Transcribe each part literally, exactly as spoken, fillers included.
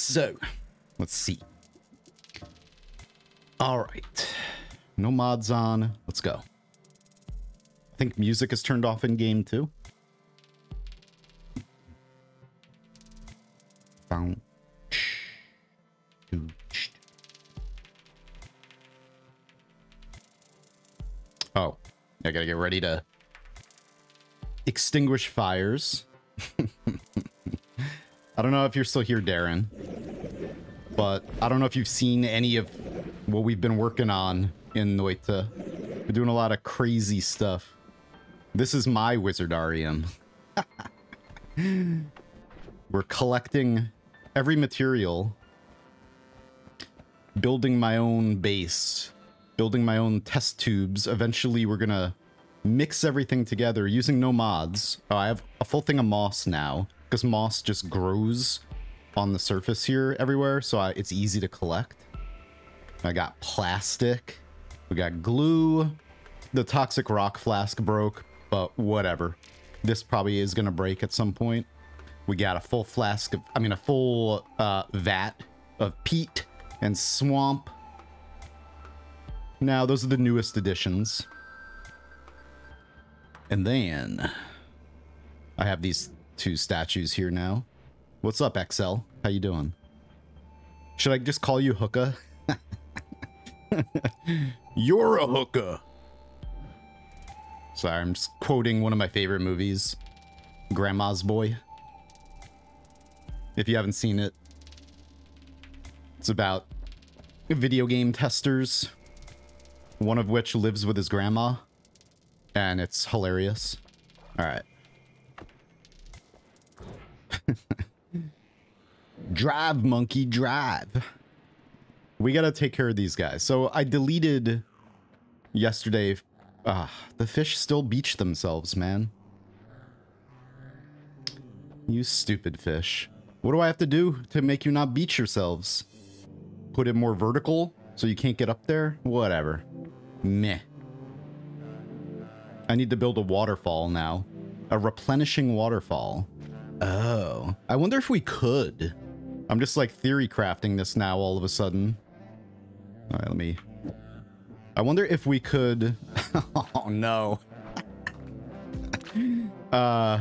So, let's see. All right. No mods on. Let's go. I think music is turned off in game too. Bounce. Oh, I gotta get ready to extinguish fires. I don't know if you're still here, Darren, but I don't know if you've seen any of what we've been working on in Noita. We're doing a lot of crazy stuff. This is my wizardarium. We're collecting every material, building my own base, building my own test tubes. Eventually, we're going to mix everything together using no mods. Oh, I have a full thing of moss now because moss just grows on the surface here everywhere, so I, it's easy to collect. I got plastic. We got glue. The toxic rock flask broke, but whatever. This probably is going to break at some point. We got a full flask of, I mean, a full uh, vat of peat and swamp. Now, those are the newest additions. And then I have these two statues here now. What's up, X L? How you doing? Should I just call you Hookah? You're a hookah. Sorry, I'm just quoting one of my favorite movies, Grandma's Boy. If you haven't seen it, it's about video game testers, one of which lives with his grandma, and it's hilarious. All right. Drive, monkey, drive. We got to take care of these guys. So I deleted yesterday. Uh, the fish still beach themselves, man. You stupid fish. What do I have to do to make you not beach yourselves? Put it more vertical so you can't get up there? Whatever. Meh. I need to build a waterfall now. A replenishing waterfall. Oh. I wonder if we could. I'm just like theory crafting this now all of a sudden. All right, let me... I wonder if we could... Oh, no. uh...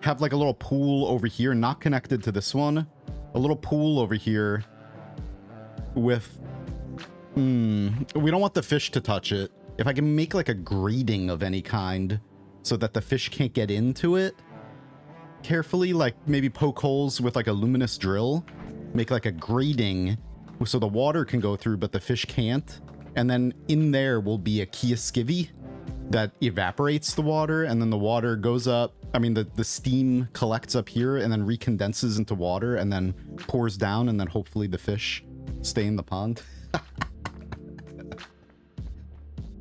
Have like a little pool over here, not connected to this one. A little pool over here with, hmm, we don't want the fish to touch it. If I can make like a grating of any kind so that the fish can't get into it carefully, like maybe poke holes with like a luminous drill, make like a grating so the water can go through, but the fish can't. And then in there will be a kiaskivvy that evaporates the water, and then the water goes up. I mean, the, the steam collects up here and then recondenses into water and then pours down, and then hopefully the fish stay in the pond.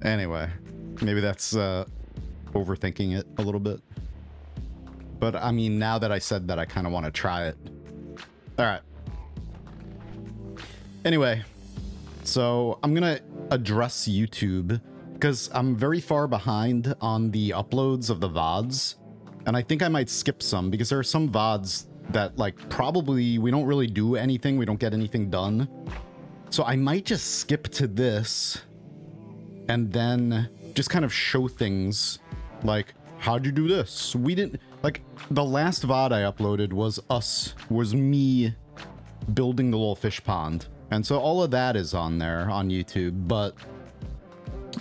Anyway, maybe that's uh, overthinking it a little bit. But I mean, now that I said that, I kind of want to try it. All right. Anyway, so I'm going to address YouTube, because I'm very far behind on the uploads of the V O Ds, and I think I might skip some, because there are some V O Ds that, like, probably we don't really do anything, we don't get anything done. So I might just skip to this, and then just kind of show things, like, how'd you do this? We didn't, like, the last V O D I uploaded was us, was me building the little fish pond. And so all of that is on there on YouTube, but...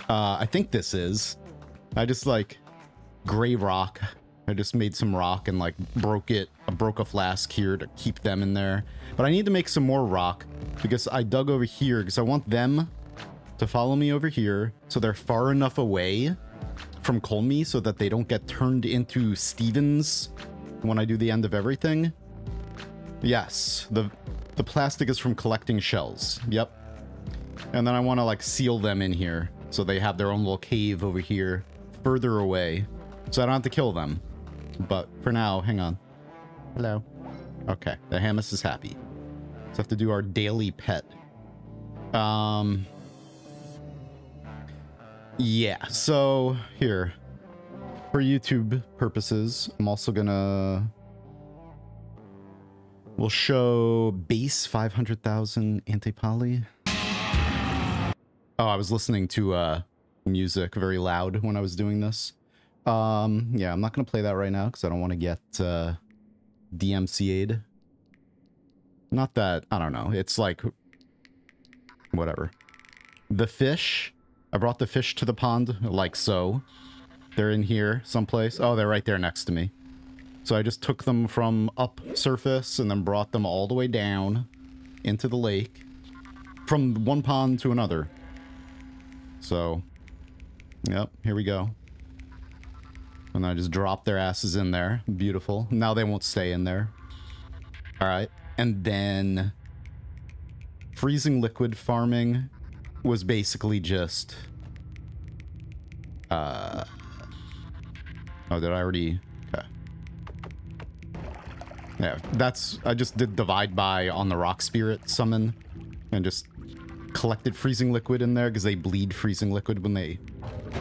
Uh, I think this is. I just like gray rock. I just made some rock and like broke it. I broke a flask here to keep them in there. But I need to make some more rock because I dug over here because I want them to follow me over here. So they're far enough away from Colmy so that they don't get turned into Stevens when I do the end of everything. Yes, the, the plastic is from collecting shells. Yep. And then I want to like seal them in here. So they have their own little cave over here, further away. So I don't have to kill them. But for now, hang on. Hello. Okay, the Hammus is happy. Let's have to do our daily pet. Um. Yeah, so here. For YouTube purposes, I'm also gonna... We'll show base five hundred thousand anti-poly. Oh, I was listening to uh, music very loud when I was doing this. Um, yeah, I'm not going to play that right now because I don't want to get uh, D M C A'd. Not that, I don't know. It's like, whatever. The fish. I brought the fish to the pond, like so. They're in here someplace. Oh, they're right there next to me. So I just took them from up surface and then brought them all the way down into the lake. From one pond to another. So, yep, here we go. And I just drop their asses in there. Beautiful. Now they won't stay in there. All right. And then freezing liquid farming was basically just... Uh, oh, did I already... Okay. Yeah, that's... I just did divide by on the rock spirit summon and just collected freezing liquid in there because they bleed freezing liquid when they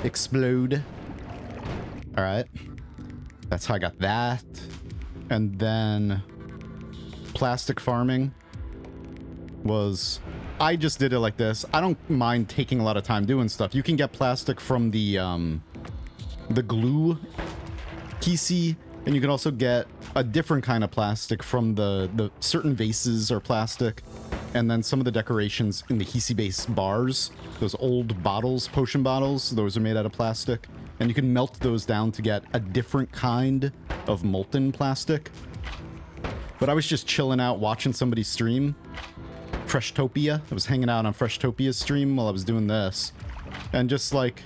explode. All right. That's how I got that. And then... plastic farming was... I just did it like this. I don't mind taking a lot of time doing stuff. You can get plastic from the um, the glue P C, and you can also get a different kind of plastic from the, the certain vases are plastic, and then some of the decorations in the Hisi base bars, those old bottles, potion bottles, those are made out of plastic, and you can melt those down to get a different kind of molten plastic. But I was just chilling out watching somebody stream, Freshtopia. I was hanging out on Freshtopia's stream while I was doing this. And just like,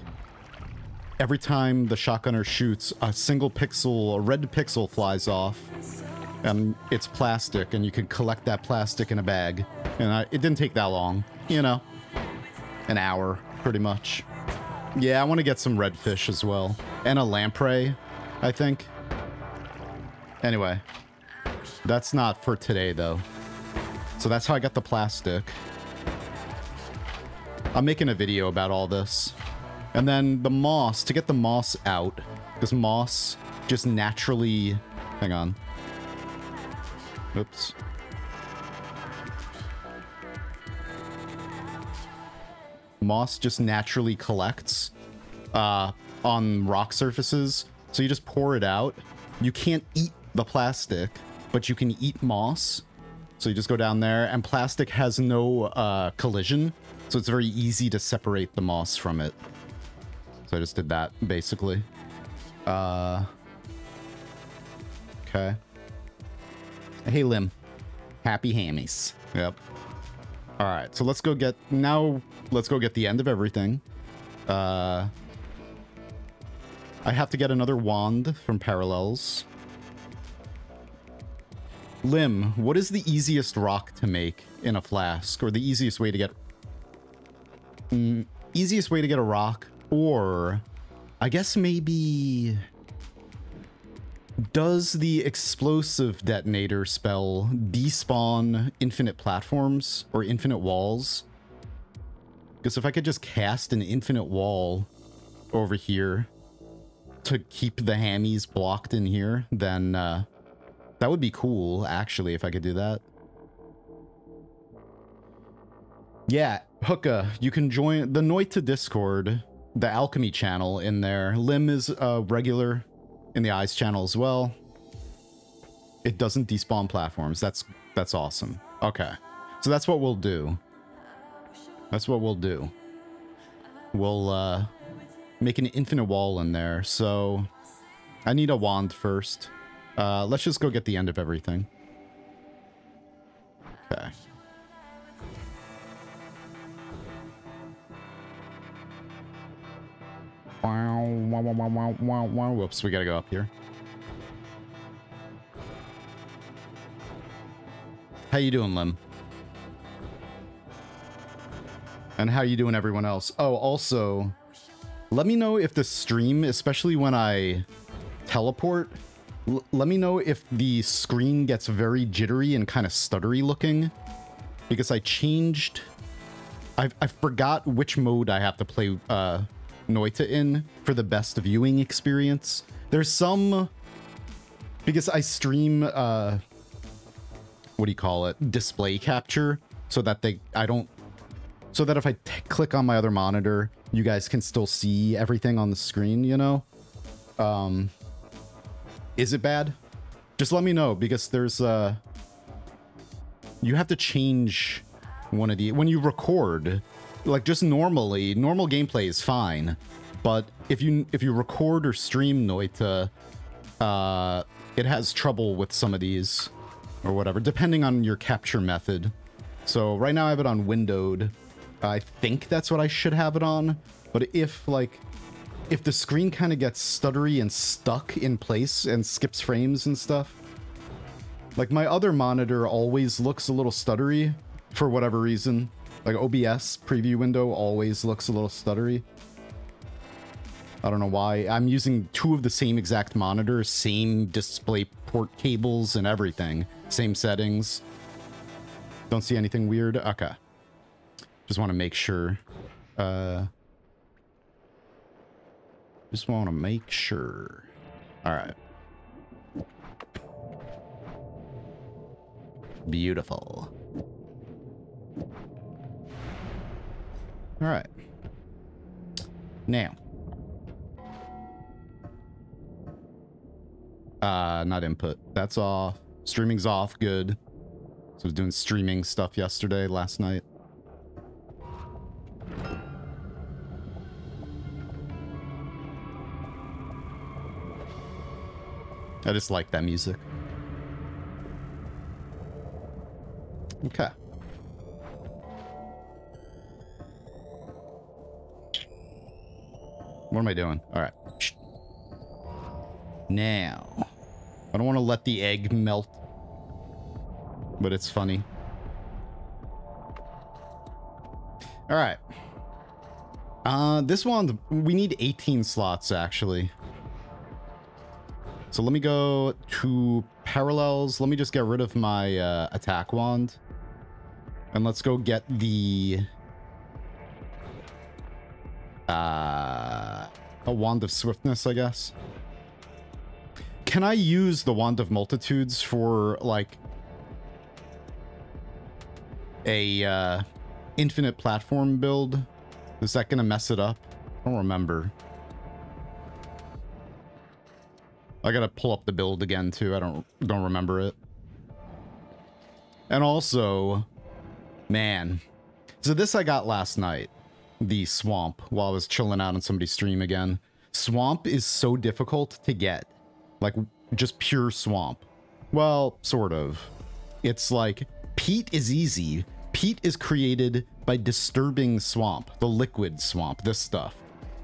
every time the shotgunner shoots, a single pixel, a red pixel flies off. And it's plastic, and you can collect that plastic in a bag. And I, it didn't take that long, you know. An hour, pretty much. Yeah, I want to get some redfish as well. And a lamprey, I think. Anyway. That's not for today, though. So that's how I got the plastic. I'm making a video about all this. And then the moss, to get the moss out, because moss just naturally... Hang on. Oops. Moss just naturally collects uh, on rock surfaces. So you just pour it out. You can't eat the plastic, but you can eat moss. So you just go down there, and plastic has no uh, collision, so it's very easy to separate the moss from it. So I just did that, basically. Uh, okay. Hey, Lim. Happy hammies. Yep. All right, so let's go get... Now, let's go get the end of everything. Uh, I have to get another wand from Parallels. Lim, what is the easiest rock to make in a flask, or the easiest way to get mm, easiest way to get a rock? Or I guess maybe, does the explosive detonator spell despawn infinite platforms or infinite walls? Because if I could just cast an infinite wall over here to keep the hammies blocked in here, then uh that would be cool, actually, if I could do that. Yeah, Hookah, you can join the Noita Discord, the Alchemy channel in there. Lim is uh, regular in the Eyes channel as well. It doesn't despawn platforms. That's that's awesome. Okay, so that's what we'll do. That's what we'll do. We'll uh, make an infinite wall in there. So I need a wand first. Uh, let's just go get the end of everything. Okay. Wow, wow, wow, wow, wow, wow. Whoops, we gotta go up here. How you doing, Lim? And how you doing, everyone else? Oh, also, let me know if the stream, especially when I teleport... L- let me know if the screen gets very jittery and kind of stuttery looking, because I changed... I've, I forgot which mode I have to play uh, Noita in for the best viewing experience. There's some... Because I stream uh, what do you call it, display capture, so that they, I don't, so that if I t click on my other monitor, you guys can still see everything on the screen, you know? Um, is it bad? Just let me know, because there's, uh, you have to change one of the, when you record, like just normally, normal gameplay is fine, but if you, if you record or stream Noita, uh, it has trouble with some of these, or whatever, depending on your capture method. So right now I have it on windowed. I think that's what I should have it on, but if, like, if the screen kind of gets stuttery and stuck in place and skips frames and stuff, like my other monitor always looks a little stuttery for whatever reason. Like O B S preview window always looks a little stuttery. I don't know why. I'm using two of the same exact monitors, same display port cables and everything, same settings. Don't see anything weird. Okay. Just want to make sure. Uh, Just want to make sure. All right. Beautiful. All right. Now. Uh, not input. That's off. Streaming's off. Good. So I was doing streaming stuff yesterday, last night. I just like that music. Okay. What am I doing? All right. Now, I don't want to let the egg melt, but it's funny. All right. Uh, this one, we need eighteen slots, actually. So let me go to parallels. Let me just get rid of my uh, attack wand. And let's go get the... Uh, a wand of swiftness, I guess. Can I use the wand of multitudes for, like... a uh, infinite platform build? Is that going to mess it up? I don't remember. I gotta pull up the build again too. I don't don't remember it. And also, man, so this I got last night, the swamp, while I was chilling out on somebody's stream again. Swamp is so difficult to get, like just pure swamp. Well, sort of. It's like peat is easy. Peat is created by disturbing swamp, the liquid swamp, this stuff.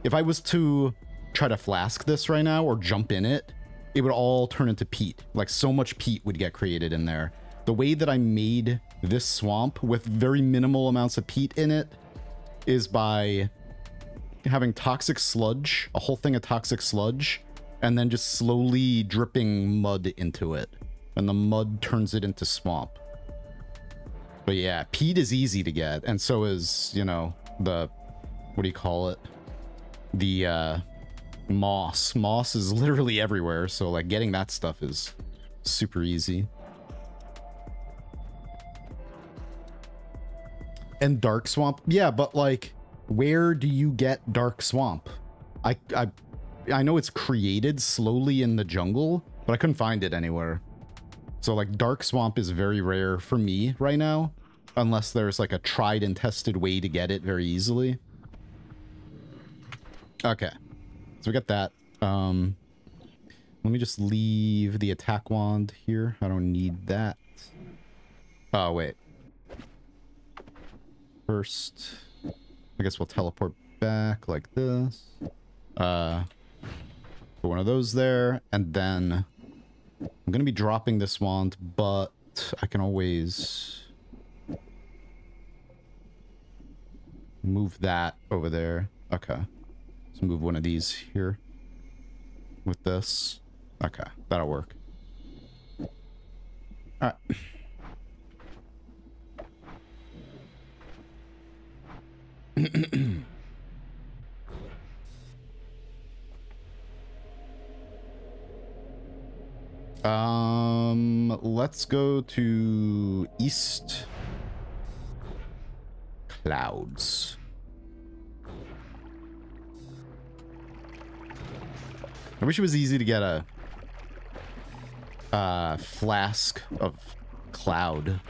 If I was to try to flask this right now or jump in it, it would all turn into peat. Like so much peat would get created in there. The way that I made this swamp with very minimal amounts of peat in it is by having toxic sludge, a whole thing of toxic sludge, and then just slowly dripping mud into it. And the mud turns it into swamp. But yeah, peat is easy to get. And so is, you know, the, what do you call it? The, uh, moss. Moss is literally everywhere, so like getting that stuff is super easy. And dark swamp, yeah, but like where do you get dark swamp? I I I know it's created slowly in the jungle, but I couldn't find it anywhere. So like dark swamp is very rare for me right now, unless there's like a tried and tested way to get it very easily. Okay. So we got that. Um, let me just leave the attack wand here. I don't need that. Oh, wait. First, I guess we'll teleport back like this. Uh, put one of those there. And then I'm going to be dropping this wand, but I can always move that over there. Okay. Let's move one of these here with this. Okay, that'll work. All right. um, let's go to east. Clouds. I wish it was easy to get a uh, flask of cloud.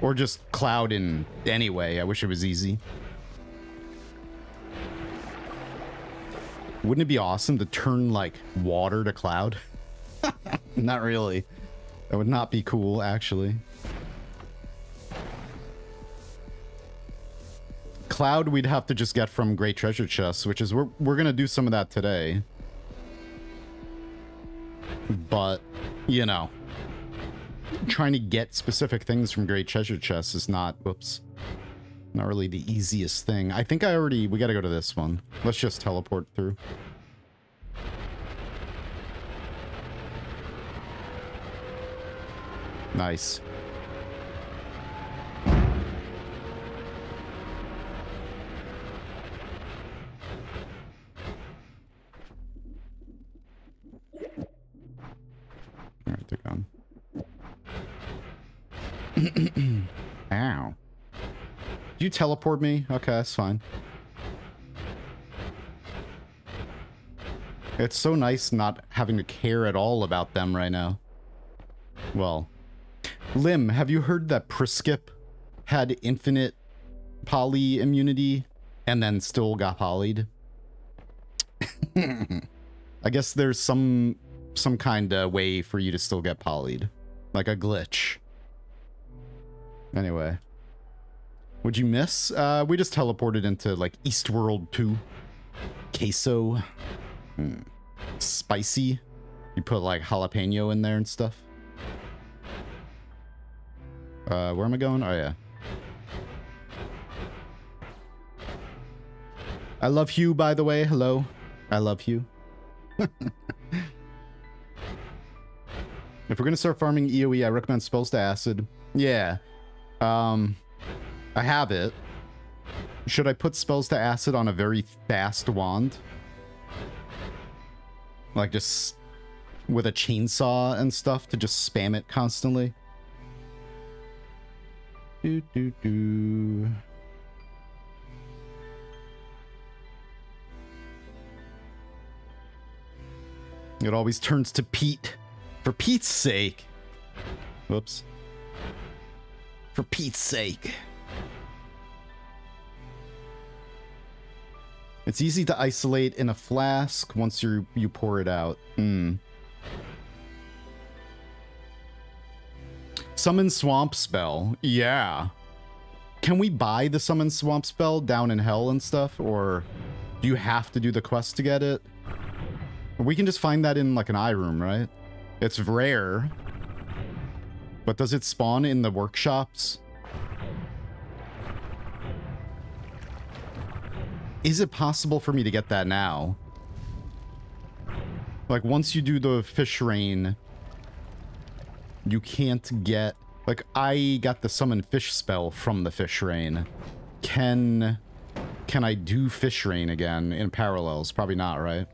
Or just cloud in any way. I wish it was easy. Wouldn't it be awesome to turn, like, water to cloud? Not really. That would not be cool, actually. Cloud we'd have to just get from Great Treasure Chests, which is we're, we're gonna do some of that today. But, you know, trying to get specific things from Great Treasure Chests is not, whoops, not really the easiest thing. I think I already, we gotta go to this one. Let's just teleport through. Nice. Ow. You teleport me? Okay, that's fine. It's so nice not having to care at all about them right now. Well. Lim, have you heard that Priskip had infinite poly immunity and then still got polyed? I guess there's some some kind of way for you to still get polyed. Like a glitch. Anyway, what'd you miss? Uh, we just teleported into, like, Eastworld two. Queso. Hmm. Spicy. You put, like, jalapeno in there and stuff. Uh, where am I going? Oh, yeah. I love Hugh, by the way. Hello. I love Hugh. If we're going to start farming E O E, I recommend Spells to Acid. Yeah. Um, I have it. Should I put Spells to Acid on a very fast wand? Like, just with a chainsaw and stuff to just spam it constantly? Do, do, do. It always turns to Pete. For Pete's sake. Whoops. For Pete's sake. It's easy to isolate in a flask once you you pour it out. Mm. Summon Swamp Spell. Yeah. Can we buy the Summon Swamp Spell down in hell and stuff? Or do you have to do the quest to get it? We can just find that in like an eye room, right? It's rare. But does it spawn in the workshops? Is it possible for me to get that now? Like, once you do the fish rain, you can't get... Like, I got the summon fish spell from the fish rain. Can... Can I do fish rain again in parallels? Probably not, right?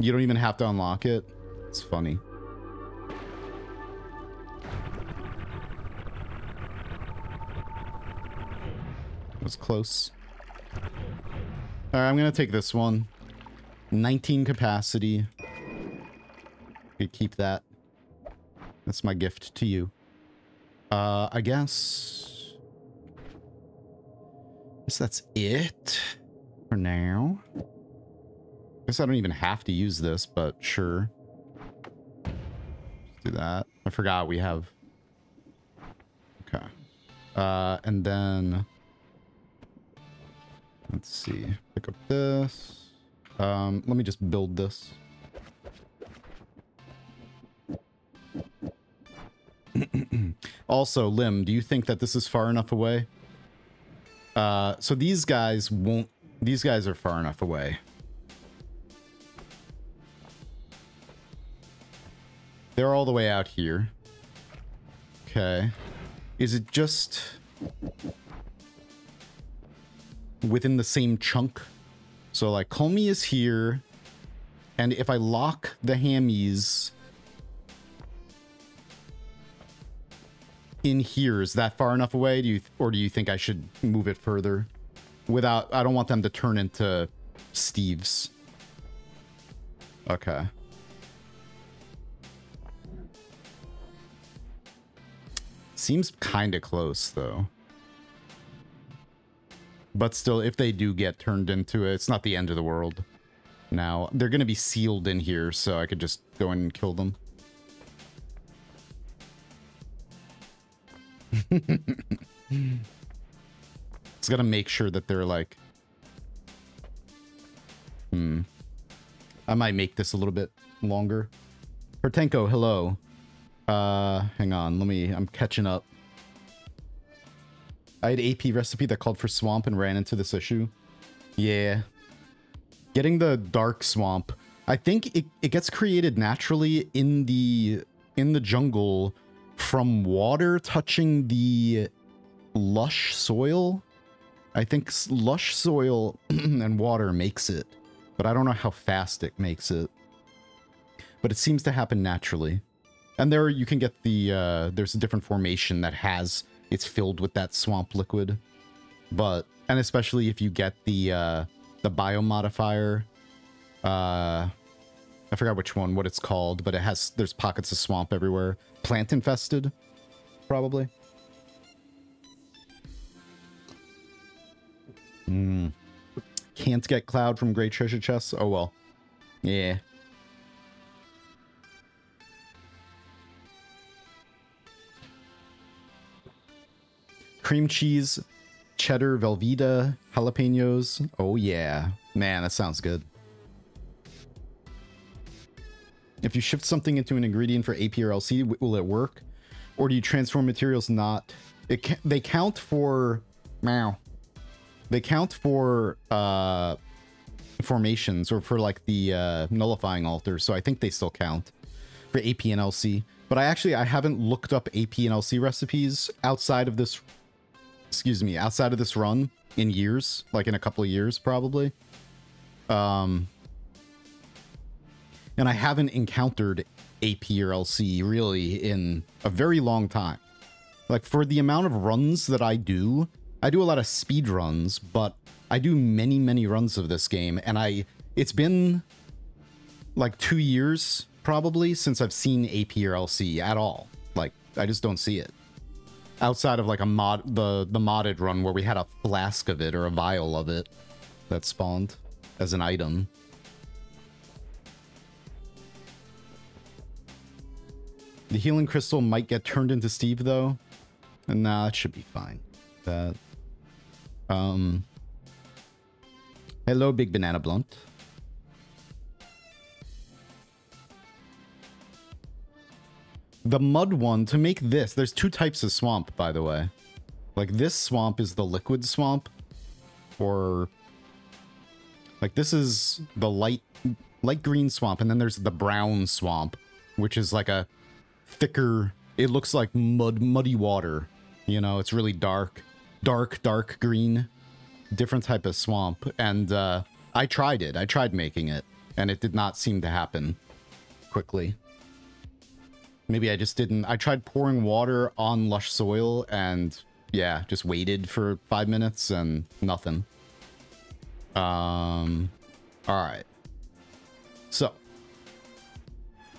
You don't even have to unlock it. It's funny. It was close. All right, I'm going to take this one. nineteen capacity. You keep that. That's my gift to you. Uh, I guess... I guess that's it for now. I guess I don't even have to use this, but sure. Do that. I forgot we have. Okay. Uh, and then. Let's see. Pick up this. Um, let me just build this. Also, Lim, do you think that this is far enough away? Uh, so these guys won't. These guys are far enough away. They're all the way out here. Okay. Is it just within the same chunk So like Komi is here, and if I lock the hammies in here, is that far enough away? Do you, or do you think I should move it further? Without, I don't want them to turn into Steve's. Okay. Seems kind of close though. But still, if they do get turned into it, it's not the end of the world. Now, they're going to be sealed in here, so I could just go in and kill them. It's got to make sure that they're like... Hmm. I might make this a little bit longer. Hortenko, hello. Uh, hang on, let me... I'm catching up. I had an A P recipe that called for swamp and ran into this issue. Yeah. Getting the dark swamp. I think it, it gets created naturally in the in the jungle from water touching the lush soil. I think lush soil and water makes it, but I don't know how fast it makes it. But it seems to happen naturally. And there you can get the, uh, there's a different formation that has, it's filled with that swamp liquid. But, and especially if you get the, uh, the biomodifier, uh, I forgot which one, what it's called, but it has, there's pockets of swamp everywhere. Plant infested, probably. Mm. Can't get Cloud from Great Treasure Chests? Oh well. Yeah. Cream cheese, cheddar, Velveeta, jalapenos. Oh yeah. Man, that sounds good. If you shift something into an ingredient for A P or L C, will it work? Or do you transform materials not... It ca they count for... Meow. They count for uh, formations or for like the uh, nullifying altar. So I think they still count for A P and L C. But I actually, I haven't looked up A P and L C recipes outside of this... Excuse me, outside of this run in years, like in a couple of years, probably. Um, and I haven't encountered A P or L C really in a very long time. Like for the amount of runs that I do, I do a lot of speed runs, but I do many, many runs of this game. And I, it's been like two years probably since I've seen A P or L C at all. Like I just don't see it. Outside of like a mod, the, the modded run where we had a flask of it or a vial of it that spawned as an item. The healing crystal might get turned into Steve though. And nah, that should be fine. That. Um. Hello, Big Banana Blunt. The mud one, to make this, there's two types of swamp, by the way. Like, this swamp is the liquid swamp, or... Like, this is the light, light green swamp, and then there's the brown swamp, which is like a thicker... It looks like mud, muddy water. You know, it's really dark. Dark, dark green. Different type of swamp, and uh, I tried it. I tried making it, and it did not seem to happen quickly. Maybe I just didn't. I tried pouring water on lush soil and, yeah, just waited for five minutes and nothing. Um, all right. So,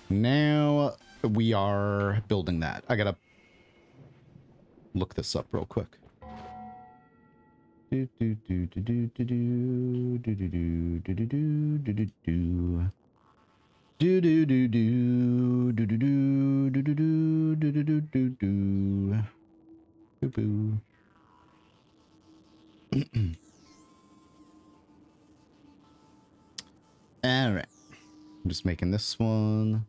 now we are building that. I gotta look this up real quick. Do, do, do, do, do, do, do, do, do, do, do, do, do, do. Do do do do do do do do do do do do do do boo boo. All right, I'm just making this one.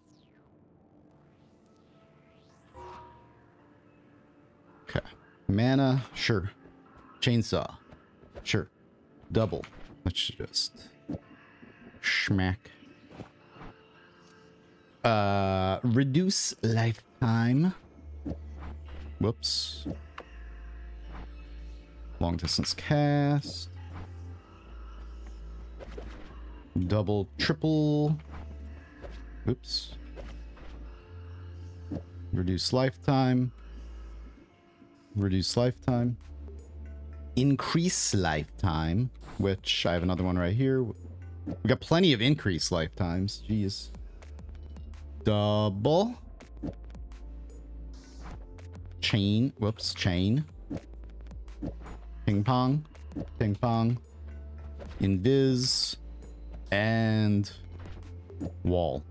Okay, mana, sure. Chainsaw, sure. Double. Let's just schmack. Uh, reduce lifetime. Whoops. Long distance cast. double, triple. Oops. Reduce lifetime. Reduce lifetime. Increase lifetime, which I have another one right here. We got plenty of increased lifetimes. Jeez. Double. Chain. Whoops. Chain. Ping pong. Ping pong. Invis. And wall.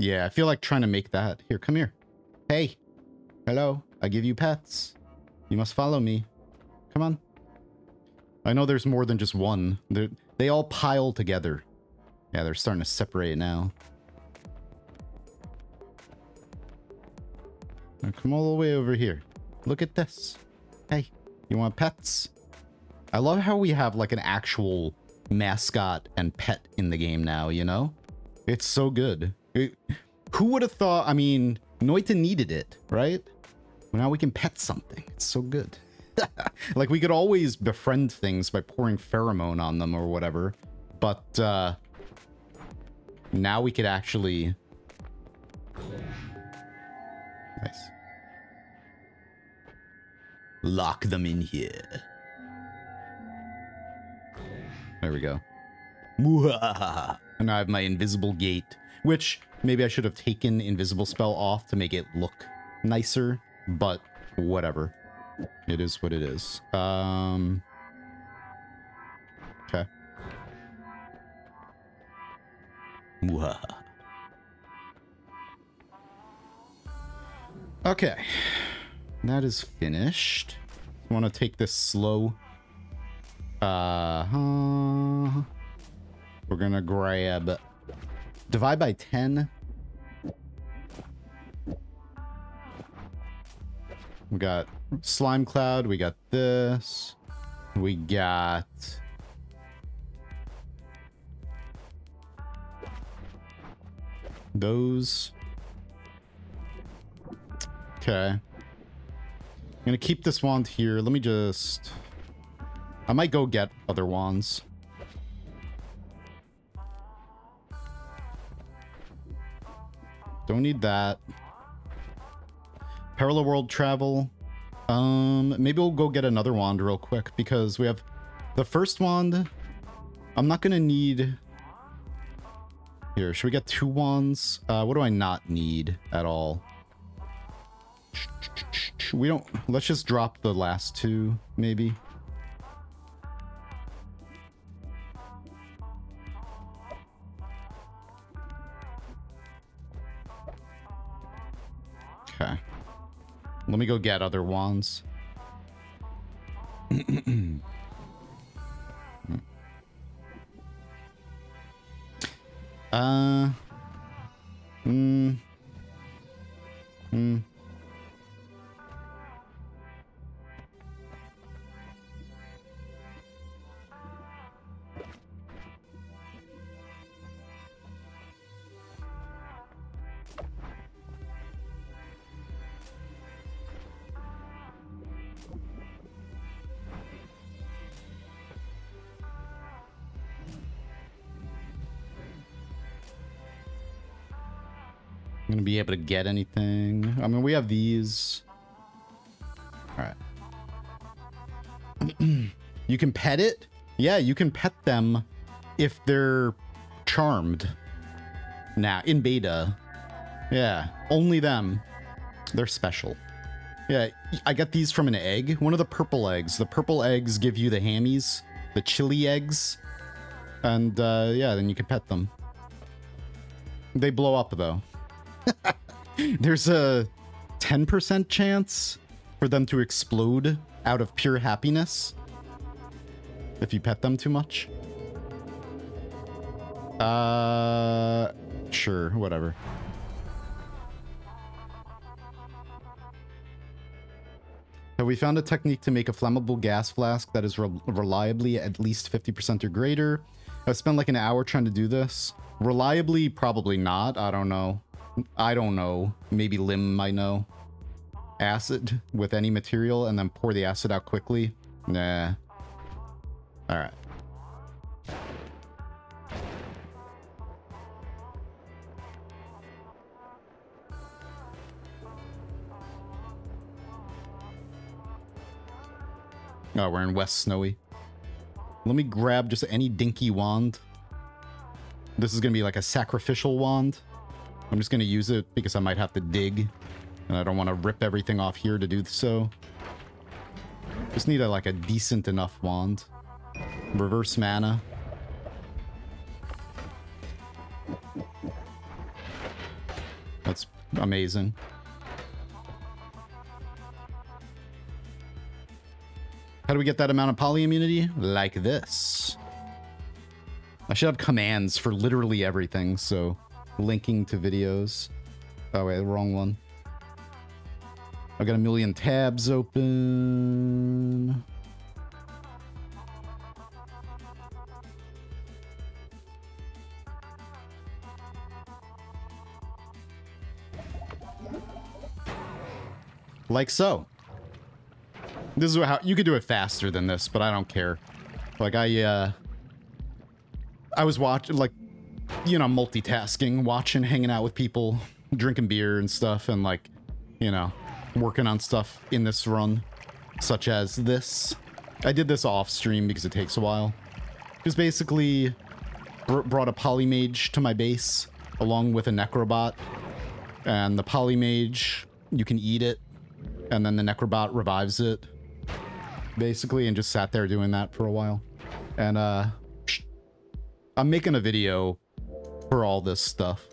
Yeah, I feel like trying to make that. Here, come here. Hey. Hello. I give you pets. You must follow me. Come on. I know there's more than just one. They're, they all pile together. Yeah, they're starting to separate now. Now come all the way over here. Look at this. Hey, you want pets? I love how we have like an actual mascot and pet in the game now, you know? It's so good. It, who would have thought? I mean, Noita needed it, right? Well, now we can pet something. It's so good. Like, we could always befriend things by pouring pheromone on them or whatever, but uh, now we could actually... Nice. Lock them in here. There we go. And I have my invisible gate, which maybe I should have taken invisible spell off to make it look nicer, but whatever. It is what it is. Um, okay. Okay. That is finished. I want to take this slow. Uh huh. We're going to grab divide by ten. We got Slime Cloud, we got this, we got those. Okay. I'm gonna keep this wand here. Let me just... I might go get other wands. Don't need that. Parallel world travel. Um, maybe we'll go get another wand real quick because we have the first wand. I'm not going to need... Here, should we get two wands? Uh, what do I not need at all? We don't... Let's just drop the last two, maybe. Okay. Let me go get other wands. uh, mm, mm. Gonna be able to get anything. I mean, we have these. All right. You can pet it? Yeah, you can pet them if they're charmed. Now, in beta. Yeah, only them. They're special. Yeah, I got these from an egg. One of the purple eggs. The purple eggs give you the hammies, the chili eggs. And uh, yeah, then you can pet them. They blow up though. There's a ten percent chance for them to explode out of pure happiness if you pet them too much. Uh, sure, whatever. Have we found a technique to make a flammable gas flask that is re reliably at least fifty percent or greater? I spent like an hour trying to do this. Reliably, probably not. I don't know. I don't know. Maybe Lim might know. Acid with any material and then pour the acid out quickly. Nah. All right. Oh, we're in West Snowy. Let me grab just any dinky wand. This is going to be like a sacrificial wand. I'm just going to use it because I might have to dig. And I don't want to rip everything off here to do so. Just need a, like a decent enough wand. Reverse mana. That's amazing. How do we get that amount of polyimmunity? Like this. I should have commands for literally everything, so linking to videos. Oh wait, wrong one. I've got a million tabs open. Like so. This is how you could do it faster than this, but I don't care. Like I, uh, I was watching, like, you know, multitasking, watching, hanging out with people, drinking beer and stuff, and like, you know, working on stuff in this run, such as this. I did this off stream because it takes a while. Just basically br brought a polymage to my base along with a necrobot, and the polymage, you can eat it, and then the necrobot revives it. Basically, and just sat there doing that for a while. And uh, I'm making a video for all this stuff,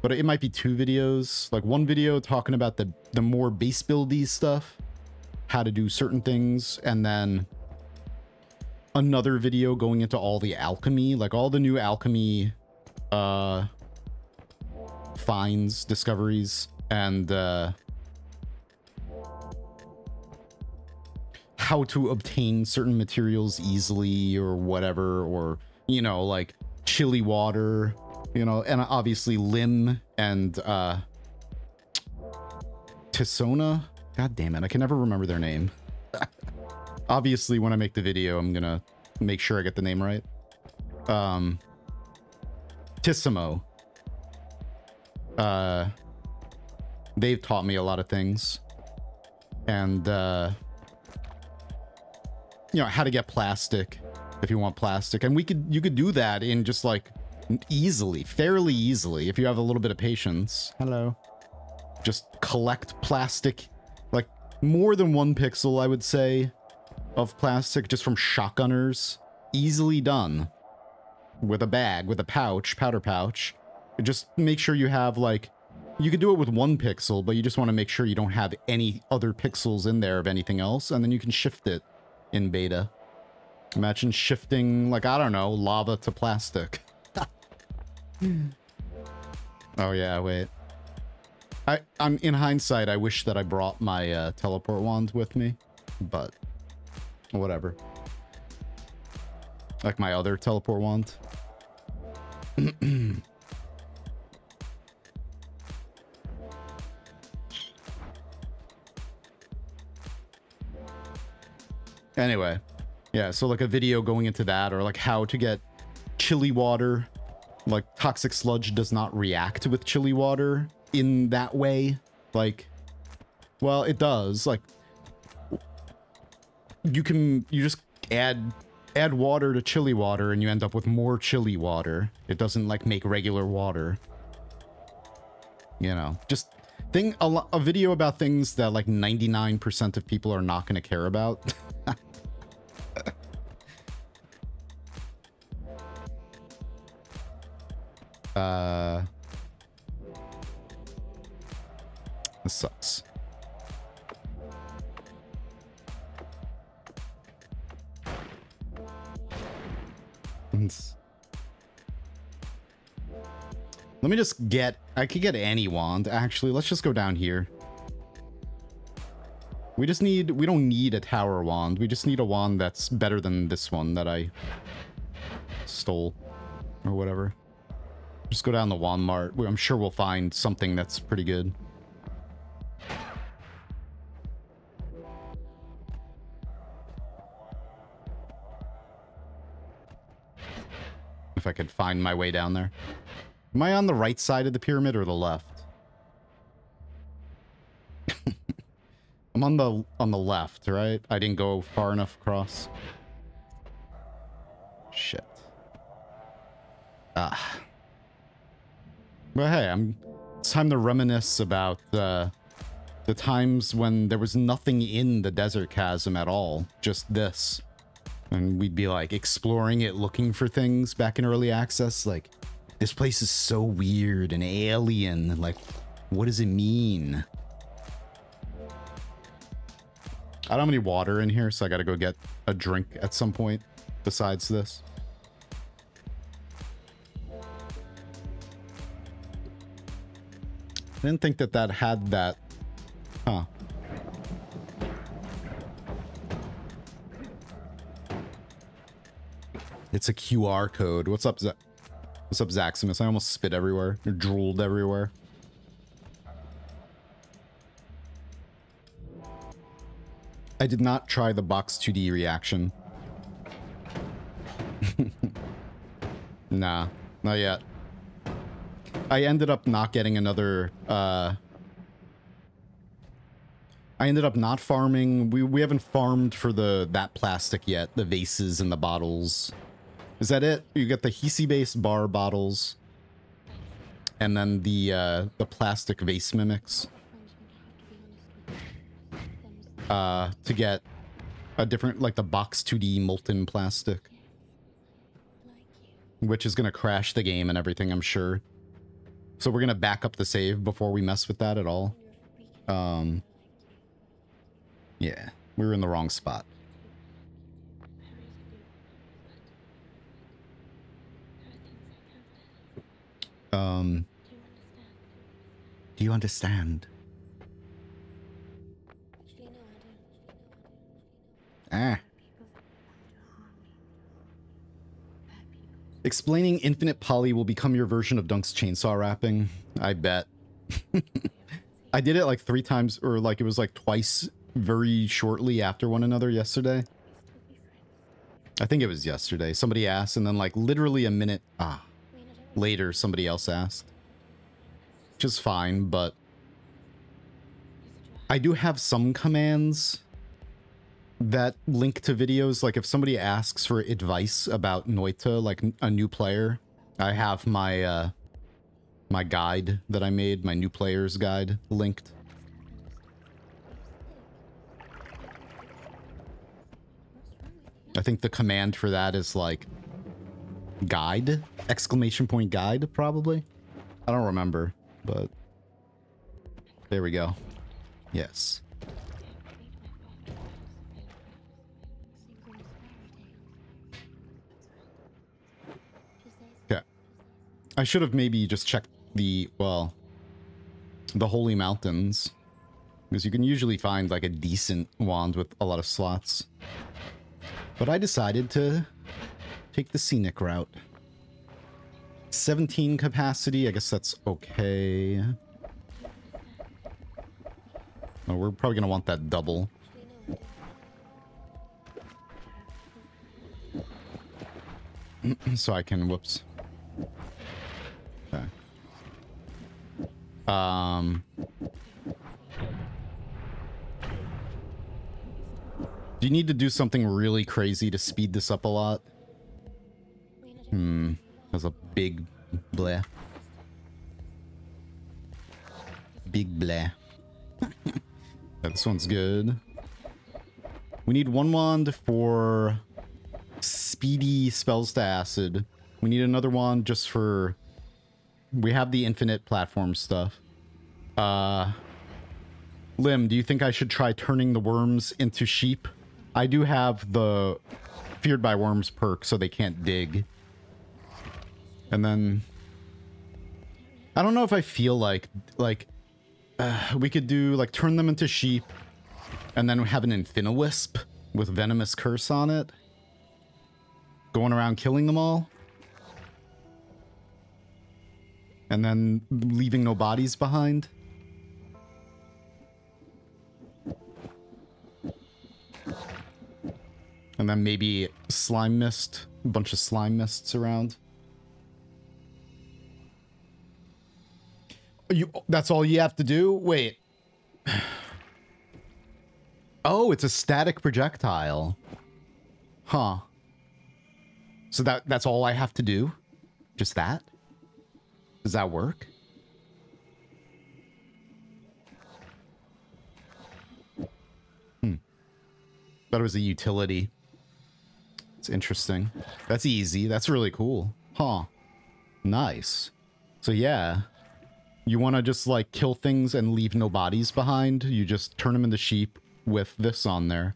but it might be two videos, like one video talking about the, the more base buildy stuff, how to do certain things, and then another video going into all the alchemy, like all the new alchemy uh, finds, discoveries, and uh, how to obtain certain materials easily or whatever, or, you know, like chili water, you know, and obviously Lim and uh, Tissona. God damn it. I can never remember their name. Obviously, when I make the video, I'm going to make sure I get the name right. Um, Tissimo. Uh, they've taught me a lot of things. And, uh, you know, how to get plastic if you want plastic, and we could you could do that in just like easily, fairly easily, if you have a little bit of patience. Hello. Just collect plastic, like more than one pixel, I would say, of plastic just from shotgunners. Easily done with a bag, with a pouch, powder pouch. Just make sure you have like, you could do it with one pixel, but you just want to make sure you don't have any other pixels in there of anything else, and then you can shift it. In beta. Imagine shifting, like, I don't know, lava to plastic. Oh yeah, wait. I, I'm in hindsight, I wish that I brought my uh, teleport wand with me, but whatever. Like my other teleport wand. Anyway, yeah, so like a video going into that, or like how to get chili water, like toxic sludge does not react with chili water in that way. Like, well, it does. Like, you can, you just add, add water to chili water and you end up with more chili water. It doesn't like make regular water, you know, just thing, a, a video about things that like ninety-nine percent of people are not going to care about. Uh, this sucks. Let me just get, I could get any wand. Actually, let's just go down here. We just need, we don't need a tower wand. We just need a wand that's better than this one that I stole or whatever. Just go down the Walmart. I'm sure we'll find something that's pretty good. If I could find my way down there. Am I on the right side of the pyramid or the left? I'm on the on the left, right? I didn't go far enough across. Shit. Ah. Well, hey, I'm, it's time to reminisce about uh, the times when there was nothing in the desert chasm at all, just this. And we'd be like exploring it, looking for things back in early access. Like, this place is so weird and alien. Like, what does it mean? I don't have any water in here, so I gotta go get a drink at some point besides this. I didn't think that that had that. Huh. It's a Q R code. What's up, Z What's up, Zaximus? I almost spit everywhere. Or drooled everywhere. I did not try the Box two D reaction. Nah, not yet. I ended up not getting another, uh... I ended up not farming. We, we haven't farmed for the that plastic yet. The vases and the bottles. Is that it? You get the Hisi-based bar bottles. And then the, uh, the plastic vase mimics. Uh, to get a different, like the Box two D molten plastic. Which is gonna crash the game and everything, I'm sure. So we're going to back up the save before we mess with that at all. Um, yeah, we were in the wrong spot. Um, do you understand? Ah. Explaining infinite poly will become your version of Dunk's chainsaw rapping. I bet. I did it like three times, or like it was like twice very shortly after one another yesterday. I think it was yesterday. Somebody asked, and then like literally a minute ah, later somebody else asked. Which is fine, but I do have some commands that link to videos. Like if somebody asks for advice about Noita, like a new player, I have my uh, my guide that I made, my new player's guide, linked. I think the command for that is like guide, exclamation point guide, probably. I don't remember, but there we go. Yes. I should have maybe just checked the, well, the Holy Mountains, because you can usually find like a decent wand with a lot of slots. But I decided to take the scenic route. seventeen capacity, I guess that's okay. Oh, we're probably going to want that double. So I can, whoops. Um, do you need to do something really crazy to speed this up a lot? Hmm, that's a big bleh. Big bleh. This one's good. We need one wand for speedy spells to acid. We need another wand just for... We have the infinite platform stuff. Uh, Lim, do you think I should try turning the worms into sheep? I do have the feared by worms perk, so they can't dig. And then... I don't know if I feel like... like uh, we could do, like, turn them into sheep, and then have an Infiniwisp with Venomous Curse on it. Going around killing them all. and then leaving no bodies behind. And then maybe slime mist, a bunch of slime mists around. You, that's all you have to do? Wait. Oh, it's a static projectile. Huh. So that that's all I have to do? Just that? Does that work? Hmm. Thought it was a utility. It's interesting. That's easy. That's really cool. Huh. Nice. So yeah. You want to just like kill things and leave no bodies behind? You just turn them into sheep with this on there.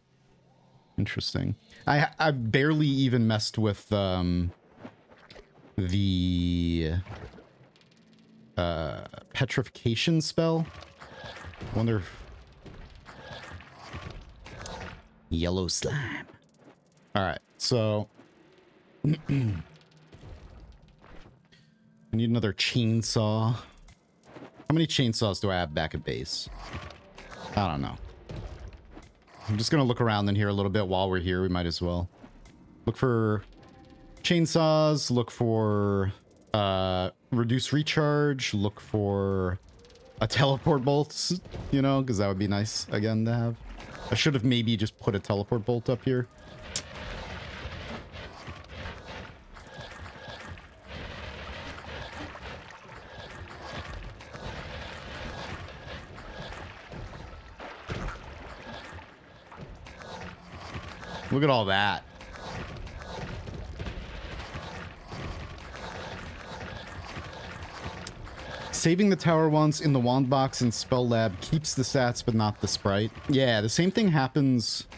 Interesting. I I barely even messed with um the uh petrification spell. I wonder if yellow slime. All right. So I need another chainsaw. How many chainsaws do I have back at base? I don't know. I'm just going to look around in here a little bit while we're here. We might as well look for chainsaws, look for uh, reduce recharge, look for a teleport bolt, you know, because that would be nice again to have. I should have maybe just put a teleport bolt up here. Look at all that. Saving the tower once in the wand box in Spell Lab keeps the stats, but not the sprite. Yeah, the same thing happens.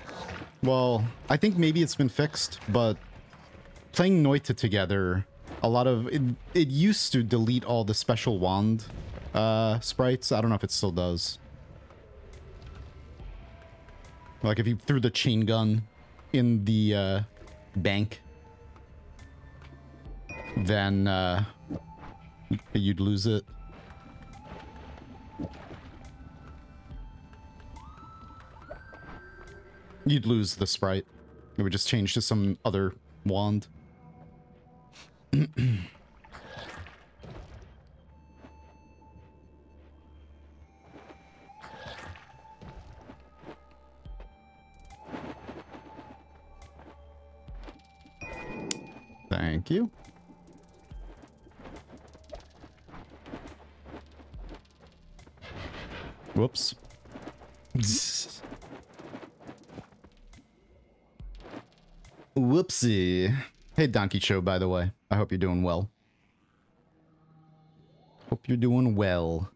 Well, I think maybe it's been fixed, but playing Noita together, a lot of it, it used to delete all the special wand uh, sprites. I don't know if it still does. Like if you threw the chain gun in the uh, bank, then uh, you'd lose it. You'd lose the sprite. It would just change to some other wand. Thank you. Whoops. Whoopsie. Hey, Donkey Show, by the way. I hope you're doing well. Hope you're doing well.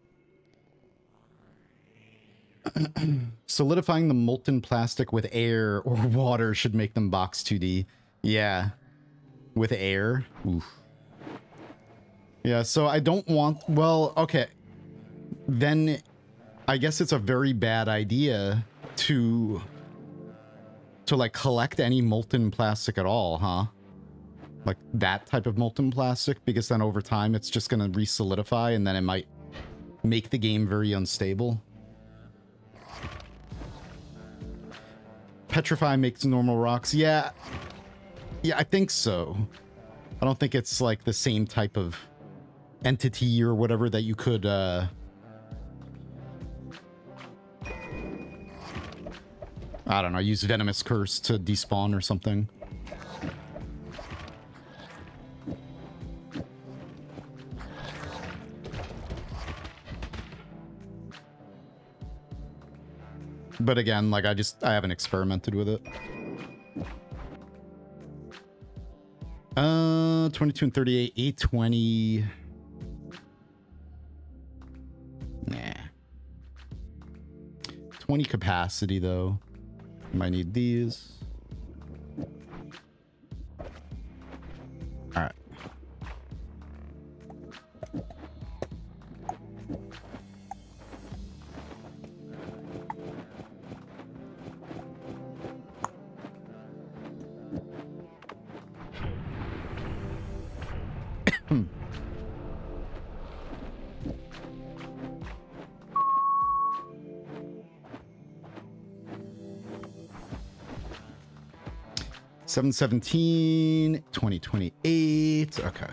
Solidifying the molten plastic with air or water should make them Box two D. Yeah. With air. Oof. Yeah, so I don't want... Well, okay. Then I guess it's a very bad idea to... to, like, collect any molten plastic at all, huh? Like, that type of molten plastic? Because then over time it's just going to re-solidify and then it might make the game very unstable. Petrify makes normal rocks. Yeah... Yeah, I think so. I don't think it's like the same type of entity or whatever that you could uh I don't know, use Venomous Curse to despawn or something. But again, like I just I haven't experimented with it. Uh, twenty-two and thirty-eight, eight twenty. Nah. twenty capacity, though. Might need these. Alright. seven seventeen, twenty twenty-eight. Okay.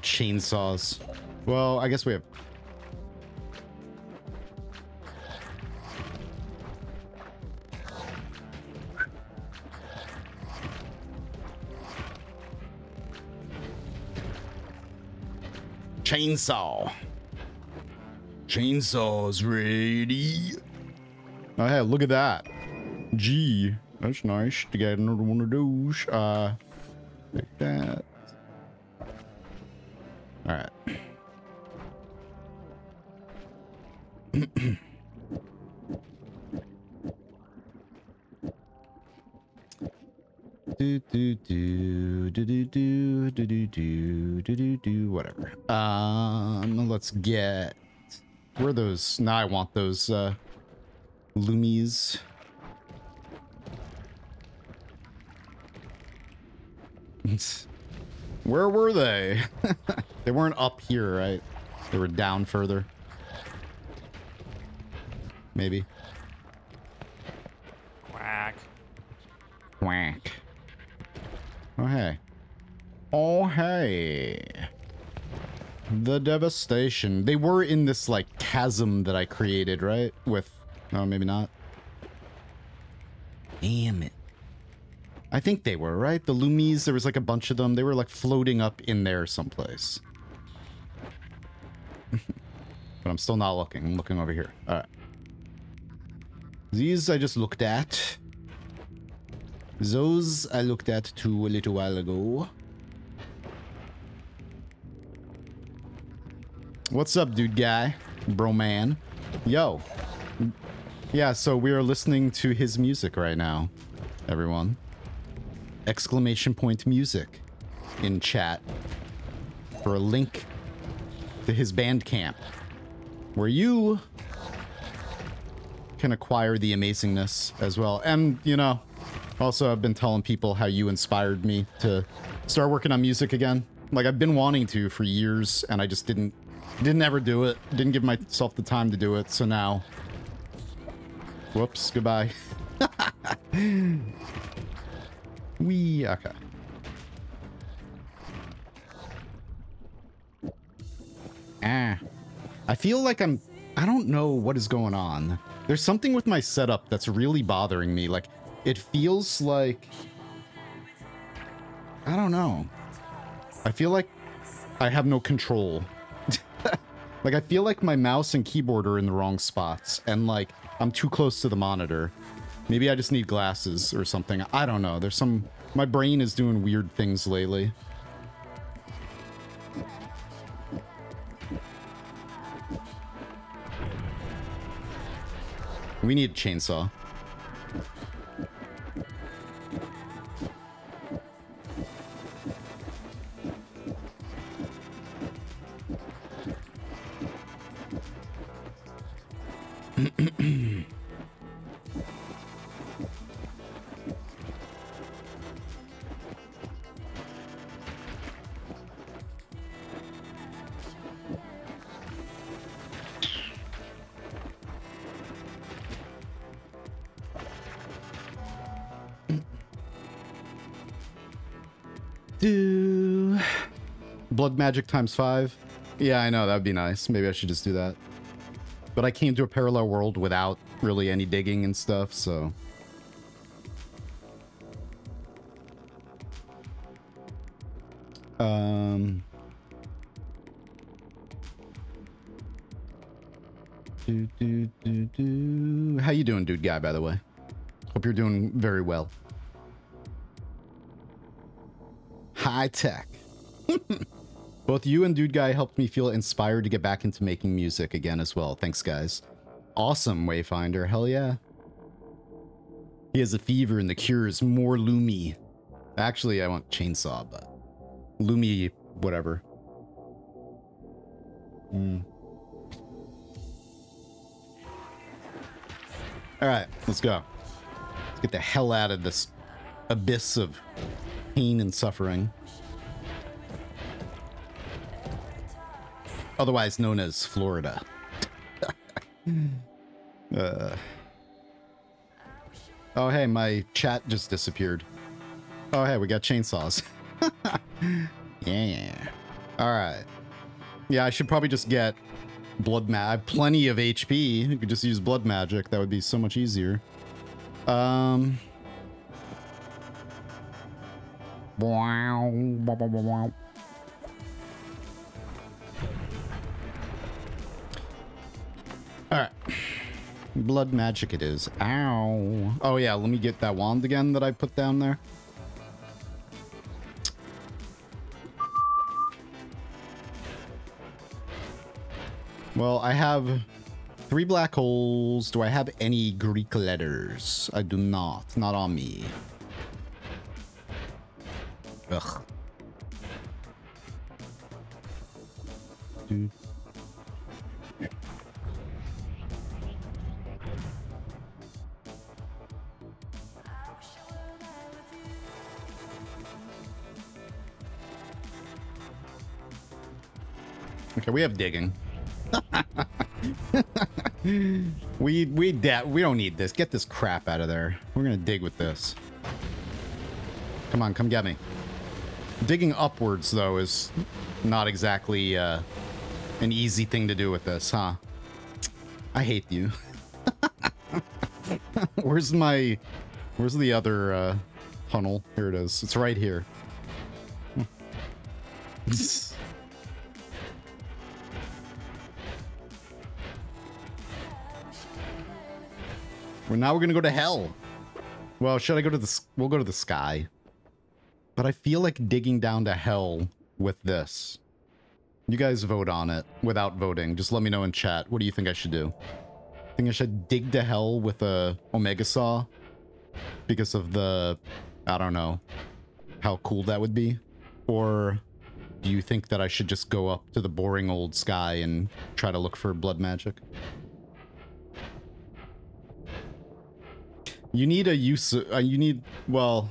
Chainsaws. Well, I guess we have. Chainsaw. Chainsaws ready. Oh, hey, look at that. Gee, that's nice to get another one of those. Uh, like that. All right. do do do do do do do do do do do whatever. Um, let's get. Where are those? Now I want those uh, Lumis. Where were they? They weren't up here, right? They were down further. Maybe. Quack. Quack. Oh, hey. Oh, hey. The devastation. They were in this, like, chasm that I created, right? With... No, maybe not. Damn it. I think they were, right? The Lumis, there was, like, a bunch of them. They were, like, floating up in there someplace. But I'm still not looking. I'm looking over here. All right. These I just looked at. Those I looked at too a little while ago. What's up, dude guy? Bro man. Yo. Yeah, so we are listening to his music right now, everyone. Exclamation point music in chat for a link to his Bandcamp, where you can acquire the amazingness as well. And, you know, also I've been telling people how you inspired me to start working on music again. Like, I've been wanting to for years, and I just didn't, didn't ever do it. Didn't give myself the time to do it. So now, whoops, goodbye. We okay. Ah, I feel like I'm. I don't know what is going on. There's something with my setup that's really bothering me. Like, it feels like. I don't know. I feel like I have no control. Like, I feel like my mouse and keyboard are in the wrong spots, and like I'm too close to the monitor. Maybe I just need glasses or something. I don't know. There's some... My brain is doing weird things lately. We need a chainsaw. Magic times five. Yeah, I know, that'd be nice. Maybe I should just do that. But I came to a parallel world without really any digging and stuff, so. Um. Do, do, do, do. How you doing, dude guy, by the way? Hope you're doing very well. High tech. Both you and Dude Guy helped me feel inspired to get back into making music again as well. Thanks, guys. Awesome, Wayfinder. Hell yeah. He has a fever and the cure is more Lumi. Actually, I want chainsaw, but... Lumi, whatever. Mm. All right, let's go. Let's get the hell out of this abyss of pain and suffering, otherwise known as Florida. uh, oh, hey, my chat just disappeared. Oh, hey, we got chainsaws. Yeah. All right. Yeah, I should probably just get blood mag. I have plenty of H P. You could just use blood magic. That would be so much easier. Um. Alright. Blood magic it is. Ow. Oh yeah, let me get that wand again that I put down there. Well, I have three black holes. Do I have any Greek letters? I do not. Not on me. Ugh. Dude. Okay, we have digging. we we da we don't need this. Get this crap out of there. We're gonna dig with this. Come on, come get me. Digging upwards though is not exactly uh, an easy thing to do with this, huh? I hate you. Where's my? Where's the other uh, tunnel? Here it is. It's right here. Well, now we're gonna go to hell. Well, should I go to the... We'll go to the sky. But I feel like digging down to hell with this. You guys vote on it without voting. Just let me know in chat. What do you think I should do? I think I should dig to hell with a Omega Saw. Because of the... I don't know. How cool that would be. Or do you think that I should just go up to the boring old sky and try to look for blood magic? You need a use, uh, you need, well,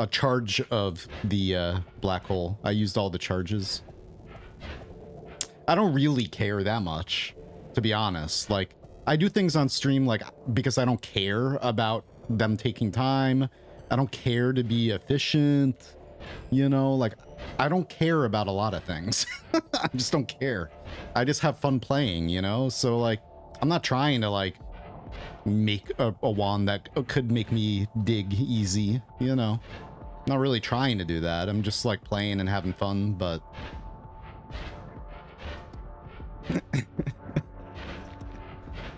a charge of the uh, black hole. I used all the charges. I don't really care that much, to be honest. Like, I do things on stream, like, because I don't care about them taking time. I don't care to be efficient, you know, like, I don't care about a lot of things. I just don't care. I just have fun playing, you know? So, like, I'm not trying to, like, make a, a wand that could make me dig easy, you know. Not really trying to do that. I'm just like playing and having fun, but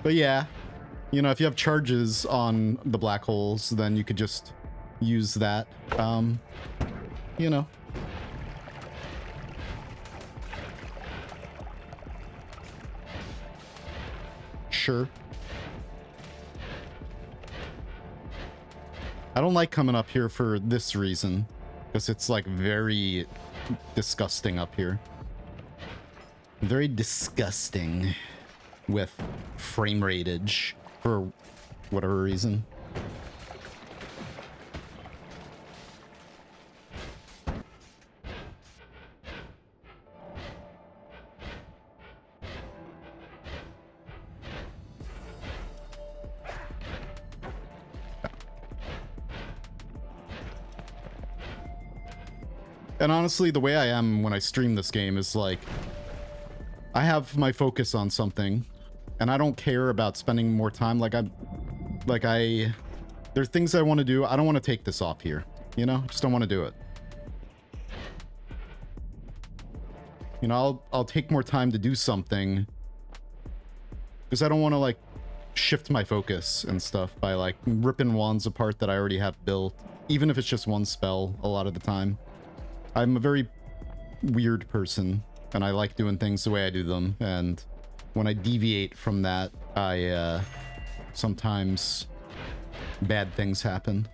but yeah, you know, if you have charges on the black holes, then you could just use that, um you know. Sure. I don't like coming up here for this reason, because it's like very disgusting up here. Very disgusting with frame rateage for whatever reason. And honestly, the way I am when I stream this game is like, I have my focus on something and I don't care about spending more time. Like I, like I, there's things I want to do. I don't want to take this off here, you know, just don't want to do it. You know, I'll, I'll take more time to do something because I don't want to like shift my focus and stuff by like ripping wands apart that I already have built, even if it's just one spell a lot of the time. I'm a very weird person, and I like doing things the way I do them, and when I deviate from that, I, uh, sometimes bad things happen.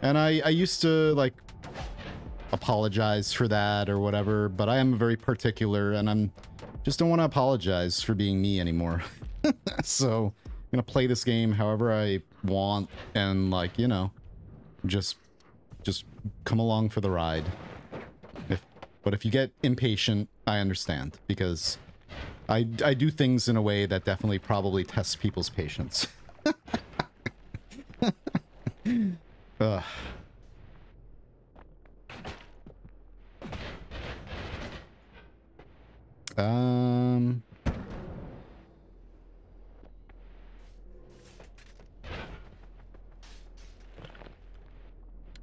And I, I used to, like, apologize for that or whatever, but I am very particular and I'm just don't want to apologize for being me anymore. So I'm gonna play this game however I want and, like, you know, just just come along for the ride. If but if you get impatient, I understand, because I, I do things in a way that definitely probably tests people's patience. Ugh. Um.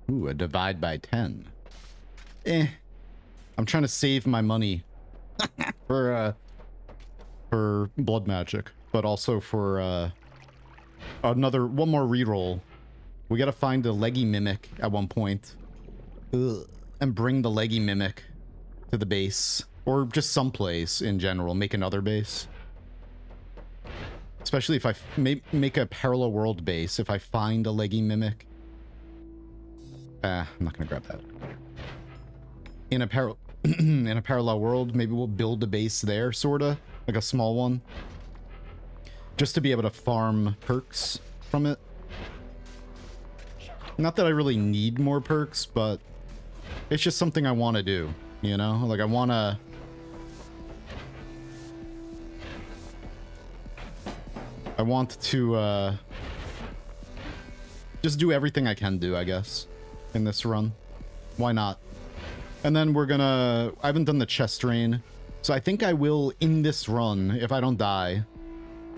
Ooh, a divide by ten. Eh. I'm trying to save my money for uh for blood magic, but also for uh another one more reroll. We gotta find a leggy mimic at one point. Ugh. And bring the leggy mimic to the base. Or just someplace in general. Make another base. Especially if I f make a parallel world base. If I find a leggy mimic. Ah, I'm not going to grab that. In a, par in a parallel world, maybe we'll build a base there, sort of. Like a small one. Just to be able to farm perks from it. Not that I really need more perks, but it's just something I want to do. You know? Like, I want to... I want to, uh, just do everything I can do, I guess, in this run. Why not? And then we're gonna... I haven't done the chest drain, so I think I will, in this run, if I don't die,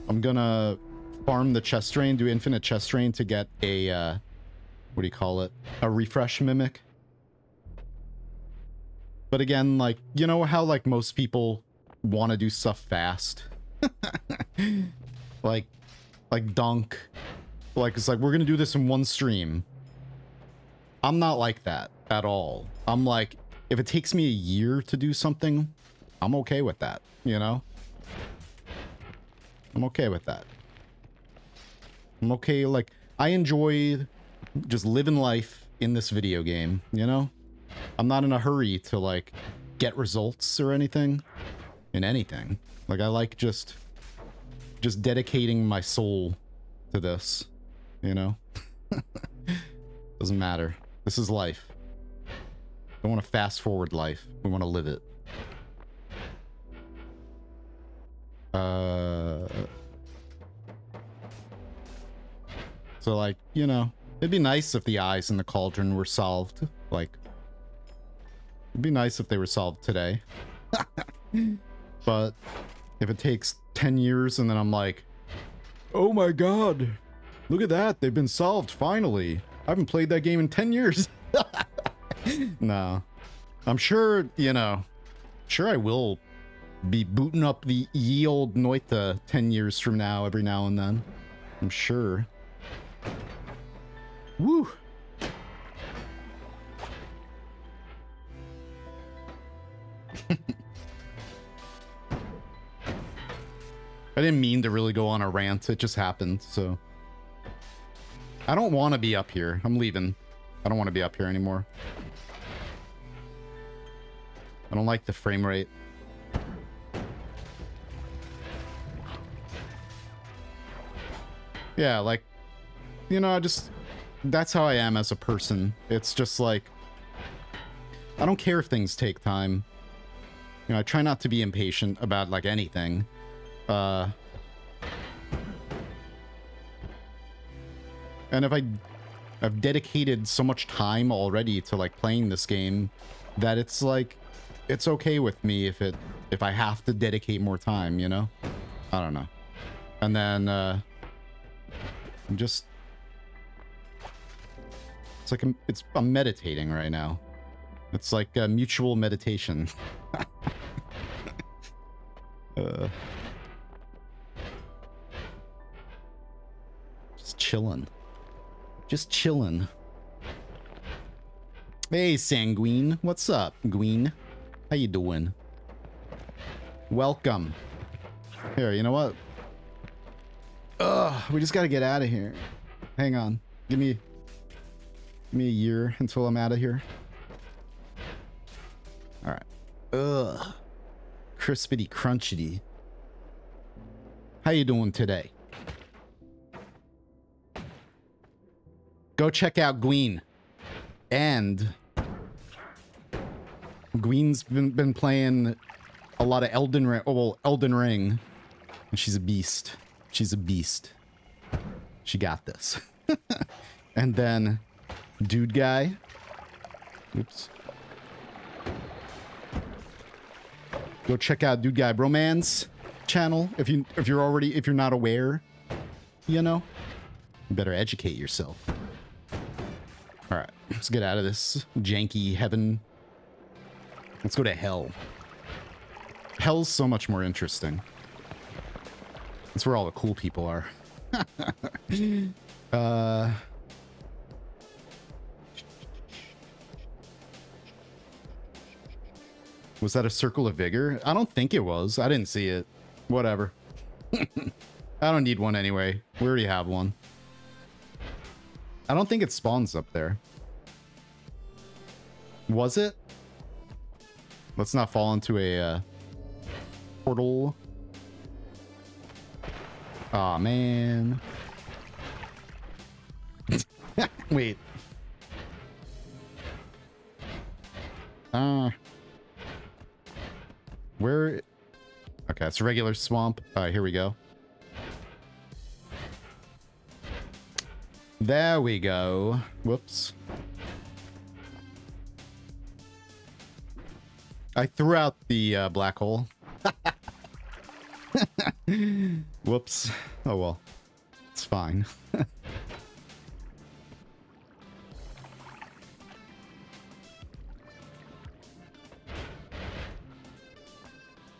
I'm gonna farm the chest drain, do infinite chest drain to get a, uh, what do you call it? A refresh mimic. But again, like, you know how, like, most people want to do stuff fast? Like, like Dunk. Like, it's like, we're going to do this in one stream. I'm not like that at all. I'm like, if it takes me a year to do something, I'm okay with that, you know? I'm okay with that. I'm okay, like, I enjoy just living life in this video game, you know? I'm not in a hurry to, like, get results or anything in anything. Like, I like just just dedicating my soul to this, you know? Doesn't matter. This is life. Don't want to fast forward life. We want to live it. Uh, so, like, you know, it'd be nice if the eyes in the cauldron were solved, like... It'd be nice if they were solved today. But if it takes ten years and then I'm like, oh my god, look at that, they've been solved finally. I haven't played that game in ten years. No. I'm sure, you know, sure I will be booting up the ye old Noita ten years from now every now and then. I'm sure. Woo! I didn't mean to really go on a rant. It just happened, so. I don't want to be up here. I'm leaving. I don't want to be up here anymore. I don't like the frame rate. Yeah, like, you know, I just, that's how I am as a person. It's just like, I don't care if things take time. You know, I try not to be impatient about, like, anything. Uh, and if I... I've dedicated so much time already to, like, playing this game that it's, like, it's okay with me if it... if I have to dedicate more time, you know? I don't know. And then, uh... I'm just... It's like I'm... It's, I'm meditating right now. It's like a mutual meditation. Uh, just chillin'. Just chillin'. Hey, Sanguine. What's up, Gween? How you doing? Welcome. Here, you know what? Ugh, we just gotta get out of here. Hang on. Give me... Give me a year until I'm out of here. All right. Ugh. Crispity crunchity. How you doing today? Go check out Gween. And Gween's been, been playing a lot of Elden Ring. Oh, well, Elden Ring. And she's a beast. She's a beast. She got this. And then Dude Guy. Oops. Go check out Dude Guy Bromance channel if you if you're already if you're not aware. You know? You better educate yourself. Alright, let's get out of this janky heaven. Let's go to hell. Hell's so much more interesting. That's where all the cool people are. uh Was that a circle of vigor? I don't think it was. I didn't see it. Whatever. I don't need one anyway. We already have one. I don't think it spawns up there. Was it? Let's not fall into a uh, portal. Aw, man. Wait. Ah. Uh. Where? Okay, it's a regular swamp. All right, here we go. There we go. Whoops. I threw out the uh, black hole. Whoops. Oh, well. It's fine.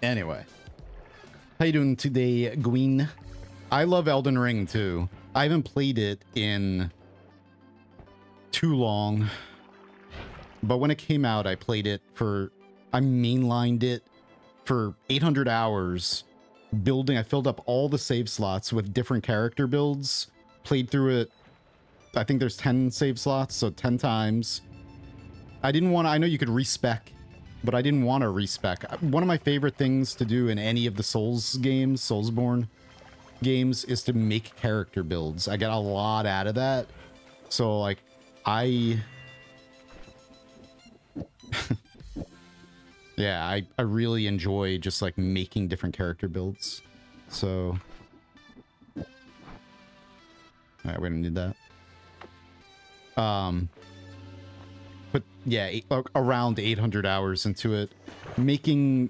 Anyway, how you doing today, Gwyn? I love Elden Ring too. I haven't played it in too long, but when it came out, I played it for, I mainlined it for eight hundred hours building. I filled up all the save slots with different character builds, played through it. I think there's ten save slots, so ten times. I didn't want to, I know you could respec, but I didn't want to respec. One of my favorite things to do in any of the Souls games, Soulsborne games, is to make character builds. I got a lot out of that. So, like, I... yeah, I, I really enjoy just, like, making different character builds. So... Alright, we don't need that. Um... But yeah, eight, around eight hundred hours into it, making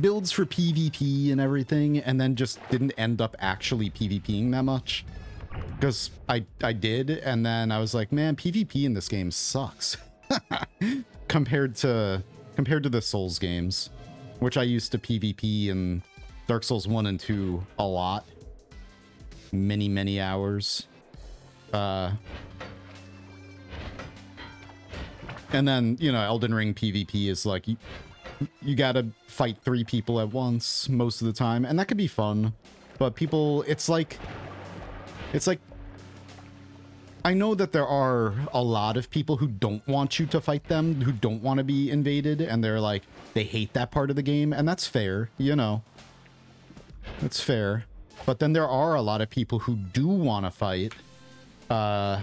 builds for PvP and everything, and then just didn't end up actually PvPing that much. Because I, I did, and then I was like, man, PvP in this game sucks. compared to compared to the Souls games, which I used to PvP in Dark Souls one and two a lot. Many, many hours. Uh... And then, you know, Elden Ring PvP is like, you, you gotta fight three people at once most of the time. And that could be fun, but people, it's like, it's like, I know that there are a lot of people who don't want you to fight them, who don't want to be invaded, and they're like, they hate that part of the game, and that's fair, you know. That's fair. But then there are a lot of people who do want to fight, uh...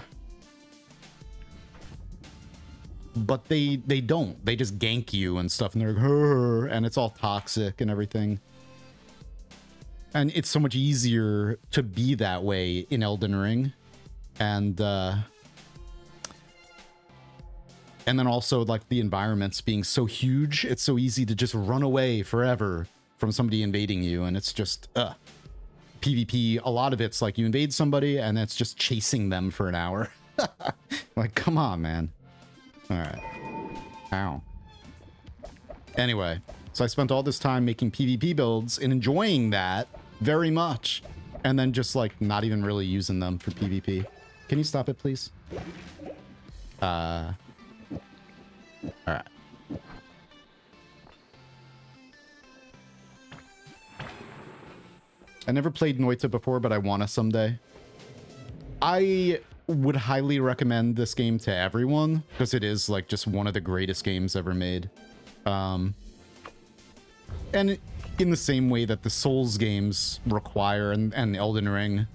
but they they don't. They just gank you and stuff, and they're like, Hur! And it's all toxic and everything. And it's so much easier to be that way in Elden Ring. And uh, and then also, like, the environments being so huge, it's so easy to just run away forever from somebody invading you, and it's just, uh, PvP, a lot of it's like you invade somebody, and it's just chasing them for an hour. Like, come on, man. Alright. Ow. Anyway, so I spent all this time making PvP builds and enjoying that very much. And then just, like, not even really using them for PvP. Can you stop it, please? Uh. Alright. I never played Noita before, but I wanna someday. I... would highly recommend this game to everyone because it is like just one of the greatest games ever made. Um, and in the same way that the Souls games require, and, and the Elden Ring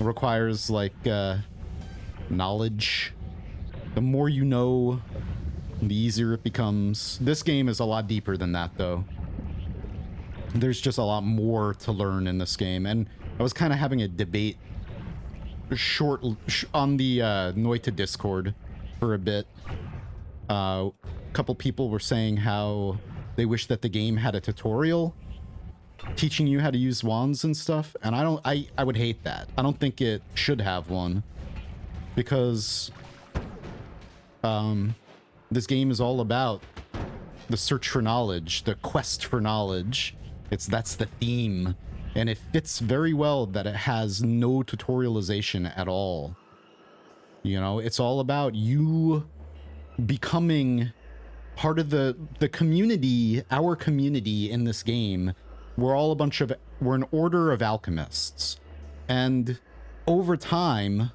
requires, like, uh, knowledge. The more you know, the easier it becomes. This game is a lot deeper than that, though. There's just a lot more to learn in this game. And I was kind of having a debate short sh on the uh, Noita Discord for a bit. Uh, a couple people were saying how they wish that the game had a tutorial teaching you how to use wands and stuff. And I don't, I, I would hate that. I don't think it should have one, because um, this game is all about the search for knowledge, the quest for knowledge. It's, that's the theme. And it fits very well that it has no tutorialization at all. You know, it's all about you becoming part of the, the community, our community in this game. We're all a bunch of, we're an order of alchemists. And over time,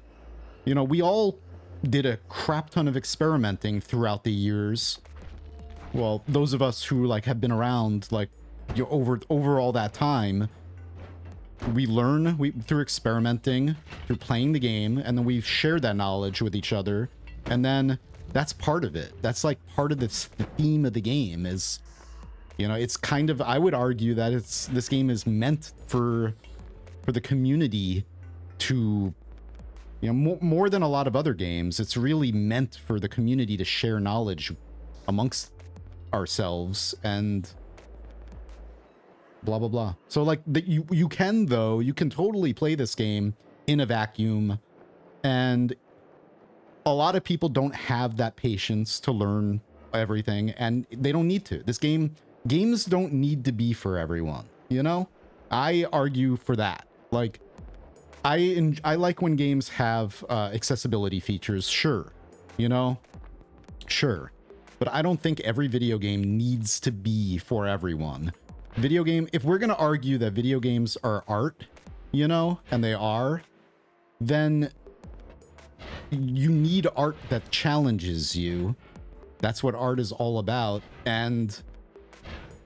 you know, we all did a crap ton of experimenting throughout the years. Well, those of us who, like, have been around, like, you know, over, over all that time, we learn we, through experimenting, through playing the game, and then we share that knowledge with each other. And then that's part of it. That's like part of this theme of the game is, you know, it's kind of, I would argue that it's, this game is meant for, for the community to, you know, more, more than a lot of other games, it's really meant for the community to share knowledge amongst ourselves and blah, blah, blah. So like that you, you can though, you can totally play this game in a vacuum, and a lot of people don't have that patience to learn everything, and they don't need to. This game, games don't need to be for everyone. You know, I argue for that. Like I, I like when games have uh, accessibility features. Sure. You know, sure. But I don't think every video game needs to be for everyone. Video game, if we're going to argue that video games are art, you know, and they are, then you need art that challenges you. That's what art is all about. And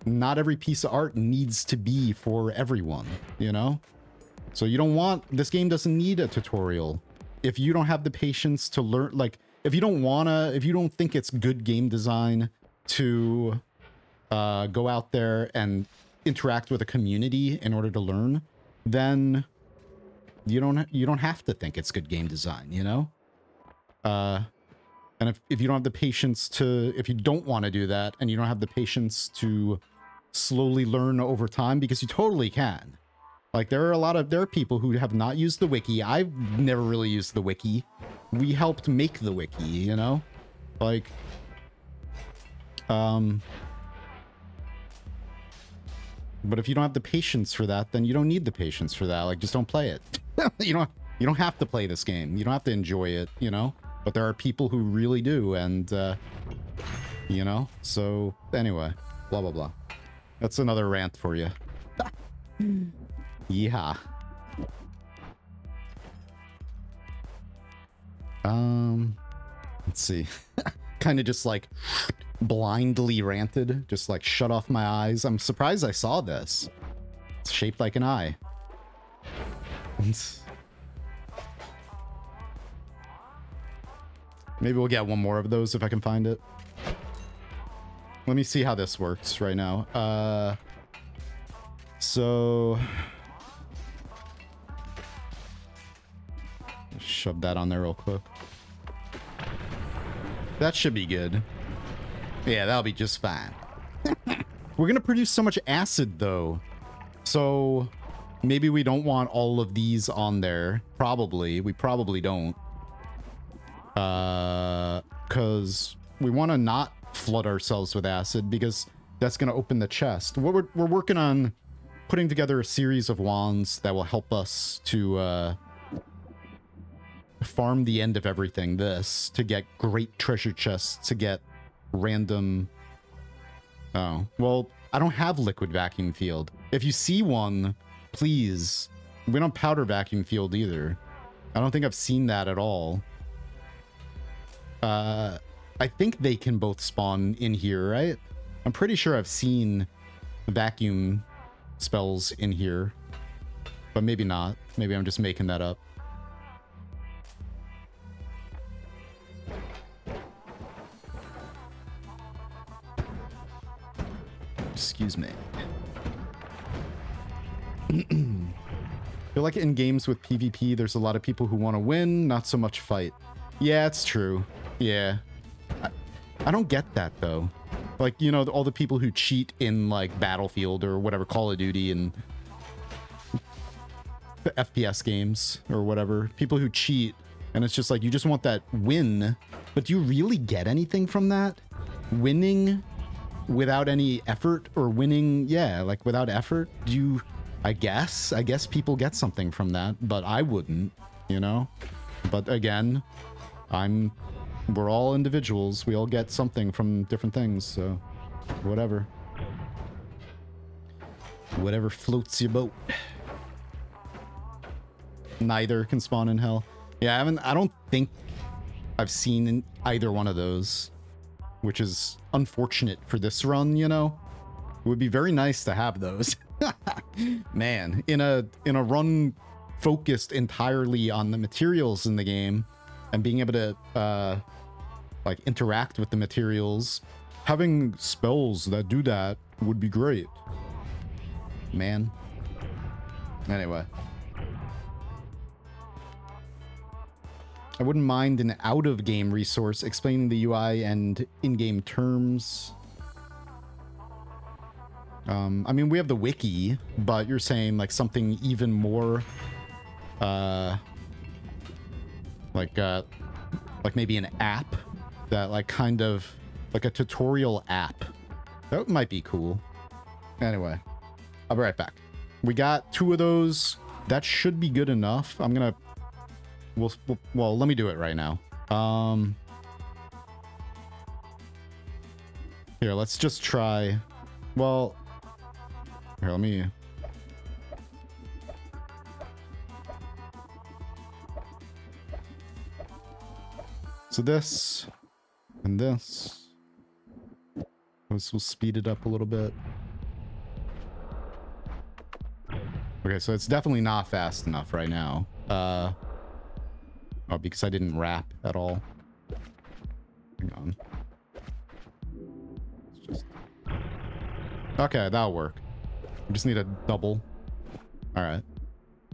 not every piece of art needs to be for everyone, you know? So you don't want, this game doesn't need a tutorial. If you don't have the patience to learn, like, if you don't want to, if you don't think it's good game design to Uh, go out there and interact with a community in order to learn, then you don't you don't have to think it's good game design, you know? Uh, and if, if you don't have the patience to, if you don't want to do that, and you don't have the patience to slowly learn over time, because you totally can. Like, there are a lot of, there are people who have not used the wiki. I've never really used the wiki. We helped make the wiki, you know? Like, um... but if you don't have the patience for that, then you don't need the patience for that. Like, just don't play it. you don't you don't have to play this game. You don't have to enjoy it, you know? But there are people who really do, and, uh, you know? So, anyway, blah, blah, blah. That's another rant for you. Yeah. Um, let's see. Kind of just, like... blindly ranted, just like shut off my eyes. I'm surprised I saw this. It's shaped like an eye. Maybe we'll get one more of those if I can find it. Let me see how this works right now. Uh, so... shove that on there real quick. That should be good. Yeah, that'll be just fine. We're going to produce so much acid, though. So maybe we don't want all of these on there. Probably. We probably don't. Uh, because we want to not flood ourselves with acid, because that's going to open the chest. What we're, we're working on putting together a series of wands that will help us to uh, farm the end of everything. This, to get great treasure chests, to get random... oh, well, I don't have liquid vacuum field. If you see one, please. We don't powder vacuum field either. I don't think I've seen that at all. Uh, I think they can both spawn in here, right? I'm pretty sure I've seen vacuum spells in here, but maybe not. Maybe I'm just making that up. Excuse me. I feel like in games with PvP, there's a lot of people who want to win, not so much fight. Yeah, it's true. Yeah. I, I don't get that, though. Like, you know, all the people who cheat in, like, Battlefield or whatever, Call of Duty and the F P S games or whatever. People who cheat, and it's just like, you just want that win. But do you really get anything from that? Winning without any effort or winning, yeah, like, without effort? Do you... I guess, I guess people get something from that, but I wouldn't, you know? But again, I'm, we're all individuals. We all get something from different things, so whatever. Whatever floats your boat. Neither can spawn in hell. Yeah, I haven't, I don't think I've seen either one of those, which is unfortunate for this run, you know? It would be very nice to have those. Man, in a in a run focused entirely on the materials in the game and being able to uh, like interact with the materials, having spells that do that would be great. Man. Anyway, I wouldn't mind an out-of-game resource explaining the U I and in-game terms. Um, I mean, we have the wiki, but you're saying like something even more, uh, like, uh, like maybe an app that like kind of like a tutorial app. That might be cool. Anyway, I'll be right back. We got two of those. That should be good enough. I'm going to, we'll, we'll, well, let me do it right now. Um, here, let's just try, well. Here, let me... So this, and this. This will speed it up a little bit. Okay, so it's definitely not fast enough right now. Uh, oh, because I didn't wrap at all. Hang on. It's just... Okay, that'll work. I just need a double. All right.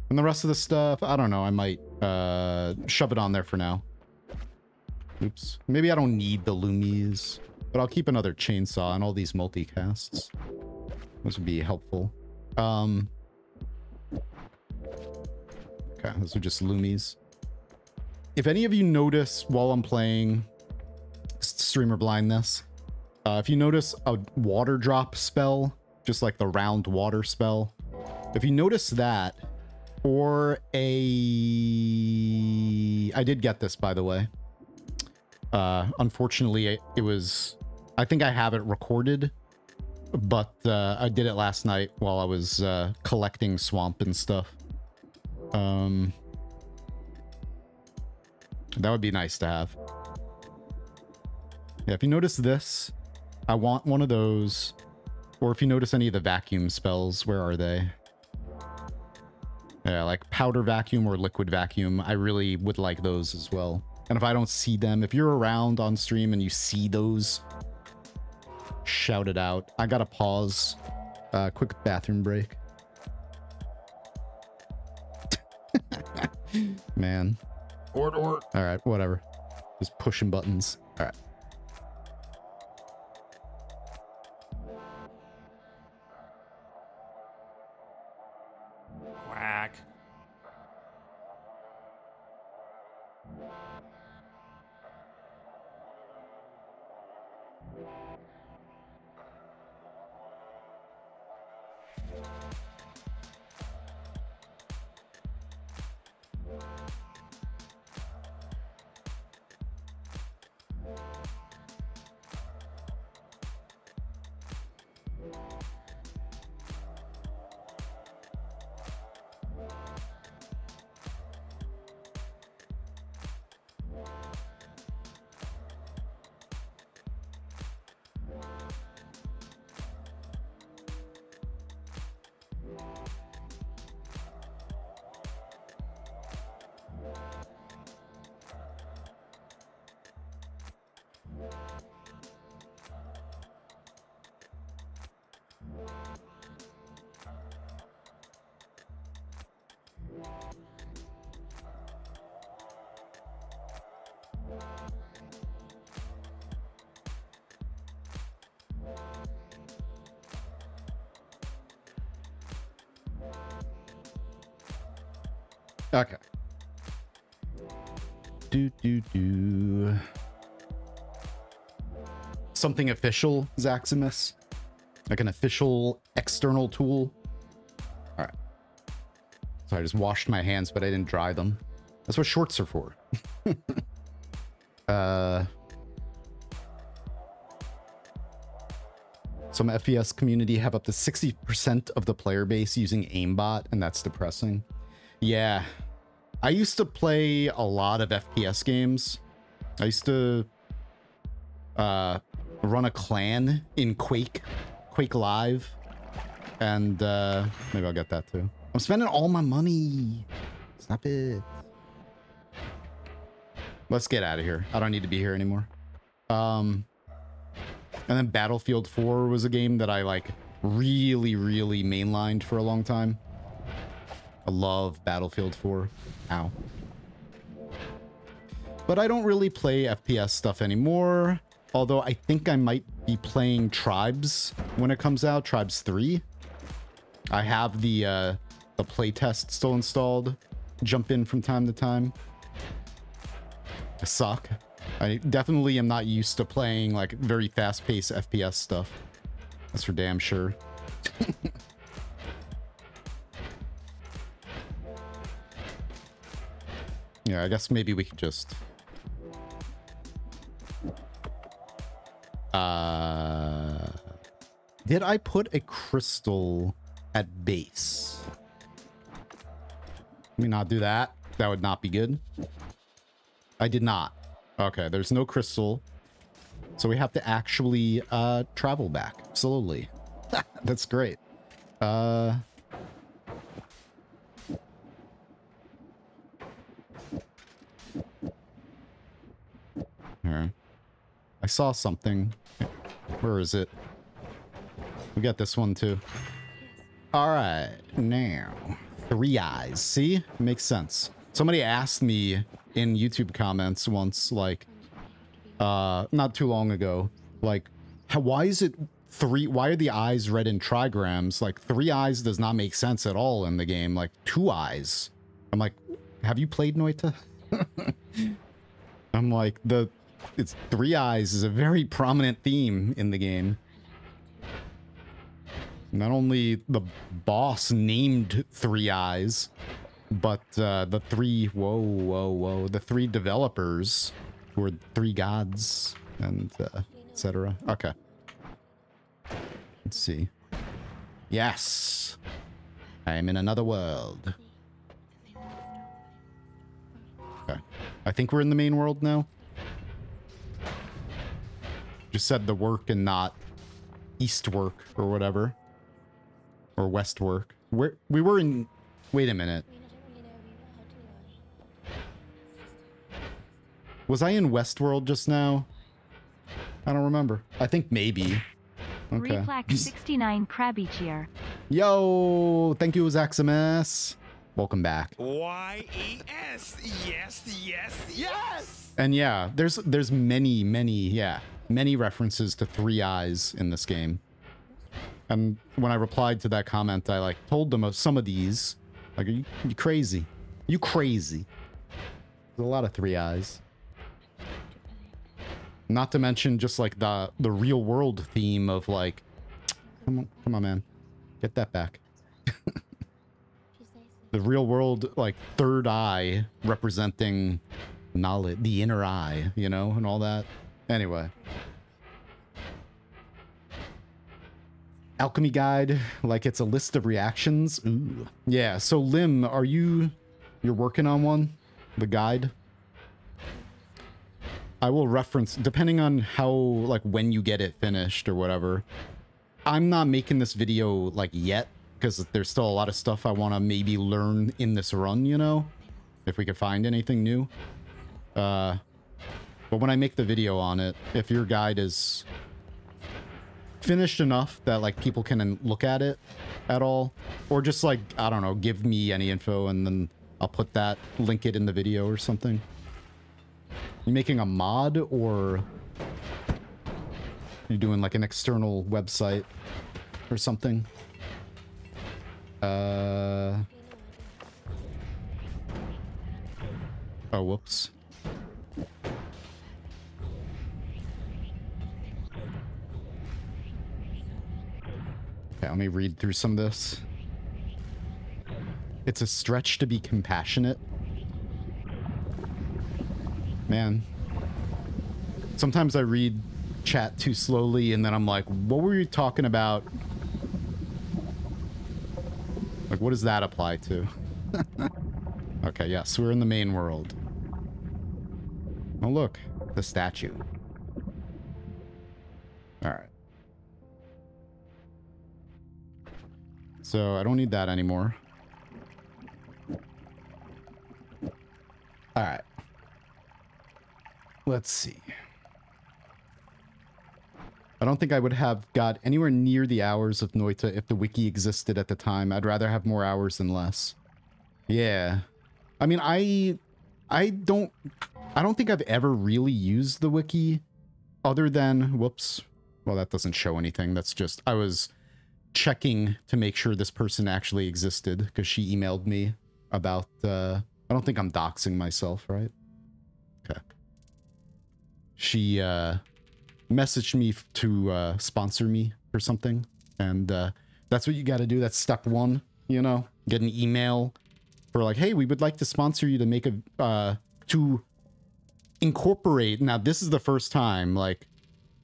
And the rest of the stuff, I don't know. I might uh, shove it on there for now. Oops. Maybe I don't need the Lumis, but I'll keep another chainsaw and all these multicasts. This would be helpful. Um, okay, those are just Lumis. If any of you notice while I'm playing streamer blindness, uh, if you notice a water drop spell, just like the round water spell. If you notice that, or a... I did get this, by the way. Uh, unfortunately, it, it was... I think I have it recorded, but uh, I did it last night while I was uh, collecting swamp and stuff. Um, that would be nice to have. Yeah, if you notice this, I want one of those... Or if you notice any of the vacuum spells, where are they? Yeah, like powder vacuum or liquid vacuum. I really would like those as well. And if I don't see them, if you're around on stream and you see those, shout it out. I gotta pause. Uh, quick bathroom break. Man. Ort, ort. All right, whatever. Just pushing buttons. All right. Okay. Do, do, do. Something official, Zaximus. Like an official external tool. All right. So I just washed my hands, but I didn't dry them. That's what shorts are for. uh, some F P S community have up to sixty percent of the player base using aimbot, and that's depressing. Yeah. I used to play a lot of F P S games. I used to uh, run a clan in Quake, Quake Live, and uh, maybe I'll get that too. I'm spending all my money. Stop it. Let's get out of here. I don't need to be here anymore. Um, and then Battlefield four was a game that I like really, really mainlined for a long time. I love Battlefield four. Ow. But I don't really play F P S stuff anymore. Although I think I might be playing Tribes when it comes out. Tribes three. I have the, uh, the playtest still installed. Jump in from time to time. I suck. I definitely am not used to playing like very fast-paced F P S stuff. That's for damn sure. Yeah, I guess maybe we could just uh did I put a crystal at base? Let me not do that. That would not be good. I did not. Okay, there's no crystal. So we have to actually uh travel back slowly. That's great. Uh I saw something. Where is it? We got this one too. All right, now three eyes. See, makes sense. Somebody asked me in YouTube comments once, like, uh, not too long ago, like, how, why is it three? Why are the eyes read in trigrams? Like, three eyes does not make sense at all in the game. Like, two eyes. I'm like, have you played Noita? I'm like, the it's three eyes is a very prominent theme in the game. Not only the boss named Three Eyes, but uh, the three whoa whoa whoa the three developers who are three gods and uh, et cetera. Okay, let's see. Yes, I am in another world. Okay, I think we're in the main world now. Just said the work and not east work or whatever. Or west work. Where we were in... Wait a minute. Was I in Westworld just now? I don't remember. I think maybe. Okay. Replax sixty-nine Krabby Cheer. Yo! Thank you, Zaximus. Welcome back. Y E S! Yes, yes, yes! And yeah, there's there's many, many, yeah. Many references to three eyes in this game. And when I replied to that comment, I like told them of some of these. Like, are you, you crazy? You crazy. There's a lot of three eyes. Not to mention just like the the real world theme of like, come on, come on, man, get that back. The real world, like third eye representing knowledge, the inner eye, you know, and all that. Anyway. Alchemy guide, like it's a list of reactions. Ooh. Yeah, so Lim, are you... You're working on one? The guide? I will reference, depending on how, like, when you get it finished or whatever. I'm not making this video, like, yet, because there's still a lot of stuff I want to maybe learn in this run, you know? If we could find anything new. Uh... But when I make the video on it, if your guide is finished enough that like people can look at it at all, or just like, I don't know, give me any info and then I'll put that, link it in the video or something. You making a mod or you doing like an external website or something? Uh, Oh, whoops. Okay, let me read through some of this. It's a stretch to be compassionate. Man. Sometimes I read chat too slowly and then I'm like, what were you talking about? Like, what does that apply to? Okay, yes, we're in the main world. Oh, look, the statue. All right. So I don't need that anymore. All right. Let's see. I don't think I would have got anywhere near the hours of Noita if the wiki existed at the time. I'd rather have more hours than less. Yeah. I mean, I I don't I don't think I've ever really used the wiki other than, whoops. Well, that doesn't show anything. That's just, I was checking to make sure this person actually existed because she emailed me about, uh, I don't think I'm doxing myself, right? Okay. She uh, messaged me to uh, sponsor me or something. And uh, that's what you got to do. That's step one, you know, get an email for like, hey, we would like to sponsor you to make a, uh, to incorporate. Now, this is the first time, like,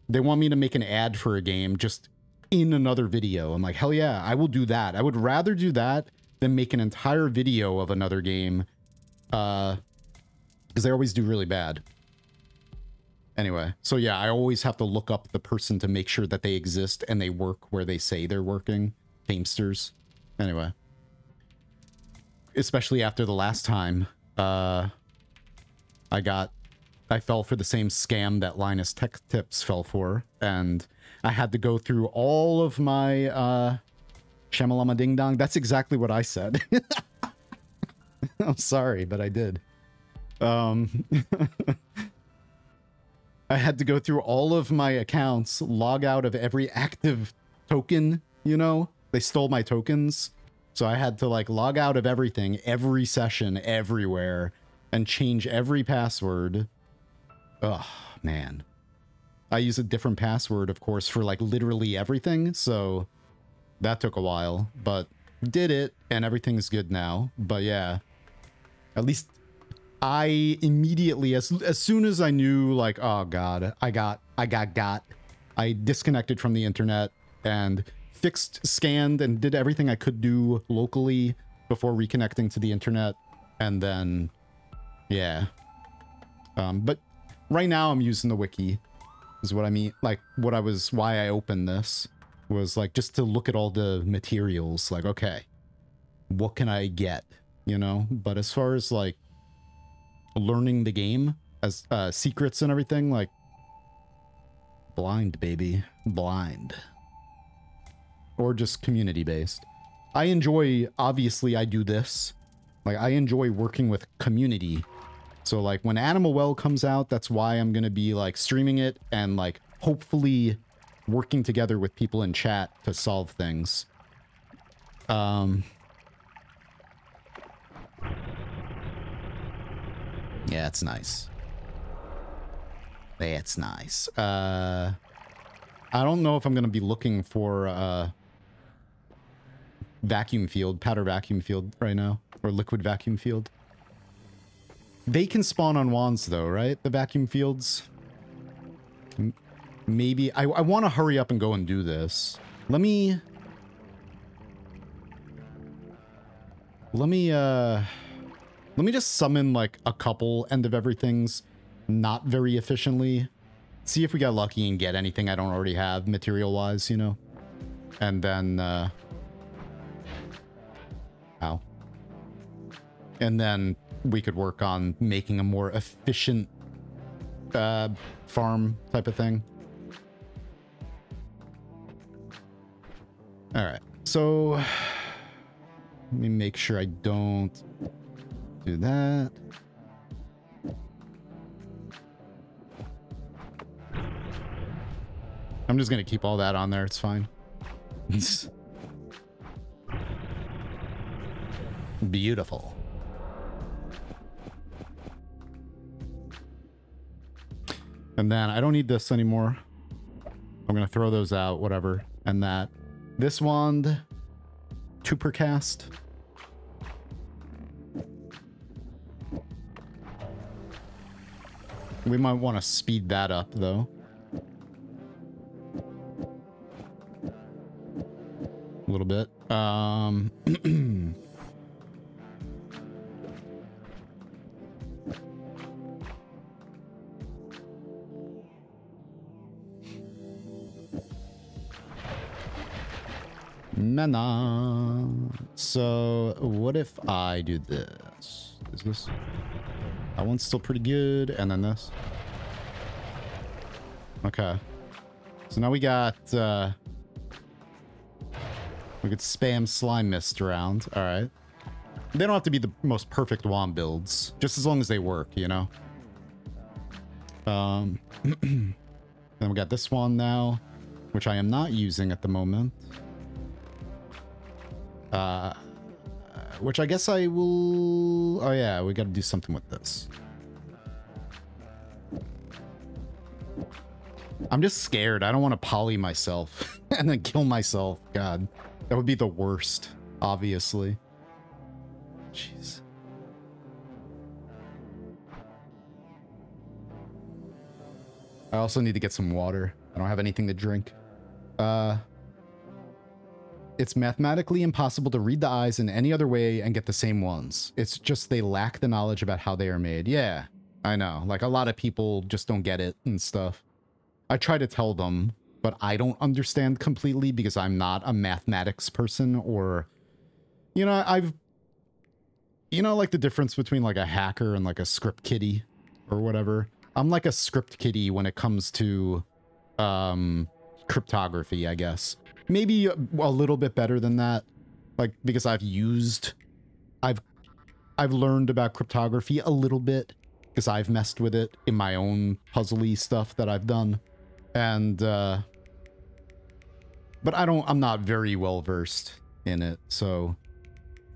they want me to make an ad for a game just in another video. I'm like, hell yeah, I will do that. I would rather do that than make an entire video of another game. Uh, because they always do really bad. Anyway, so yeah, I always have to look up the person to make sure that they exist and they work where they say they're working. Gamesters. Anyway. Especially after the last time, uh, I got, I fell for the same scam that Linus Tech Tips fell for. And I had to go through all of my, uh, Shamalama Ding Dong. That's exactly what I said. I'm sorry, but I did. Um... I had to go through all of my accounts, log out of every active token, you know? They stole my tokens. So I had to, like, log out of everything, every session, everywhere, and change every password. Oh, man. I use a different password, of course, for, like, literally everything, so that took a while, but did it, and everything's good now. But yeah, at least... I immediately, as as soon as I knew, like, oh god, I got, I got, got, I disconnected from the internet and fixed, scanned, and did everything I could do locally before reconnecting to the internet, and then, yeah. Um, but right now I'm using the wiki, is what I mean. Like, what I was, why I opened this was like just to look at all the materials. Like, okay, what can I get, you know? But as far as like learning the game as uh, secrets and everything, like, blind, baby, blind. Or just community based. I enjoy, obviously I do this, like I enjoy working with community. So like when Animal Well comes out, that's why I'm gonna be like streaming it and like hopefully working together with people in chat to solve things. Um. Yeah, it's nice. That's nice. Uh, I don't know if I'm going to be looking for uh, vacuum field, powder vacuum field right now, or liquid vacuum field. They can spawn on wands though, right? The vacuum fields. Maybe. I, I want to hurry up and go and do this. Let me... Let me... Uh, Let me just summon, like, a couple end of everythings not very efficiently. See if we got lucky and get anything I don't already have material-wise, you know? And then, uh... Ow. And then we could work on making a more efficient uh, farm type of thing. Alright, so... Let me make sure I don't... do that. I'm just gonna keep all that on there, it's fine. Beautiful. And then I don't need this anymore. I'm going to throw those out, whatever. And that. This wand, two per cast. We might want to speed that up, though. A little bit. Um, Mana. So, what if I do this? Is this... That one's still pretty good, and then this. Okay. So now we got, uh... we could spam Slime Mist around. Alright. They don't have to be the most perfect wand builds. Just as long as they work, you know? Um... then we got this wand now, which I am not using at the moment. Uh... Which I guess I will... Oh yeah, we gotta do something with this. I'm just scared. I don't want to poly myself and then kill myself. God, that would be the worst, obviously. Jeez. I also need to get some water. I don't have anything to drink. Uh... It's mathematically impossible to read the eyes in any other way and get the same ones. It's just they lack the knowledge about how they are made. Yeah, I know. Like, a lot of people just don't get it and stuff. I try to tell them, but I don't understand completely because I'm not a mathematics person or... You know, I've... You know, like, the difference between, like, a hacker and, like, a script kiddie or whatever? I'm like a script kiddie when it comes to, um, cryptography, I guess. Maybe a little bit better than that, like, because I've used, I've, I've learned about cryptography a little bit because I've messed with it in my own puzzly stuff that I've done. And, uh, but I don't, I'm not very well versed in it. So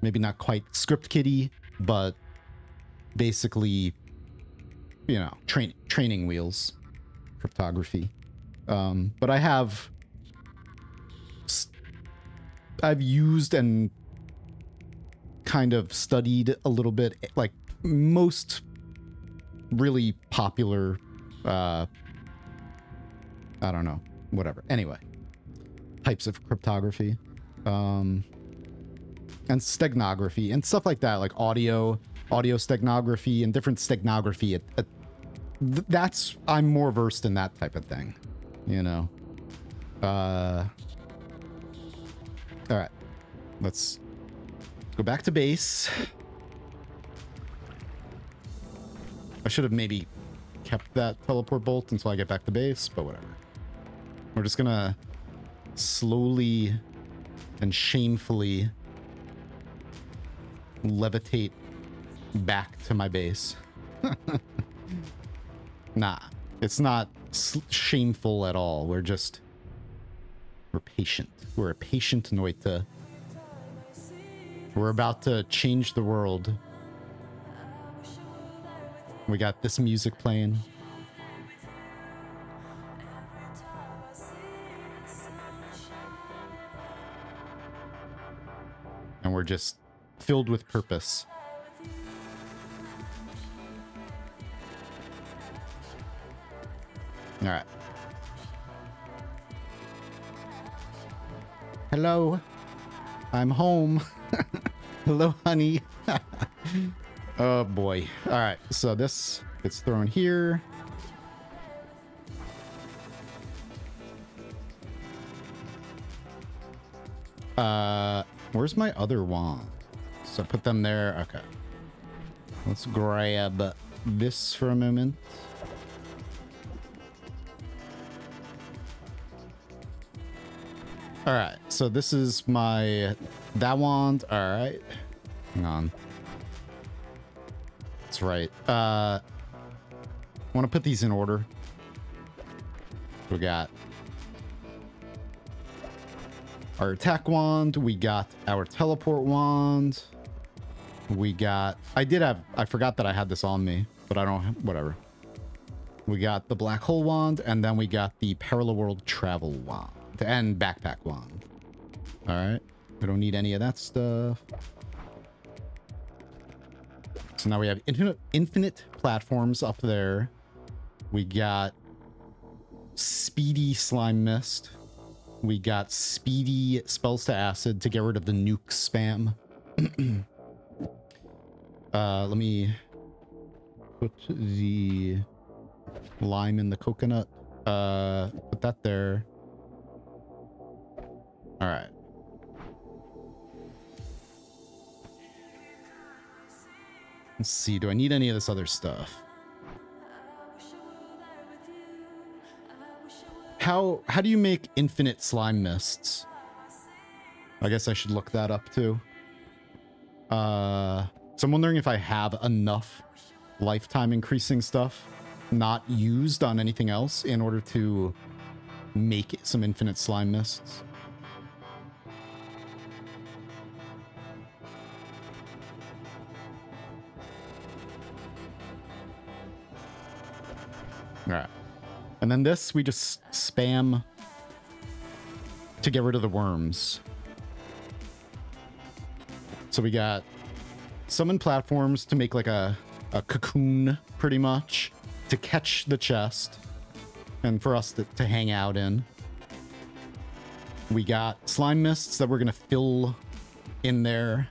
maybe not quite script kiddie, but basically, you know, train, training wheels, cryptography. Um, but I have... I've used and kind of studied a little bit, like, most really popular, uh, I don't know, whatever. Anyway, types of cryptography, um, and steganography and stuff like that, like audio, audio steganography and different steganography. It, it, th that's, I'm more versed in that type of thing, you know, uh... All right, let's go back to base. I should have maybe kept that teleport bolt until I get back to base, but whatever. We're just gonna slowly and shamefully levitate back to my base. Nah, it's not shameful at all. We're just... We're patient. We're a patient Noita. We're about to change the world. We got this music playing. And we're just filled with purpose. All right. Hello, I'm home. Hello, honey. Oh, boy. All right, so this gets thrown here. Uh, where's my other wand? So put them there. Okay. Let's grab this for a moment. All right, so this is my, that wand. All right, hang on. That's right. Uh, I want to put these in order. We got our attack wand. We got our teleport wand. We got, I did have, I forgot that I had this on me, but I don't, whatever. We got the black hole wand, and then we got the parallel world travel wand and backpack wand. All right, we don't need any of that stuff. So now we have infinite, infinite platforms up there. We got speedy slime mist. We got speedy spells to acid to get rid of the nuke spam. uh, let me put the lime in the coconut. Uh, put that there. All right. Let's see. Do I need any of this other stuff? How how do you make infinite slime mists? I guess I should look that up too. Uh, so I'm wondering if I have enough lifetime increasing stuff not used on anything else in order to make some infinite slime mists. All right. And then this, we just spam to get rid of the worms. So we got summon platforms to make like a, a cocoon, pretty much, to catch the chest and for us to, to hang out in. We got slime mists that we're going to fill in there.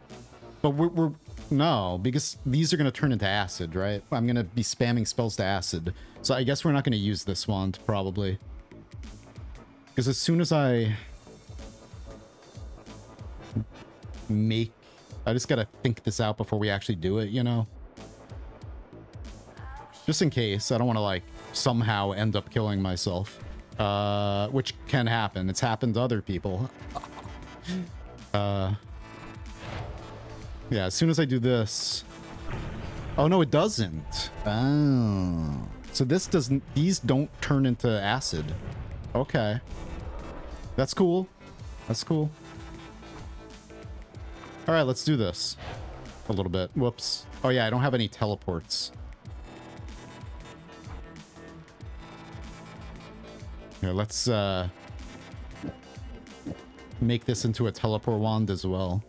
But we're, we're... No, because these are going to turn into acid, right? I'm going to be spamming spells to acid. So I guess we're not going to use this wand, probably. Because as soon as I make... I just got to think this out before we actually do it, you know? Just in case. I don't want to, like, somehow end up killing myself. Uh, which can happen. It's happened to other people. Uh... Yeah, as soon as I do this... Oh, no, it doesn't. Oh. So this doesn't... These don't turn into acid. Okay. That's cool. That's cool. All right, let's do this. A little bit. Whoops. Oh, yeah, I don't have any teleports. Here, let's uh, make this into a teleport wand as well.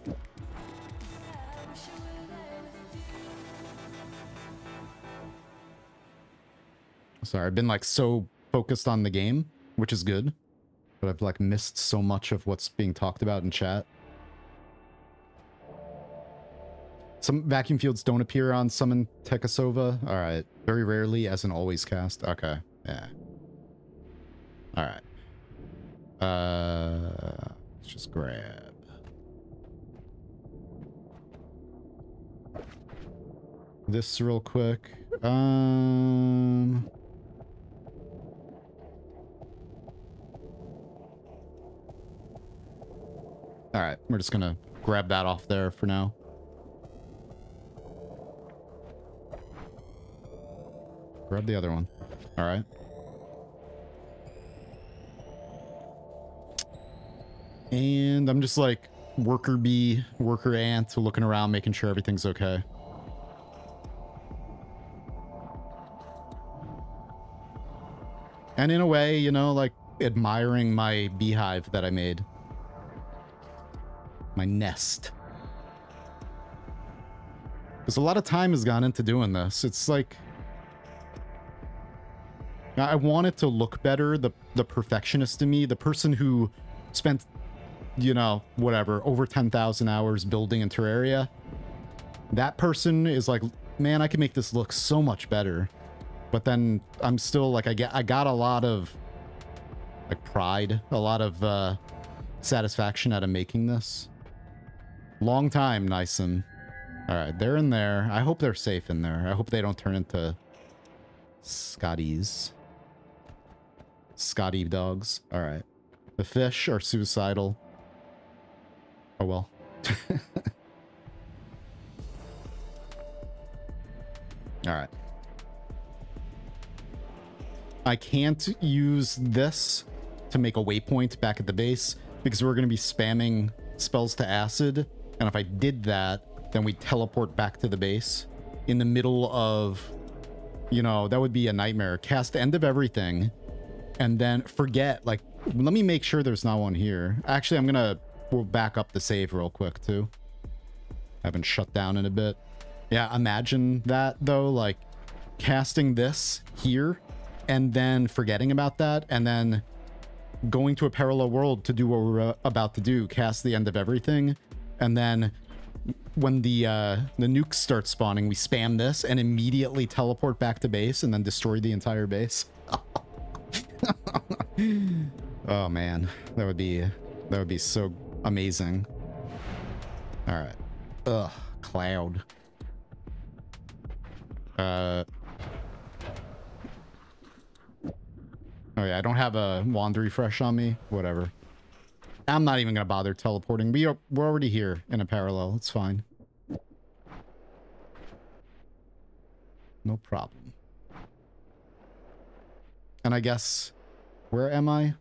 Sorry, I've been like so focused on the game, which is good, but I've like missed so much of what's being talked about in chat. Some vacuum fields don't appear on Summon Tekasova. All right, very rarely, as an always cast. Okay, yeah. All right. Uh, let's just grab. This real quick. Um... All right, we're just going to grab that off there for now. Grab the other one. All right. And I'm just like worker bee, worker ant, looking around, making sure everything's okay. And in a way, you know, like admiring my beehive that I made. My nest. Because a lot of time has gone into doing this. It's like... I want it to look better. The, the perfectionist in me, the person who spent, you know, whatever, over ten thousand hours building in Terraria. That person is like, man, I can make this look so much better. But then I'm still like, I, get, I got a lot of like pride, a lot of uh, satisfaction out of making this. Long time, Nysen. All right, they're in there. I hope they're safe in there. I hope they don't turn into Scotties. Scotty dogs. All right. The fish are suicidal. Oh, well. All right. I can't use this to make a waypoint back at the base because we're going to be spamming spells to acid. And if I did that, then we teleport back to the base in the middle of You know, that would be a nightmare. Cast the end of everything and then forget, like, let me make sure there's not one here. Actually, I'm gonna we'll back up the save real quick too. Haven't shut down in a bit. Yeah, imagine that though, like casting this here and then forgetting about that and then going to a parallel world to do what we're about to do, cast the end of everything, and then when the uh the nukes start spawning, we spam this and immediately teleport back to base and then destroy the entire base. Oh man, that would be that would be so amazing. All right. Ugh, Cloud. Uh Oh yeah, I don't have a wand refresh on me. Whatever. I'm not even gonna bother teleporting. We are, we're already here in a parallel. It's fine. No problem. And I guess, where am I?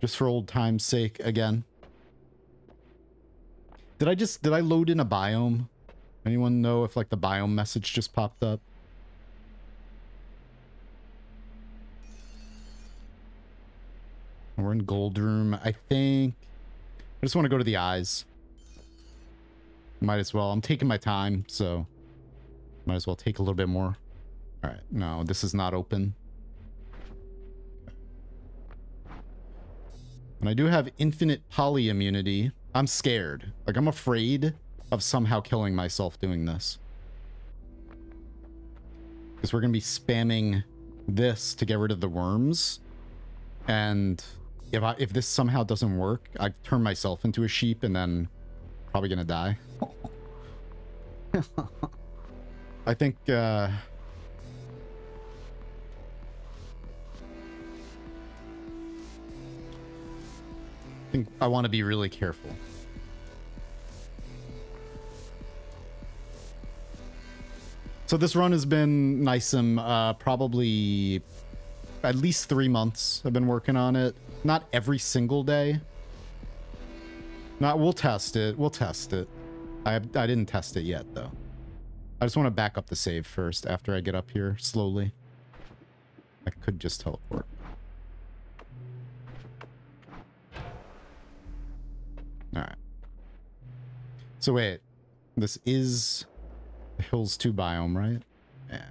Just for old time's sake again. Did I just, did I load in a biome? Anyone know if like the biome message just popped up? We're in Gold Room, I think. I just want to go to the eyes. Might as well. I'm taking my time, so might as well take a little bit more. All right. No, this is not open. And I do have infinite poly immunity. I'm scared. Like, I'm afraid of somehow killing myself doing this. Because we're going to be spamming this to get rid of the worms. And if I, if this somehow doesn't work, I turn myself into a sheep and then probably gonna die. I think, uh... I think I want to be really careful. So this run has been nice, um, uh, probably at least three months I've been working on it. Not every single day. Not, we'll test it. We'll test it. I, I didn't test it yet, though. I just want to back up the save first after I get up here slowly. I could just teleport. All right. So wait, this is the Hills two biome, right? Yeah.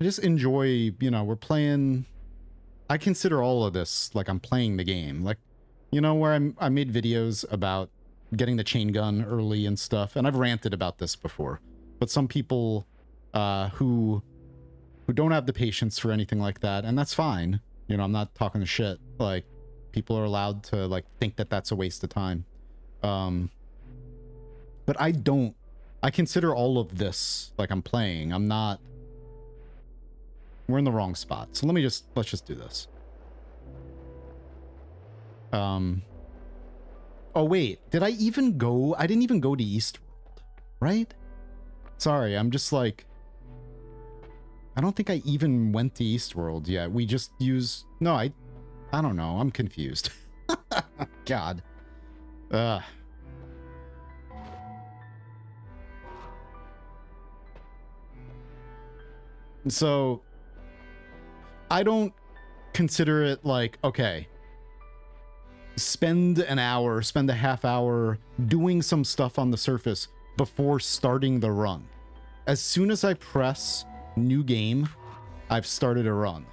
I just enjoy, you know, we're playing. I consider all of this like I'm playing the game. Like, you know, where I'm, I made videos about getting the chain gun early and stuff, and I've ranted about this before. But some people uh, who who don't have the patience for anything like that, and that's fine. You know, I'm not talking shit. Like, people are allowed to like think that that's a waste of time. Um, but I don't. I consider all of this like I'm playing. I'm not. We're in the wrong spot. So let me just, let's just do this. Um, oh wait, did I even go? I didn't even go to East World, right? Sorry, I'm just like, I don't think I even went to East World yet. We just used, no, I, I don't know. I'm confused. God. Ugh. So I don't consider it like, okay, spend an hour, spend a half hour doing some stuff on the surface before starting the run. As soon as I press new game, I've started a run.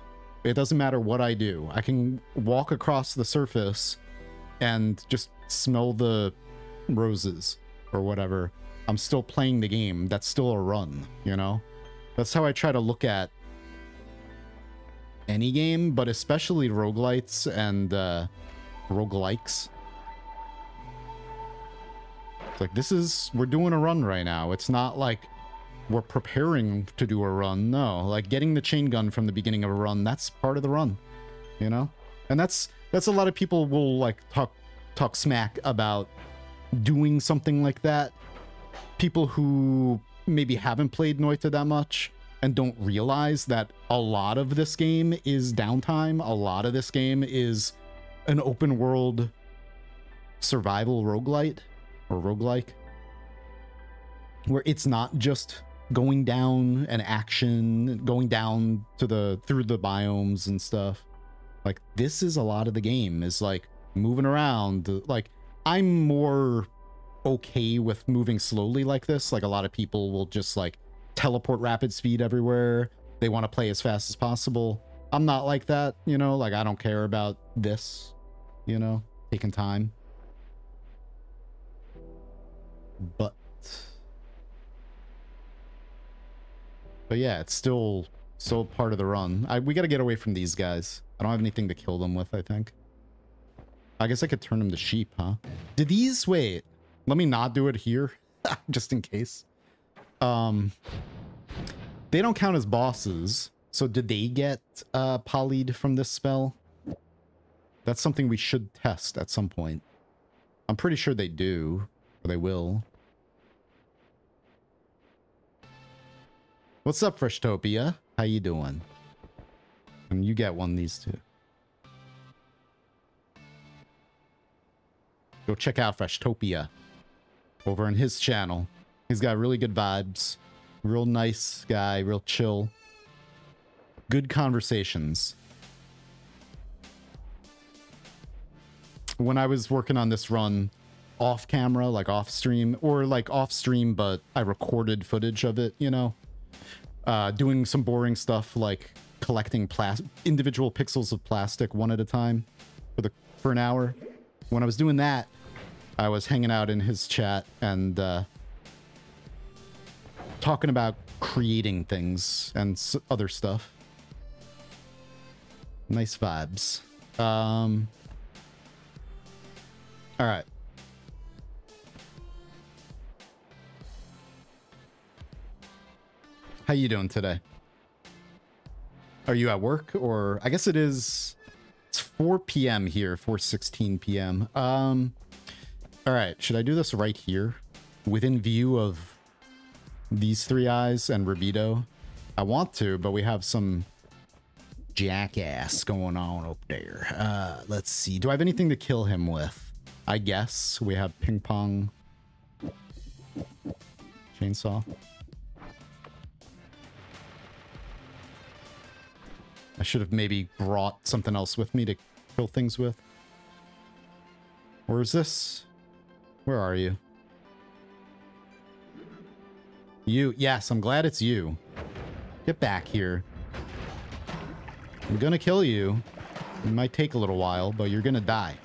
It doesn't matter what I do. I can walk across the surface and just smell the roses or whatever. I'm still playing the game. That's still a run, you know? That's how I try to look at any game, but especially roguelites and uh, roguelikes. It's like, this is, we're doing a run right now. It's not like we're preparing to do a run. No, like getting the chain gun from the beginning of a run, that's part of the run, you know? And that's, that's a lot of people will like talk, talk smack about doing something like that. People who maybe haven't played Noita that much and don't realize that a lot of this game is downtime. A lot of this game is an open world survival roguelite or roguelike, where it's not just going down an action, going down to the through the biomes and stuff. Like, this is a lot of the game is like moving around. Like, I'm more okay with moving slowly like this. Like, a lot of people will just like teleport rapid speed everywhere. They want to play as fast as possible. I'm not like that, you know, like I don't care about this, you know, taking time. But, but yeah, it's still, still part of the run. I, we got to get away from these guys. I don't have anything to kill them with, I think. I guess I could turn them to sheep, huh? Did these, wait, let me not do it here, just in case. Um, they don't count as bosses. So did they get uh, polyed from this spell? That's something we should test at some point. I'm pretty sure they do, or they will. What's up, Freshtopia? How you doing? And you get one of these two. Go check out Freshtopia over on his channel. He's got really good vibes. Real nice guy, real chill. Good conversations. When I was working on this run off camera, like off stream, or like off stream, but I recorded footage of it, you know, uh, doing some boring stuff like collecting plas- individual pixels of plastic one at a time for the for an hour. When I was doing that, I was hanging out in his chat and uh, talking about creating things and s other stuff. Nice vibes. Um, all right. How you doing today? Are you at work? Or I guess it is, it's four P M here, four sixteen P M Um, all right. Should I do this right here within view of these three eyes and Rubido? I want to, but we have some jackass going on up there. Uh, let's see. Do I have anything to kill him with? I guess we have ping pong, chainsaw. I should have maybe brought something else with me to kill things with. Where is this? Where are you? You. Yes, I'm glad it's you. Get back here. I'm gonna kill you. It might take a little while, but you're gonna die.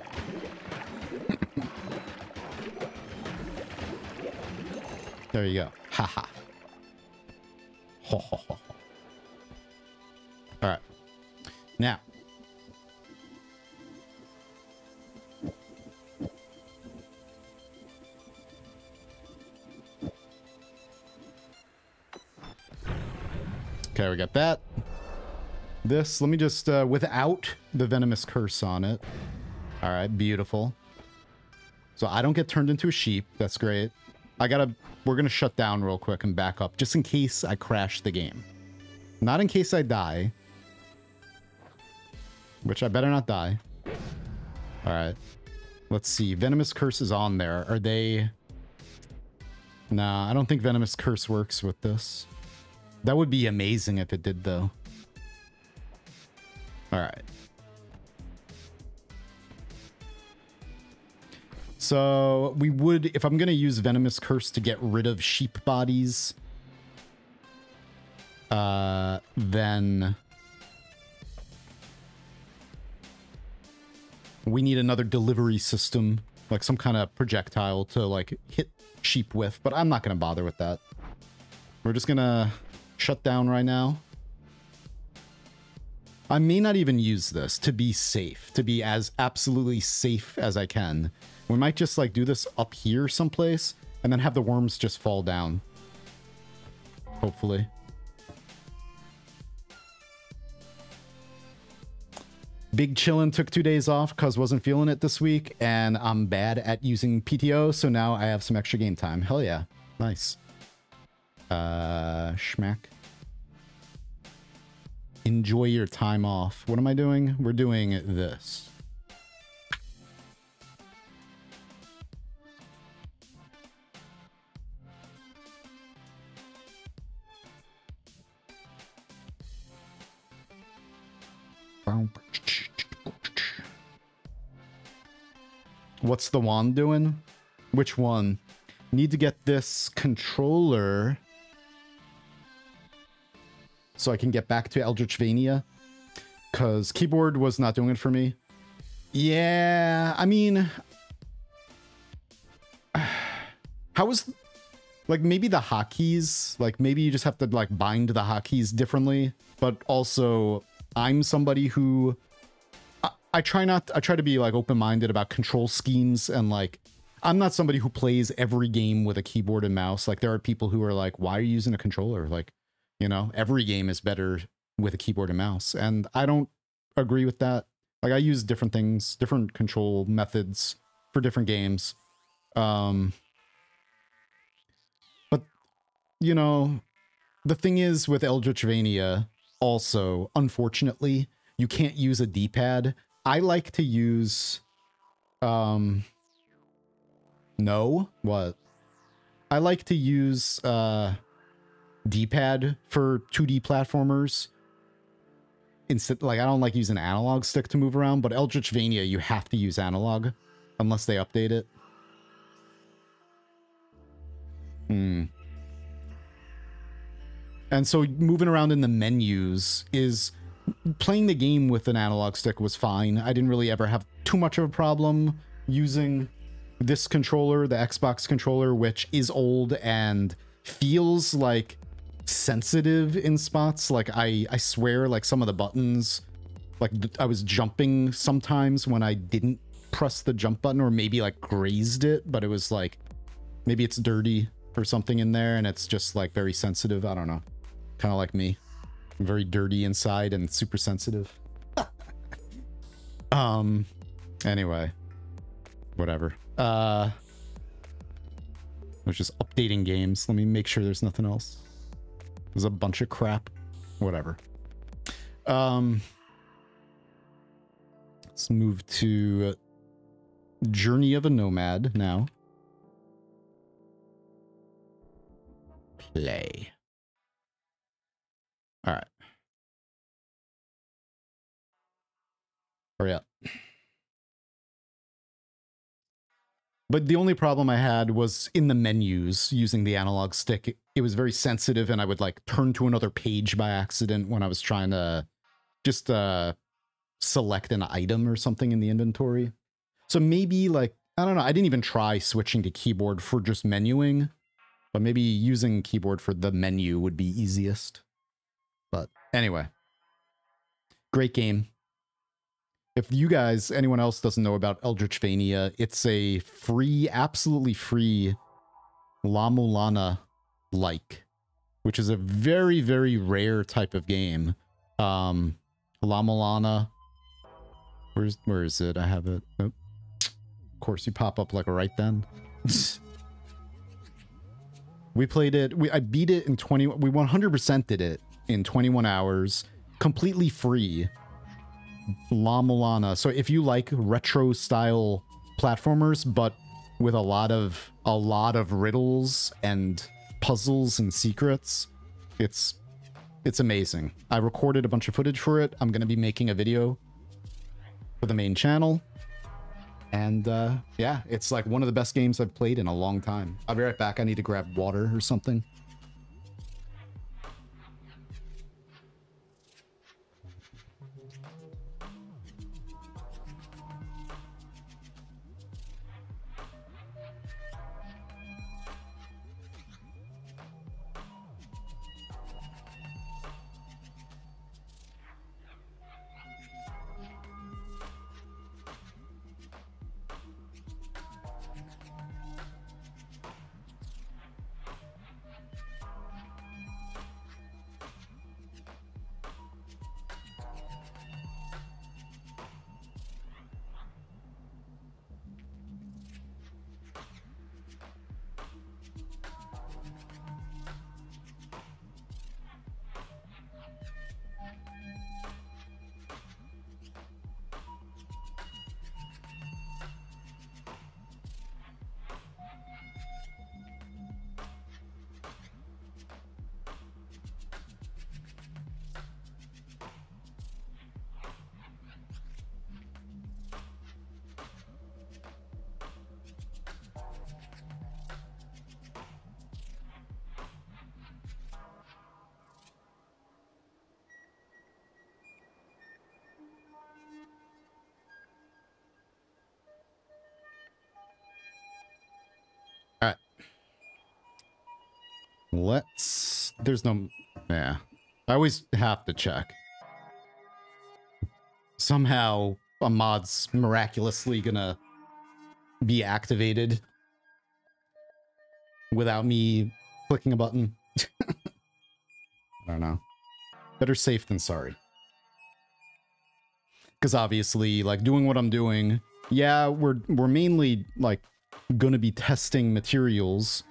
There you go. Haha. Ho ho ho. All right. Now. Okay, we got that. This, let me just, uh, without the venomous curse on it. All right, beautiful. So I don't get turned into a sheep. That's great. I gotta, we're gonna shut down real quick and back up just in case I crash the game. Not in case I die. Which I better not die. All right. Let's see. Venomous curse is on there. Are they... Nah, I don't think venomous curse works with this. That would be amazing if it did, though. All right. So we would, if I'm going to use Venomous Curse to get rid of sheep bodies, uh, then we need another delivery system, like some kind of projectile to like hit sheep with, but I'm not going to bother with that. We're just going to shut down right now. I may not even use this to be safe, to be as absolutely safe as I can. We might just like do this up here someplace and then have the worms just fall down. Hopefully. Big Chillin took two days off because wasn't feeling it this week, and I'm bad at using P T O, so now I have some extra game time. Hell yeah. Nice. Uh, Schmack. Enjoy your time off. What am I doing? We're doing this. What's the wand doing? Which one? Need to get this controller so I can get back to Eldritchvania, because keyboard was not doing it for me. Yeah, I mean, how is, like, maybe the hotkeys, like, maybe you just have to, like, bind the hotkeys differently, but also I'm somebody who, I, I try not, I try to be, like, open-minded about control schemes, and, like, I'm not somebody who plays every game with a keyboard and mouse. Like, there are people who are like, why are you using a controller? Like, you know, every game is better with a keyboard and mouse, and I don't agree with that. Like, I use different things, different control methods for different games. Um, but, you know, the thing is with Eldritchvania, also, unfortunately, you can't use a D-pad. I like to use... Um, no? What? I like to use uh, D-pad for two D platformers. Instead, like, I don't like using analog stick to move around, but Eldritchvania, you have to use analog unless they update it. Hmm. And so moving around in the menus is... Playing the game with an analog stick was fine. I didn't really ever have too much of a problem using this controller, the Xbox controller, which is old and feels like... sensitive in spots. Like, I I swear, like, some of the buttons, like, I was jumping sometimes when I didn't press the jump button, or maybe, like, grazed it, but it was like, maybe it's dirty or something in there, and it's just, like, very sensitive. I don't know, kind of like me. I'm very dirty inside and super sensitive. Um anyway, whatever. uh I was just updating games. Let me make sure there's nothing else. There's a bunch of crap. Whatever. Um, let's move to Journey of a Nomad now. Play. All right. Hurry up. But the only problem I had was in the menus using the analog stick. It was very sensitive, and I would, like, turn to another page by accident when I was trying to just uh, select an item or something in the inventory. So maybe, like, I don't know. I didn't even try switching to keyboard for just menuing, but maybe using keyboard for the menu would be easiest. But anyway, great game. If you guys, anyone else doesn't know about Eldritchvania, it's a free, absolutely free La Mulana like, which is a very, very rare type of game. Um, La Mulana, where's, where is it? I have it. Oh. Of course, you pop up like right then. We played it. We, I beat it in twenty. We one hundred percent did it in twenty-one hours, completely free. La Mulana. So if you like retro style platformers, but with a lot of a lot of riddles and puzzles and secrets, it's it's amazing. I recorded a bunch of footage for it. I'm gonna be making a video for the main channel, and uh, yeah, it's like one of the best games I've played in a long time. I'll be right back. I need to grab water or something. Um, let's... There's no... Yeah. I always have to check. Somehow, a mod's miraculously gonna be activated without me clicking a button. I don't know. Better safe than sorry. Because obviously, like, doing what I'm doing, yeah, we're we're mainly, like, gonna be testing materials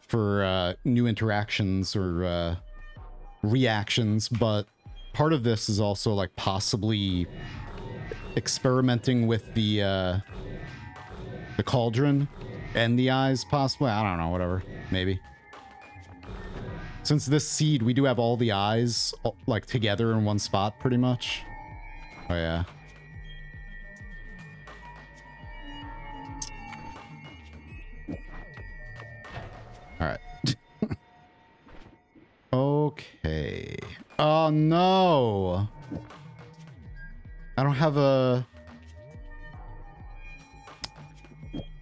for uh, new interactions or uh, reactions, but part of this is also, like, possibly experimenting with the, uh, the cauldron and the eyes, possibly. I don't know, whatever, maybe. Since this seed, we do have all the eyes, like, together in one spot, pretty much. Oh, yeah. All right. Okay. Oh, no. I don't have a...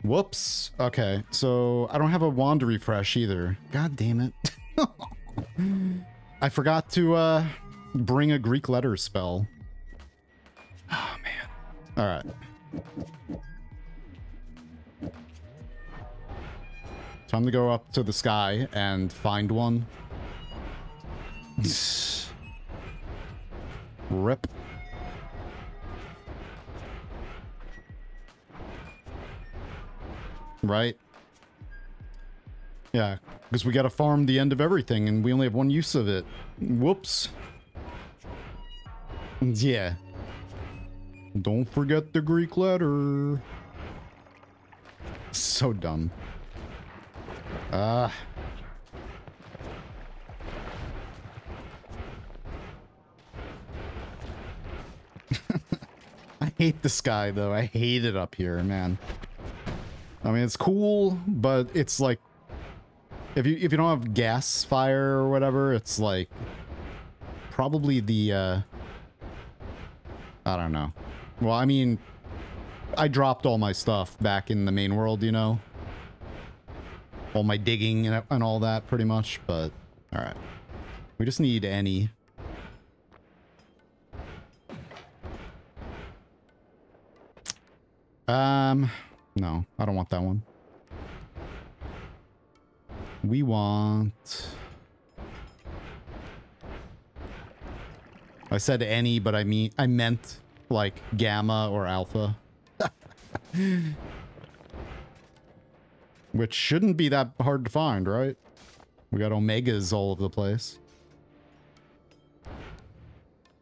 Whoops. Okay, so I don't have a wand to refresh either. God damn it. I forgot to uh, bring a Greek letter spell. Oh, man. All right. Time to go up to the sky and find one. Rip. Right? Yeah, because we gotta farm the end of everything, and we only have one use of it. Whoops. Yeah. Don't forget the Greek letter. So dumb. Ah. Uh. I hate the sky, though. I hate it up here, man. I mean, it's cool, but it's like... If you if you don't have gas, fire, or whatever, it's like... Probably the... Uh, I don't know. Well, I mean... I dropped all my stuff back in the main world, you know? All my digging and, and all that, pretty much, but... Alright. We just need any... Um... No, I don't want that one. We want... I said any, but I mean I meant like gamma or alpha. Which shouldn't be that hard to find, right? We got omegas all over the place.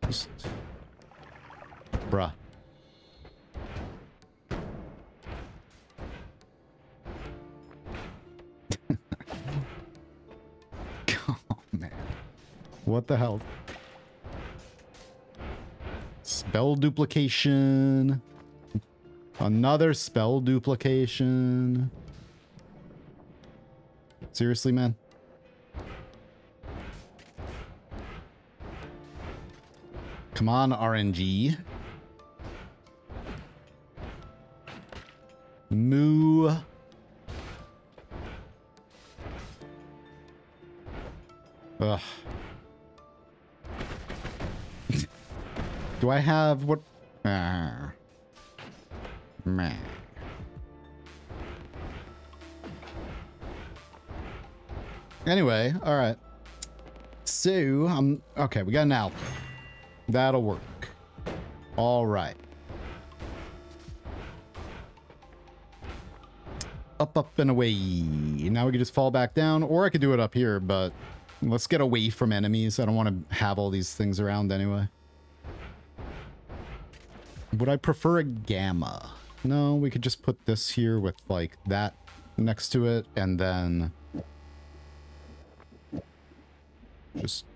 Just... Bruh. What the hell? Spell duplication. Another spell duplication. Seriously, man? Come on, R N G. Moo. Ugh. Do I have what? Uh, meh. Anyway, all right. So, um, okay, we got an alpha. That'll work. All right. Up, up, and away. Now we can just fall back down, or I could do it up here, but let's get away from enemies. I don't want to have all these things around anyway. Would I prefer a gamma? No, we could just put this here with, like, that next to it, and then... Just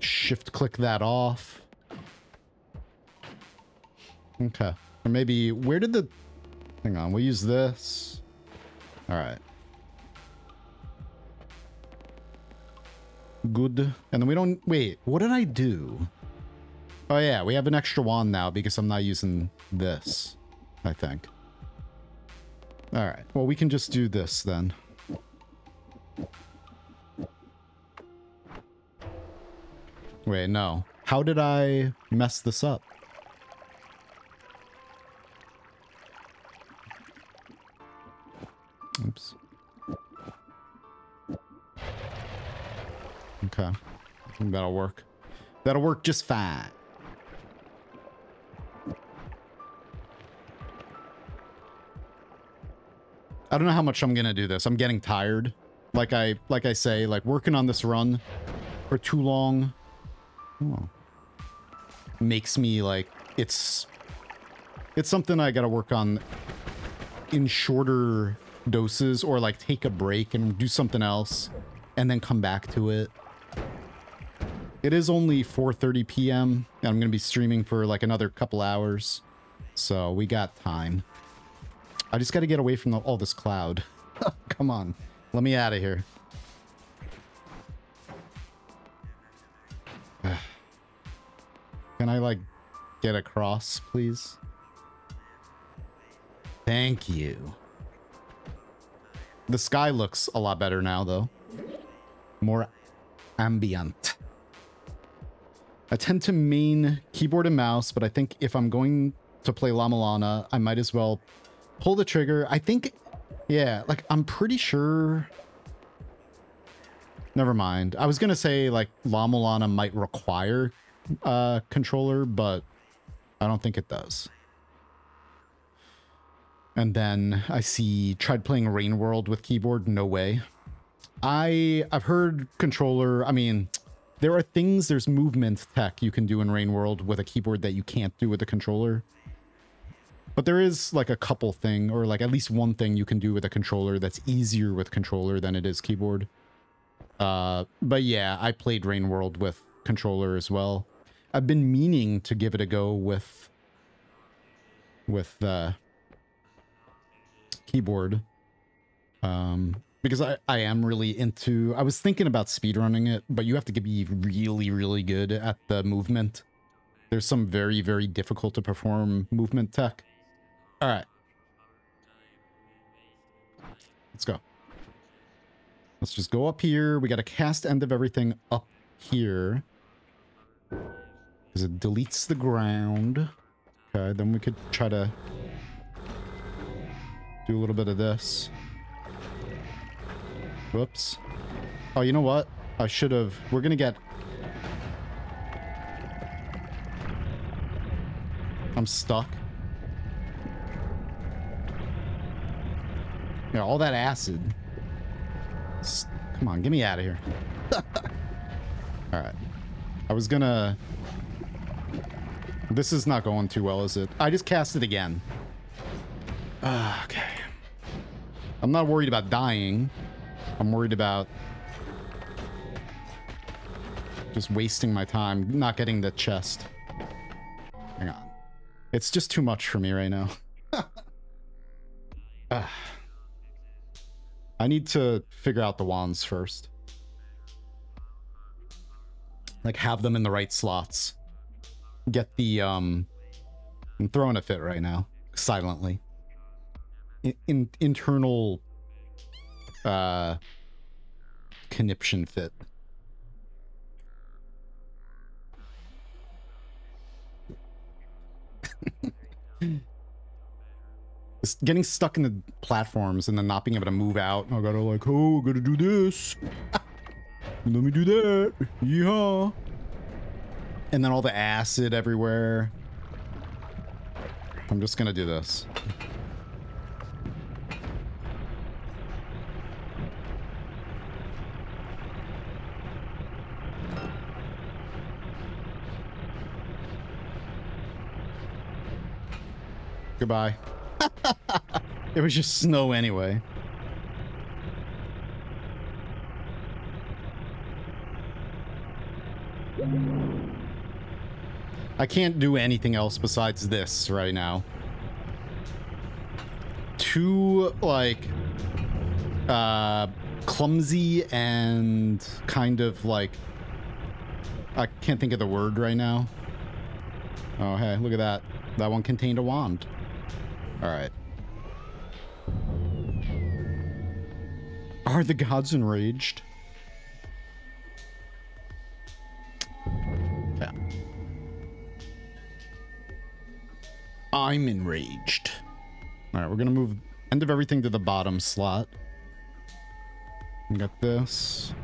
shift-click that off. Okay. Or maybe... Where did the... Hang on, we'll use this. Alright. Good. And then we don't... Wait, what did I do? Oh, yeah, we have an extra wand now because I'm not using this, I think. All right, well, we can just do this then. Wait, no. How did I mess this up? Oops. Okay. I think that'll work. That'll work just fine. I don't know how much I'm gonna do this. I'm getting tired. Like I like I say, like working on this run for too long oh, makes me like it's it's something I gotta work on in shorter doses, or like take a break and do something else and then come back to it. It is only four thirty p m and I'm gonna be streaming for like another couple hours, so we got time. I just got to get away from the, all this cloud. Come on. Let me out of here. Can I, like, get across, please? Thank you. The sky looks a lot better now, though. More ambient. I tend to main keyboard and mouse, but I think if I'm going to play La Mulana, I might as well... pull the trigger. I think, yeah, like, I'm pretty sure... Never mind. I was going to say, like, La Mulana might require a controller, but I don't think it does. And then I see, tried playing Rain World with keyboard. No way. I, I've heard controller, I mean, there are things, there's movement tech you can do in Rain World with a keyboard that you can't do with a controller. But there is like a couple thing, or like at least one thing you can do with a controller that's easier with controller than it is keyboard. Uh, but yeah, I played Rain World with controller as well. I've been meaning to give it a go with with uh, keyboard. Um, because I, I am really into... I was thinking about speedrunning it, but you have to be really, really good at the movement. There's some very, very difficult to perform movement tech. All right. Let's go. Let's just go up here. We got to cast end of everything up here, because it deletes the ground. Okay, then we could try to do a little bit of this. Whoops. Oh, you know what? I should have... We're going to get... I'm stuck. Yeah, all that acid. Come on, get me out of here. Alright. I was gonna... This is not going too well, is it? I just cast it again. Uh, okay. I'm not worried about dying. I'm worried about... just wasting my time, not getting the chest. Hang on. It's just too much for me right now. uh. I need to figure out the wands first. Like, have them in the right slots. Get the, um... I'm throwing a fit right now. Silently. In, in internal... Uh... conniption fit. Just getting stuck in the platforms and then not being able to move out. I gotta like, oh, gotta do this. Let me do that. Yeehaw. And then all the acid everywhere. I'm just gonna do this. Goodbye. It was just snow anyway. I can't do anything else besides this right now. Too, like, uh, clumsy and kind of like... I can't think of the word right now. Oh, hey, look at that. That one contained a wand. All right. Are the gods enraged? I'm enraged. All right, we're gonna move end of everything to the bottom slot. We got this.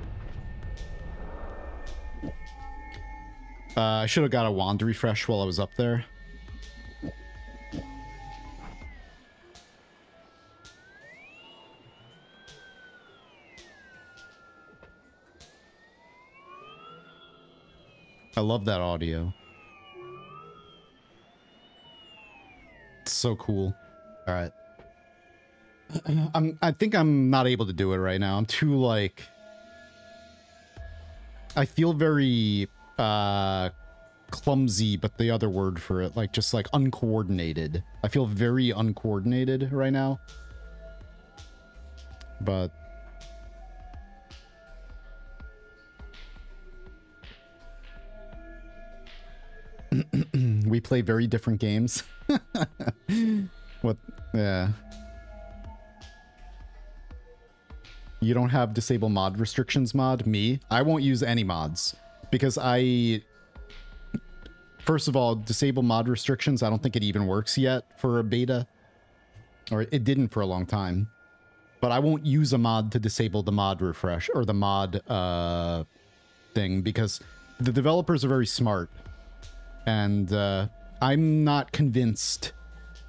Uh, I should have got a wand refresh while I was up there. I love that audio. It's so cool. All right. I'm, I think I'm not able to do it right now. I'm too, like... I feel very... uh clumsy, but the other word for it, like, just like uncoordinated. I feel very uncoordinated right now, but we play very different games. What? Yeah, you don't have disable mod restrictions mod? Me, I won't use any mods. Because I, first of all, disable mod restrictions, I don't think it even works yet for a beta. Or it didn't for a long time. But I won't use a mod to disable the mod refresh or the mod uh, thing, because the developers are very smart. And uh, I'm not convinced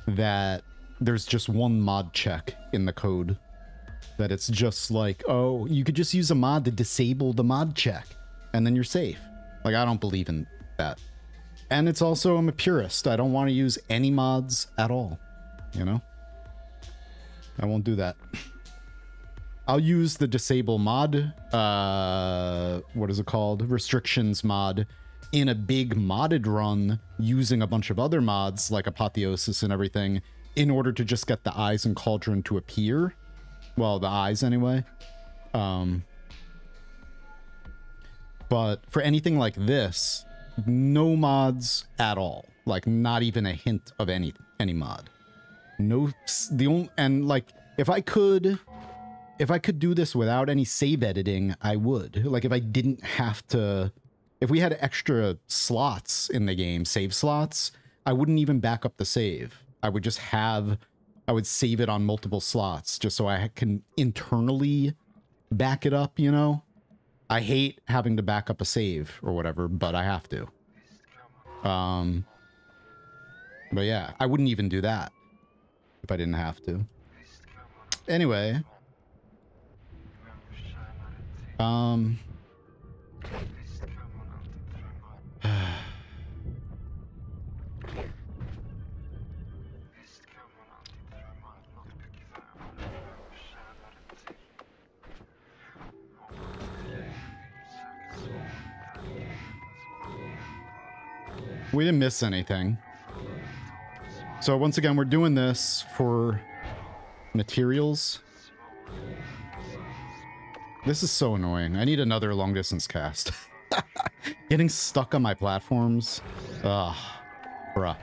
that there's just one mod check in the code. That it's just like, oh, you could just use a mod to disable the mod check. And then you're safe. Like, I don't believe in that. And it's also, I'm a purist. I don't want to use any mods at all. You know? I won't do that. I'll use the disable mod, uh, what is it called? Restrictions mod in a big modded run using a bunch of other mods like Apotheosis and everything in order to just get the eyes and Cauldron to appear. Well, the eyes anyway. Um... But for anything like this, no mods at all. Like, not even a hint of any any mod. No, the only, and like, if I could, if I could do this without any save editing, I would. Like, if I didn't have to, if we had extra slots in the game, save slots, I wouldn't even back up the save. I would just have, I would save it on multiple slots just so I can internally back it up, you know? I hate having to back up a save or whatever, but I have to. Um, but yeah, I wouldn't even do that if I didn't have to. Anyway. Um, we didn't miss anything. So once again, we're doing this for materials. This is so annoying. I need another long distance cast. Getting stuck on my platforms. Ugh. Bruh.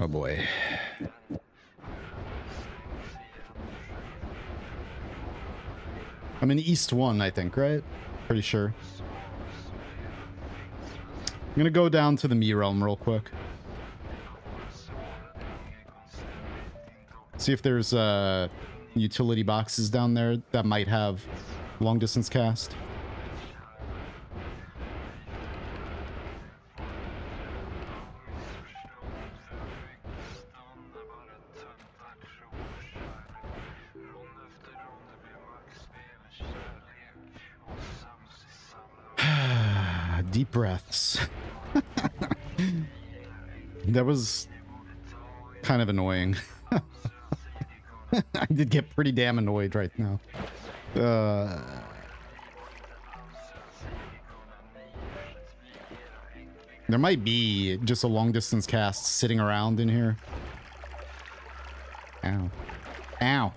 Oh boy. I'm in East one, I think, right? Pretty sure. I'm gonna go down to the Mii Realm real quick. See if there's uh, utility boxes down there that might have long distance cast. Deep breaths. That was kind of annoying. I did get pretty damn annoyed right now. Uh... There might be just a long distance cast sitting around in here. Ow. Ow.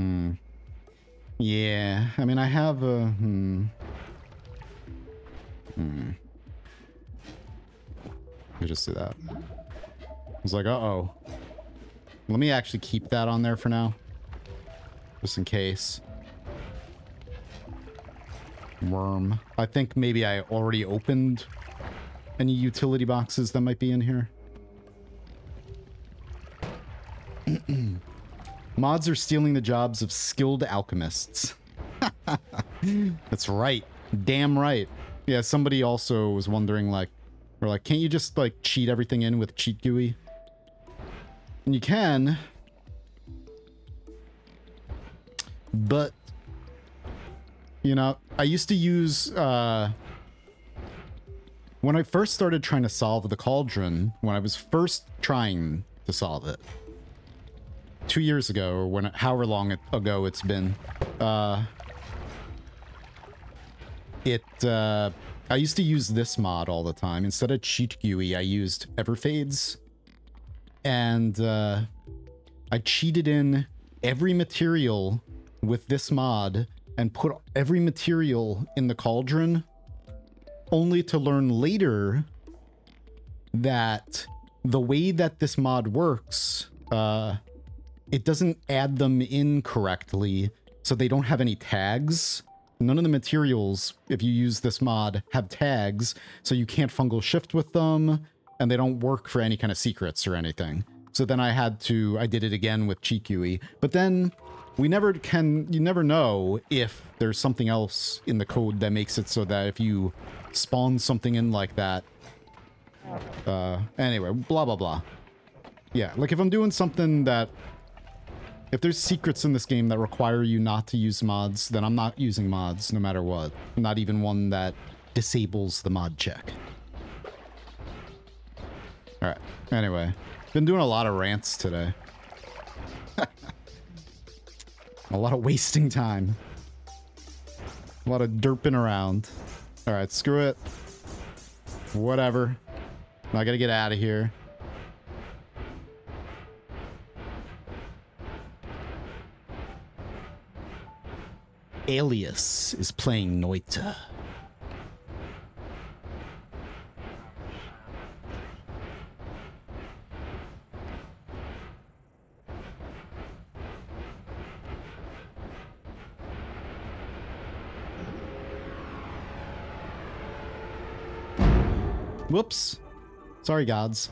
Hmm. Yeah, I mean, I have a... Hmm. Hmm. Let me just do that. I was like, uh-oh. Let me actually keep that on there for now. Just in case. Worm. I think maybe I already opened any utility boxes that might be in here. Mods are stealing the jobs of skilled alchemists. That's right. Damn right. Yeah, somebody also was wondering, like, we're like, can't you just, like, cheat everything in with cheat G U I? And you can. But, you know, I used to use, uh, when I first started trying to solve the cauldron, when I was first trying to solve it, two years ago, or when, however long ago it's been, uh, it, uh, I used to use this mod all the time. Instead of cheat G U I, I used Everfades, and, uh, I cheated in every material with this mod and put every material in the cauldron, only to learn later that the way that this mod works, uh, it doesn't add them in correctly, so they don't have any tags. None of the materials, if you use this mod, have tags, so you can't fungal shift with them, and they don't work for any kind of secrets or anything. So then I had to, I did it again with cheat G U I, but then we never can, you never know if there's something else in the code that makes it so that if you spawn something in like that, uh, anyway, blah, blah, blah. Yeah, like if I'm doing something that, if there's secrets in this game that require you not to use mods, then I'm not using mods no matter what. Not even one that disables the mod check. All right, anyway, been doing a lot of rants today. A lot of wasting time. A lot of derping around. All right, screw it. Whatever. I gotta get out of here. Alias is playing Noita. Whoops. Sorry, gods.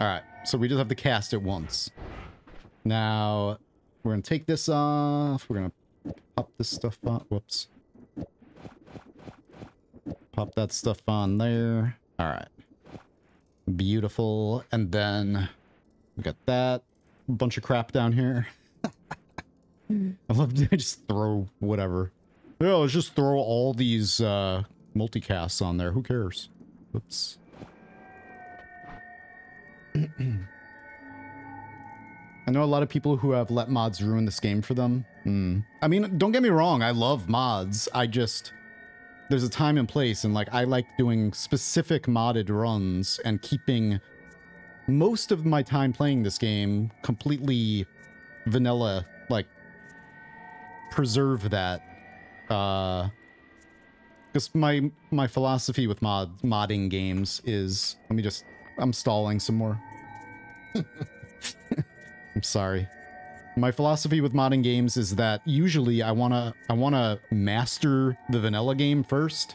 Alright, so we just have to cast it once. Now, we're going to take this off. We're going to pop this stuff on. Whoops. Pop that stuff on there. Alright. Beautiful. And then we got that. Bunch of crap down here. I love to just throw whatever. Yeah, let's just throw all these uh, multicasts on there. Who cares? Whoops. I know a lot of people who have let mods ruin this game for them. Mm. I mean, don't get me wrong. I love mods. I just... There's a time and place, and like I like doing specific modded runs and keeping... most of my time playing this game completely vanilla, like, preserve that. Uh, because my, my philosophy with mod, modding games is... Let me just... I'm stalling some more. I'm sorry. My philosophy with modding games is that usually I want to I want to master the vanilla game first.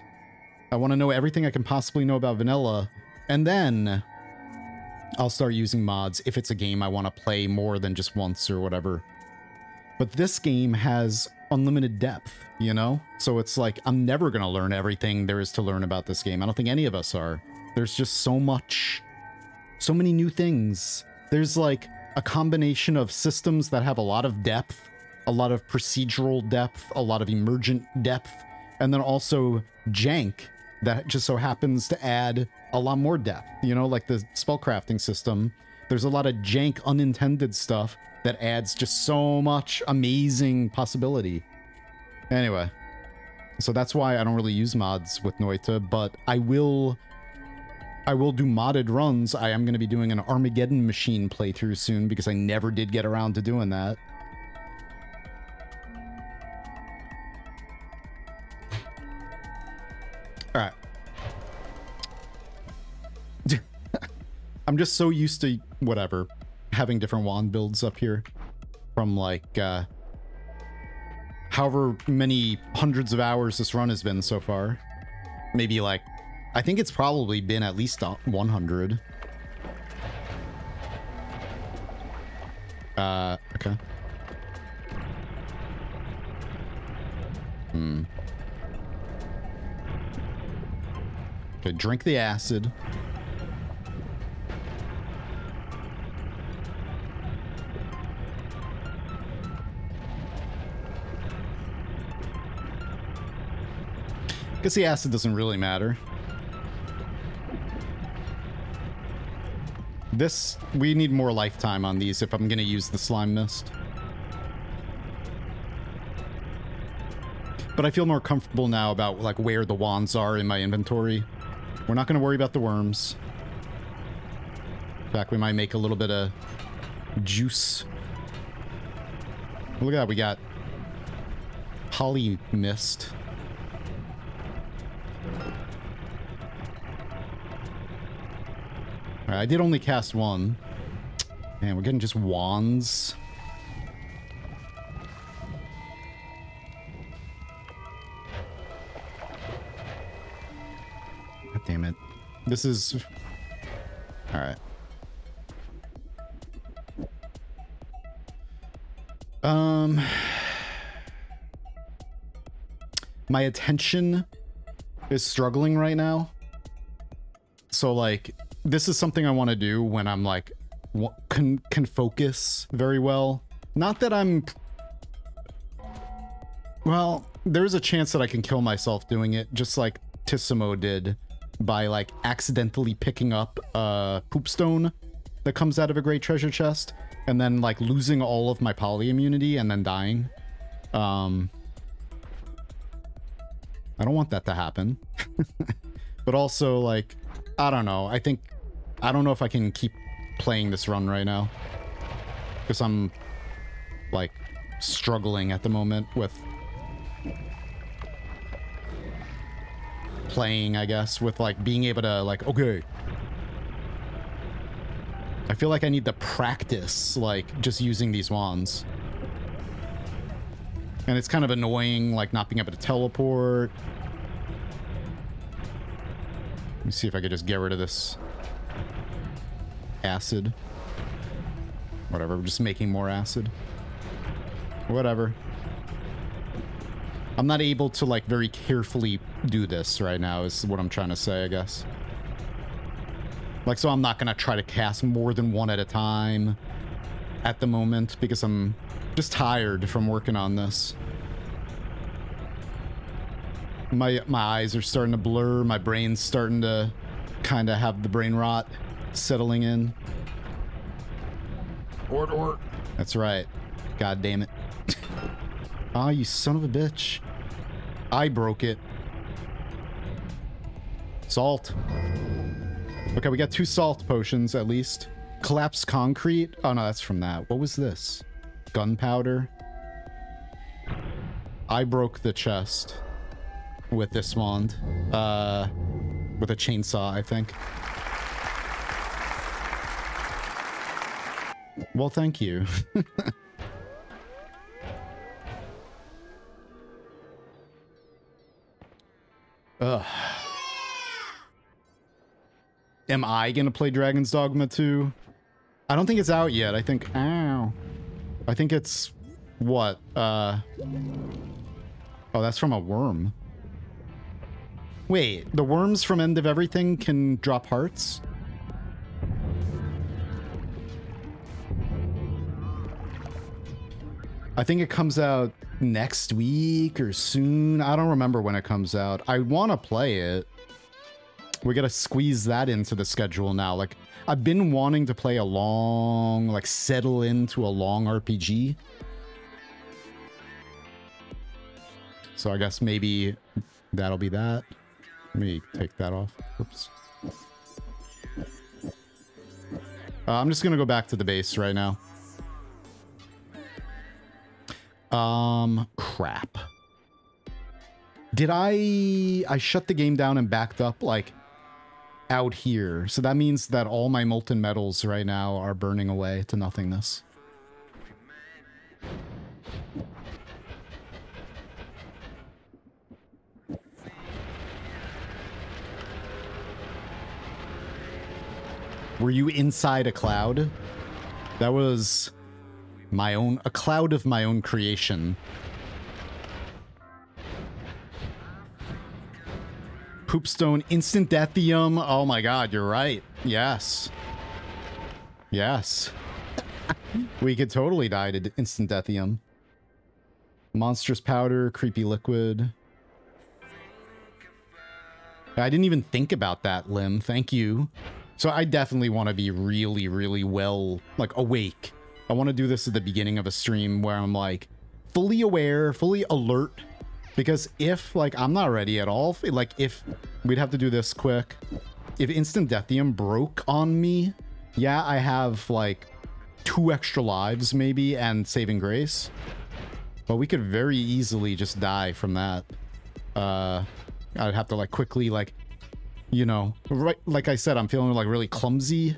I want to know everything I can possibly know about vanilla, and then... I'll start using mods if it's a game I want to play more than just once or whatever. But this game has unlimited depth, you know? So it's like, I'm never going to learn everything there is to learn about this game. I don't think any of us are. There's just so much, so many new things. There's like a combination of systems that have a lot of depth, a lot of procedural depth, a lot of emergent depth, and then also jank that just so happens to add a lot more depth, you know, like the spellcrafting system. There's a lot of jank, unintended stuff that adds just so much amazing possibility. Anyway, So that's why I don't really use mods with Noita, but I will I will do modded runs. I am going to be doing an Armageddon machine playthrough soon because I never did get around to doing that. All right. I'm just so used to, whatever, having different wand builds up here from like uh, however many hundreds of hours this run has been so far. Maybe like, I think it's probably been at least one hundred. Uh, okay. Hmm. Okay, drink the acid. Guess the acid doesn't really matter. This, we need more lifetime on these if I'm gonna use the slime mist. But I feel more comfortable now about like where the wands are in my inventory. We're not gonna worry about the worms. In fact, we might make a little bit of juice. Look at that, we got poly mist. I did only cast one. Man, we're getting just wands. God damn it. This is... Alright. Um... My attention is struggling right now. So, like... This is something I want to do when I'm like can can focus very well. Not that I'm well, there's a chance that I can kill myself doing it, just like Tissimo did by like accidentally picking up a poop stone that comes out of a great treasure chest and then like losing all of my poly immunity and then dying. Um I don't want that to happen. But also like I don't know. I think I don't know if I can keep playing this run right now because I'm like struggling at the moment with playing, I guess, with like being able to like, okay, I feel like I need to practice like just using these wands. And it's kind of annoying, like not being able to teleport. Let me see if I could just get rid of this acid. Whatever, we're just making more acid. Whatever. I'm not able to, like, very carefully do this right now is what I'm trying to say, I guess. Like, so I'm not going to try to cast more than one at a time at the moment because I'm just tired from working on this. My, my eyes are starting to blur, my brain's starting to kind of have the brain rot settling in. Ort, ort. That's right. God damn it. Ah, oh, you son of a bitch. I broke it. Salt. Okay, we got two salt potions, at least. Collapsed concrete? Oh, no, that's from that. What was this? Gunpowder? I broke the chest. With this wand. Uh, with a chainsaw, I think. Well, thank you. Ugh. Am I gonna play Dragon's Dogma two? I don't think it's out yet. I think... Ow. I think it's... What? Uh... Oh, that's from a worm. Wait, the worms from End of Everything can drop hearts? I think it comes out next week or soon. I don't remember when it comes out. I want to play it. We gotta squeeze that into the schedule now. Like, I've been wanting to play a long, like, settle into a long R P G. So I guess maybe that'll be that. Let me take that off. Oops. Uh, I'm just going to go back to the base right now. Um, crap. Did I... I shut the game down and backed up, like, out here. So that means that all my molten metals right now are burning away to nothingness. Were you inside a cloud? That was my own, a cloud of my own creation. Poopstone, instant dethium. Oh my god, you're right. Yes. Yes. We could totally die to instant dethium. Monstrous powder, creepy liquid. I didn't even think about that, Lim. Thank you. So I definitely want to be really, really well, like, awake. I want to do this at the beginning of a stream where I'm, like, fully aware, fully alert. Because if, like, I'm not ready at all, like, if we'd have to do this quick. If instant dethium broke on me, yeah, I have, like, two extra lives, maybe, and saving grace. But we could very easily just die from that. Uh, I'd have to, like, quickly, like... You know, right, like I said, I'm feeling like really clumsy.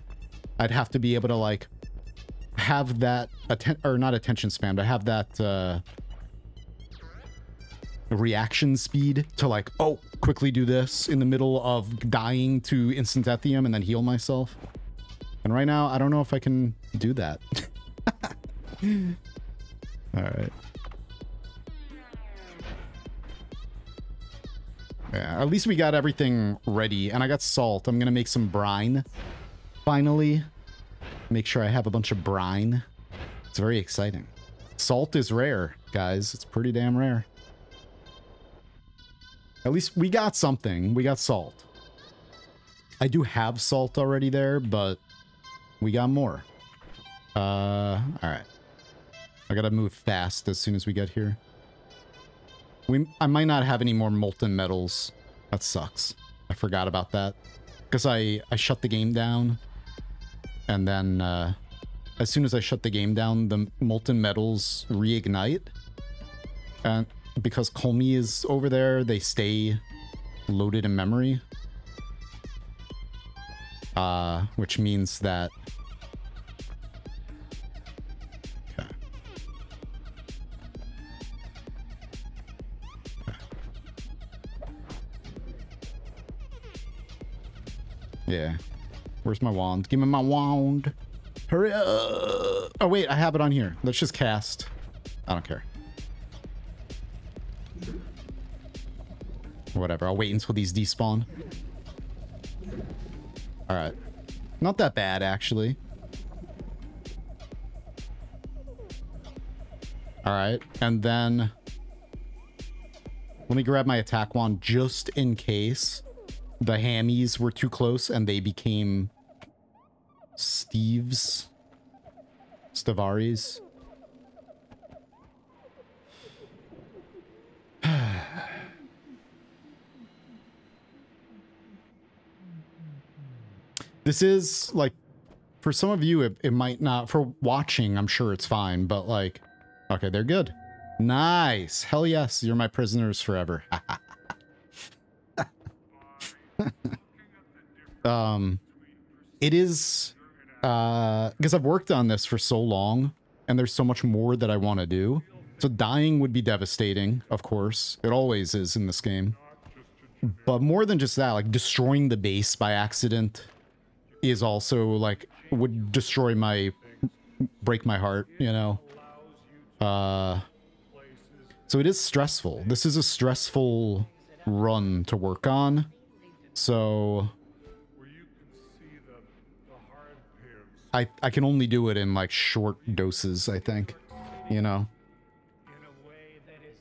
I'd have to be able to like have that atten or not attention span, but have that uh, reaction speed to like, oh, quickly do this in the middle of dying to instant ethium and then heal myself. And right now, I don't know if I can do that. All right. Yeah, at least we got everything ready, and I got salt. I'm gonna make some brine, finally. Make sure I have a bunch of brine. It's very exciting. Salt is rare, guys. It's pretty damn rare. At least we got something. We got salt. I do have salt already there, but we got more. Uh, all right. I gotta move fast as soon as we get here. We, I might not have any more molten metals. That sucks. I forgot about that. Because I, I shut the game down. And then, uh, as soon as I shut the game down, the molten metals reignite. And because Colmy is over there, they stay loaded in memory. Uh, which means that... Yeah. Where's my wand? Give me my wand. Hurry up. Oh, wait. I have it on here. Let's just cast. I don't care. Whatever. I'll wait until these despawn. All right. Not that bad, actually. All right. And then... Let me grab my attack wand just in case... The hammies were too close, and they became Steves, Stavaris. This is, like, for some of you, it, it might not, for watching, I'm sure it's fine, but, like, okay, they're good. Nice. Hell yes, you're my prisoners forever. um, it is, uh, because I've worked on this for so long and there's so much more that I want to do. So dying would be devastating, of course. It always is in this game. But more than just that, like destroying the base by accident is also like, would destroy my, break my heart, you know? Uh, so it is stressful. This is a stressful run to work on. So, I, I can only do it in, like, short doses, I think, you know,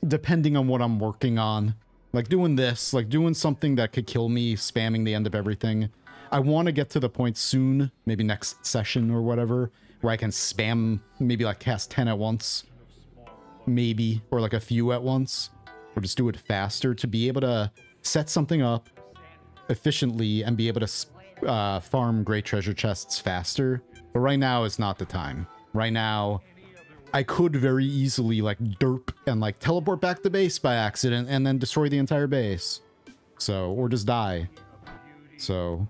depending on what I'm working on, like doing this, like doing something that could kill me, spamming the end of everything. I want to get to the point soon, maybe next session or whatever, where I can spam, maybe like cast ten at once, maybe, or like a few at once, or just do it faster, to be able to set something up efficiently and be able to uh, farm great treasure chests faster. But right now is not the time. Right now, I could very easily like derp and like teleport back to base by accident and then destroy the entire base. So, or just die. So,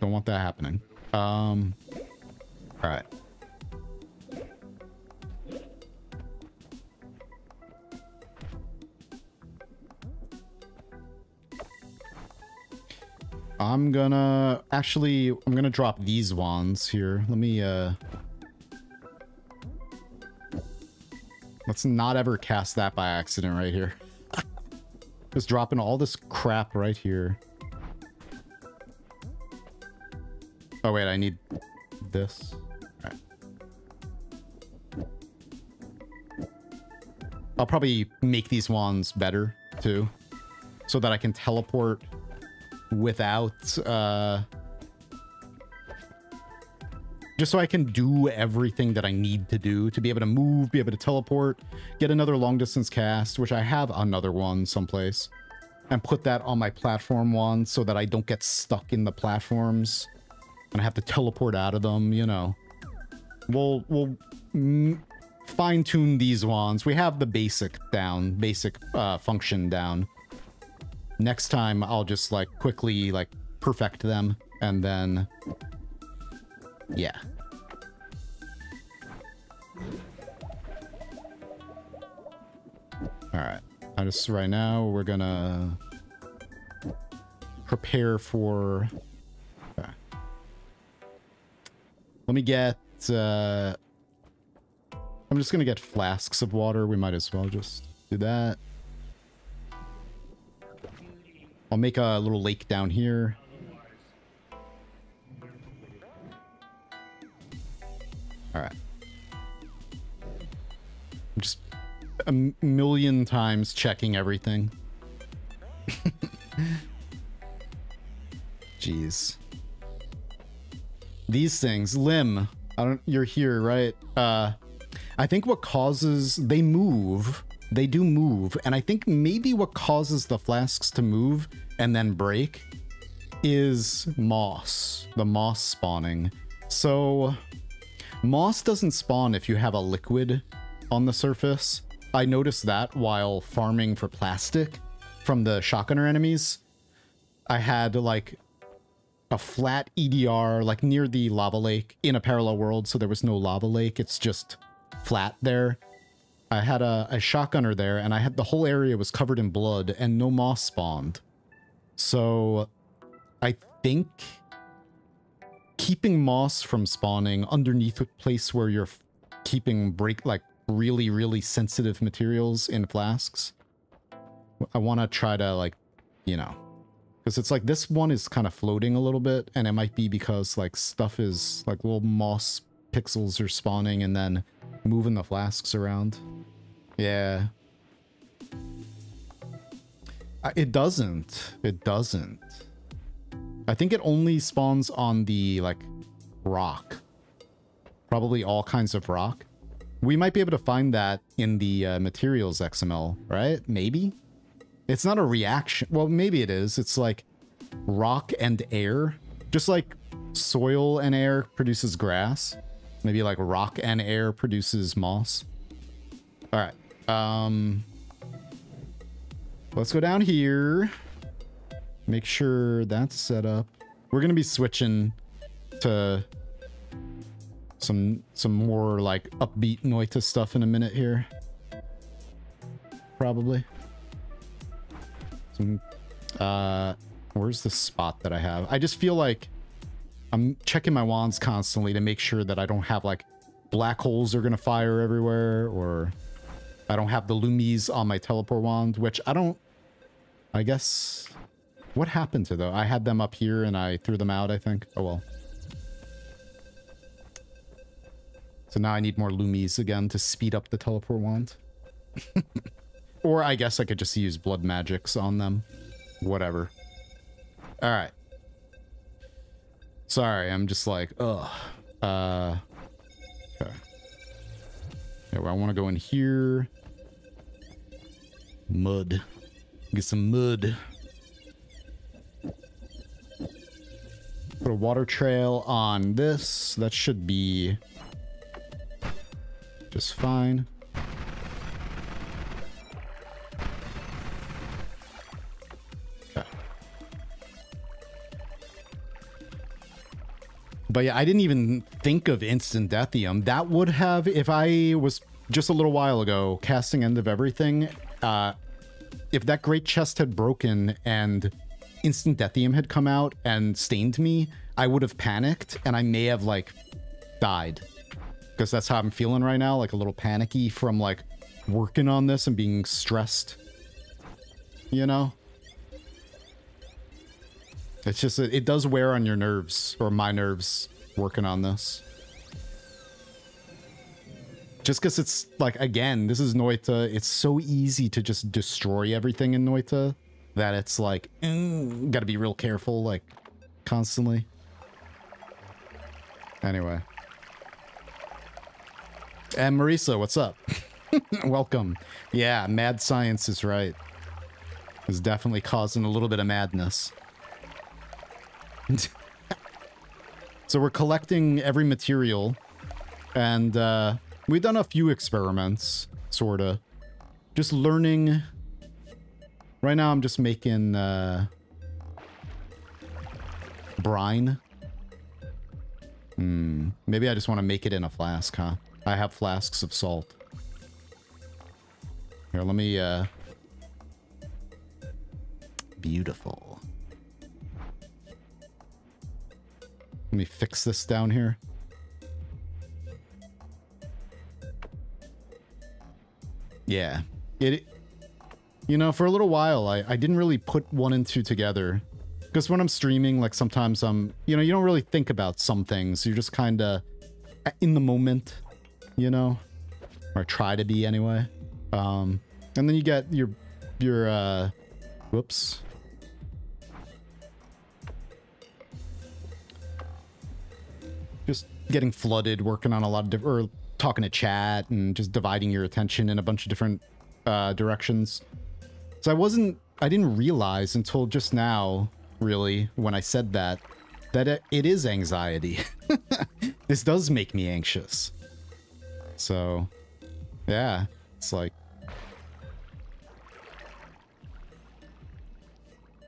don't want that happening. Um, all right. I'm gonna, actually, I'm gonna drop these wands here. Let me, uh... let's not ever cast that by accident right here. Just dropping all this crap right here. Oh wait, I need this. All right. I'll probably make these wands better, too. So that I can teleport without, uh, just so I can do everything that I need to do to be able to move, be able to teleport, get another long distance cast, which I have another one someplace, and put that on my platform one so that I don't get stuck in the platforms and I have to teleport out of them. You know, we'll, we'll mm, fine tune these wands. We have the basic down, basic, uh, function down. Next time, I'll just, like, quickly, like, perfect them, and then, yeah. Alright, I just, right now, we're gonna prepare for, okay. Let me get, uh, I'm just gonna get flasks of water, we might as well just do that. I'll make a little lake down here. Alright. I'm just a million times checking everything. Jeez. These things. Lim, I don't, you're here, right? Uh, I think what causes... They move... They do move, and I think maybe what causes the flasks to move and then break is moss, the moss spawning. So moss doesn't spawn if you have a liquid on the surface. I noticed that while farming for plastic from the shotgunner enemies. I had like a flat E D R like near the lava lake in a parallel world, so there was no lava lake, it's just flat there. I had a, a shotgunner there, and I had the whole area was covered in blood, and no moss spawned. So, I think keeping moss from spawning underneath a place where you're keeping break like really, really sensitive materials in flasks. I want to try to like, you know, because it's like this one is kind of floating a little bit, and it might be because like stuff is like little moss pixels are spawning, and then moving the flasks around. Yeah. It doesn't. It doesn't. I think it only spawns on the, like, rock. Probably all kinds of rock. We might be able to find that in the uh, materials X M L, right? Maybe? It's not a reaction. Well, maybe it is. It's like rock and air. Just like soil and air produces grass. Maybe like rock and air produces moss. All right. Um, let's go down here. Make sure that's set up. We're going to be switching to some some more like upbeat Noita stuff in a minute here. Probably. Some, uh, where's the spot that I have? I just feel like I'm checking my wands constantly to make sure that I don't have, like, black holes are going to fire everywhere, or I don't have the Lumis on my teleport wand, which I don't, I guess, what happened to them? I had them up here and I threw them out, I think. Oh, well. So now I need more Lumis again to speed up the teleport wand. Or I guess I could just use blood magics on them. Whatever. All right. Sorry, I'm just like, ugh. Uh, okay. Yeah, well, I want to go in here. Mud. Get some mud. Put a water trail on this. That should be just fine. Okay. But yeah, I didn't even think of instant deathium. That would have, if I was just a little while ago casting End of Everything, uh, if that great chest had broken and instant deathium had come out and stained me, I would have panicked and I may have like died, because that's how I'm feeling right now, like a little panicky from like working on this and being stressed, you know. It's just, it does wear on your nerves, or my nerves, working on this, just because it's like, again, this is Noita. It's so easy to just destroy everything in Noita that it's like, mm, gotta be real careful, like, constantly. Anyway. And Marisa, what's up? Welcome. Yeah, mad science is right. It's definitely causing a little bit of madness. So we're collecting every material, and uh, we've done a few experiments, sorta. Just learning. Right now, I'm just making uh, brine. Hmm. Maybe I just want to make it in a flask, huh? I have flasks of salt. Here, let me... Uh... Beautiful. Let me fix this down here. Yeah. It... You know, for a little while, I, I didn't really put one and two together. Because when I'm streaming, like, sometimes I'm... You know, you don't really think about some things. You're just kind of in the moment, you know? Or try to be, anyway. Um, and then you get your... your, uh... Whoops. Just getting flooded, working on a lot of different... Or talking to chat, and just dividing your attention in a bunch of different uh, directions. So I wasn't, I didn't realize until just now, really, when I said that, that it, it is anxiety. This does make me anxious. So, yeah, it's like...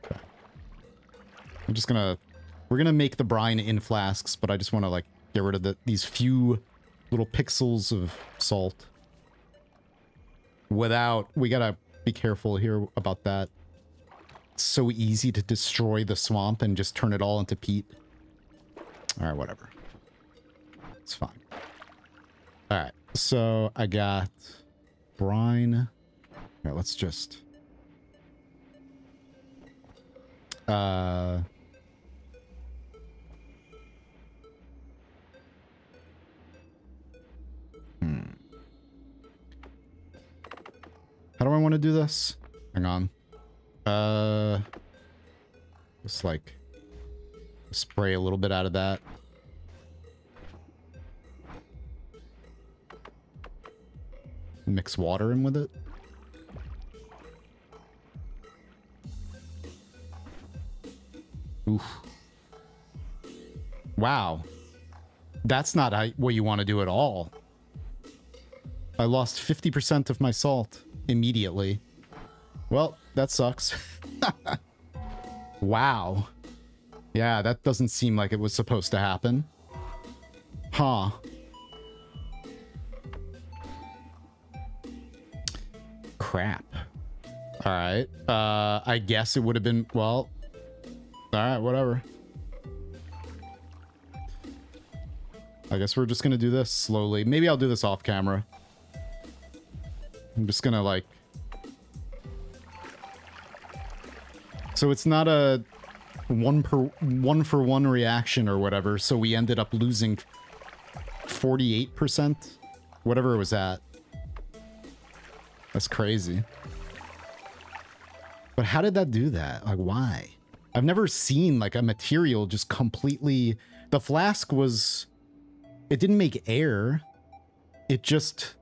Okay. I'm just gonna, we're gonna make the brine in flasks, but I just wanna, like, get rid of the, these few little pixels of salt. Without, we gotta... Be careful here about that. It's so easy to destroy the swamp and just turn it all into peat. Alright, whatever. It's fine. Alright, so I got brine. Alright, let's just... Uh... Hmm. How do I want to do this? Hang on. Uh, just like spray a little bit out of that. Mix water in with it. Oof. Wow. That's not what you want to do at all. I lost fifty percent of my salt. Immediately. Well, that sucks. Wow. Yeah, that doesn't seem like it was supposed to happen. Huh. Crap. Alright. Uh, I guess it would have been... Well... Alright, whatever. I guess we're just gonna do this slowly. Maybe I'll do this off camera. I'm just gonna like... So it's not a one per one for one reaction or whatever, so we ended up losing forty-eight percent? Whatever it was at. That's crazy. But how did that do that? Like, why? I've never seen like a material just completely... The flask was... It didn't make air. It just...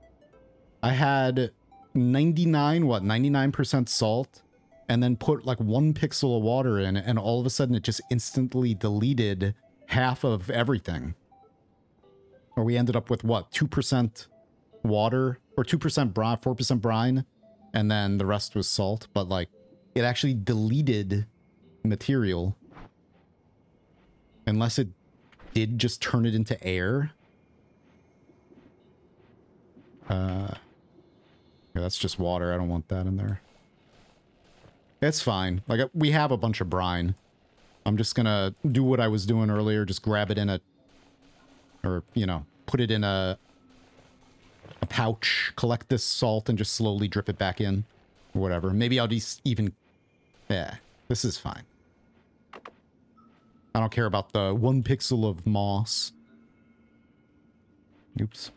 I had... ninety-nine, what, ninety-nine percent salt, and then put like one pixel of water in, and all of a sudden it just instantly deleted half of everything. Or we ended up with what, two percent water, or two percent brine, four percent brine, and then the rest was salt, but like it actually deleted material. Unless it did just turn it into air. Uh, yeah, that's just water. I don't want that in there. It's fine. Like, we have a bunch of brine. I'm just gonna do what I was doing earlier. Just grab it in a... Or, you know, put it in a... A pouch. Collect this salt and just slowly drip it back in. Or whatever. Maybe I'll just even... Yeah, this is fine. I don't care about the one pixel of moss. Oops.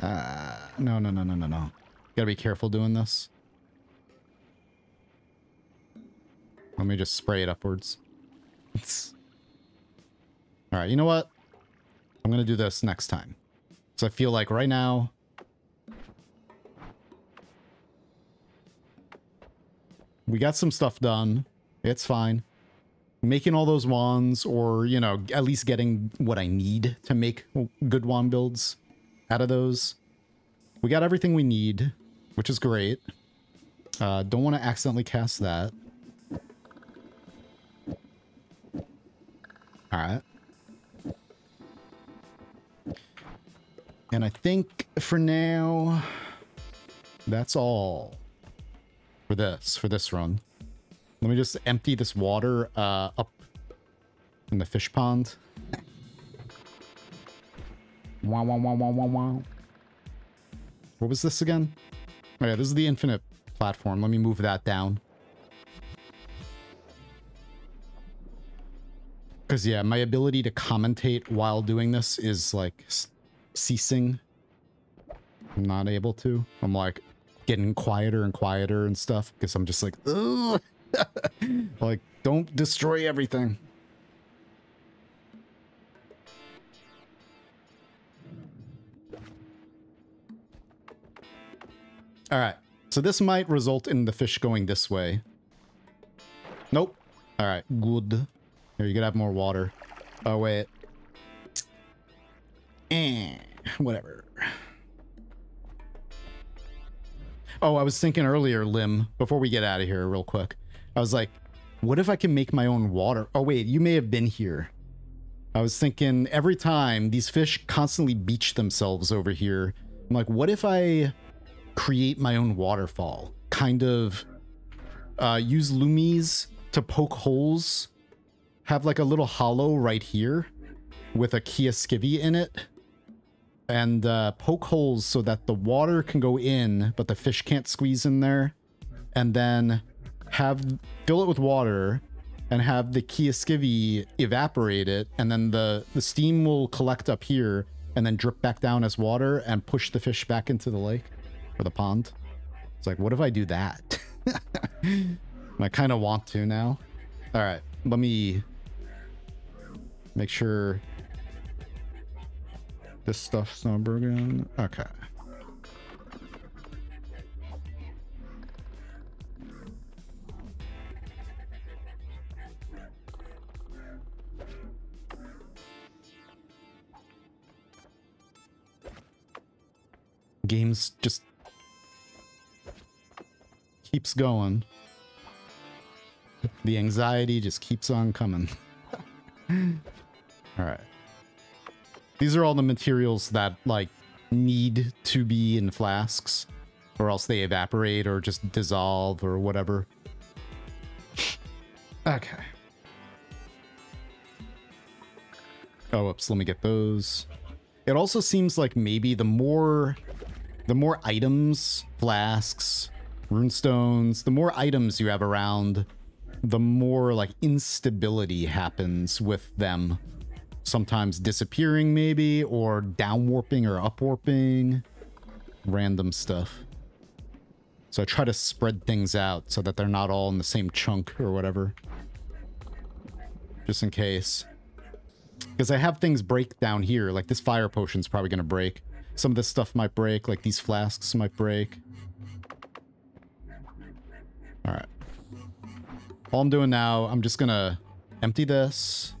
Uh, no, no, no, no, no, no. Gotta be careful doing this. Let me just spray it upwards. Alright, you know what? I'm gonna do this next time. So I feel like right now... We got some stuff done. It's fine. Making all those wands, or, you know, at least getting what I need to make good wand builds. Out of those, we got everything we need, which is great. Uh, don't want to accidentally cast that. Alright. And I think for now, that's all for this, for this run. Let me just empty this water uh, up in the fish pond. Wow, wow, wow, wow, wow, wow. What was this again? Oh yeah, this is the infinite platform. Let me move that down. Because, yeah, my ability to commentate while doing this is, like, ceasing. I'm not able to. I'm, like, getting quieter and quieter and stuff. Because I'm just like, ugh. Like, don't destroy everything. Alright, so this might result in the fish going this way. Nope. Alright, good. Here, you gotta have more water. Oh, wait. Eh, whatever. Oh, I was thinking earlier, Lim, before we get out of here real quick. I was like, what if I can make my own water? Oh, wait, you may have been here. I was thinking every time these fish constantly beach themselves over here. I'm like, what if I... create my own waterfall, kind of uh, use Lumis to poke holes, have like a little hollow right here with a Kiaskivi in it, and uh, poke holes so that the water can go in, but the fish can't squeeze in there, and then have fill it with water and have the Kiaskivi evaporate it, and then the, the steam will collect up here and then drip back down as water and push the fish back into the lake. Or the pond. It's like, what if I do that? I kind of want to now. All right, let me make sure this stuff's not broken. Okay. Games just keeps going. The anxiety just keeps on coming. All right. These are all the materials that, like, need to be in flasks, or else they evaporate or just dissolve or whatever. Okay. Oh, oops, let me get those. It also seems like maybe the more, the more items, flasks, runestones, the more items you have around, the more like instability happens with them. Sometimes disappearing maybe, or downwarping or upwarping. Random stuff. So I try to spread things out so that they're not all in the same chunk or whatever. just in case. Because I have things break down here, like this fire potion's probably gonna break. Some of this stuff might break, like these flasks might break. Alright. All I'm doing now, I'm just gonna empty this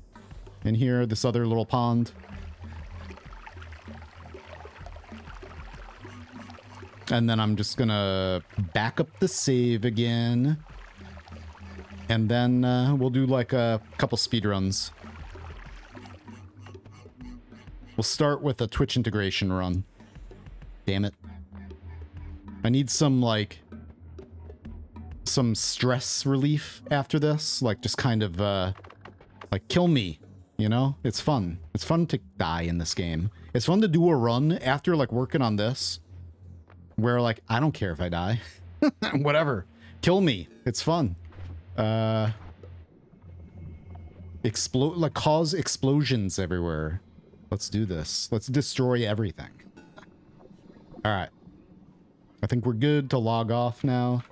in here, this other little pond. And then I'm just gonna back up the save again. And then uh, we'll do like a couple speedruns. We'll start with a Twitch integration run. Damn it. I need some like... some stress relief after this. Like just kind of uh, like kill me, you know? It's fun. It's fun to die in this game. It's fun to do a run after like working on this. Where like, I don't care if I die. Whatever. Kill me. It's fun. Uh, explode, like cause explosions everywhere. Let's do this. Let's destroy everything. All right. I think we're good to log off now.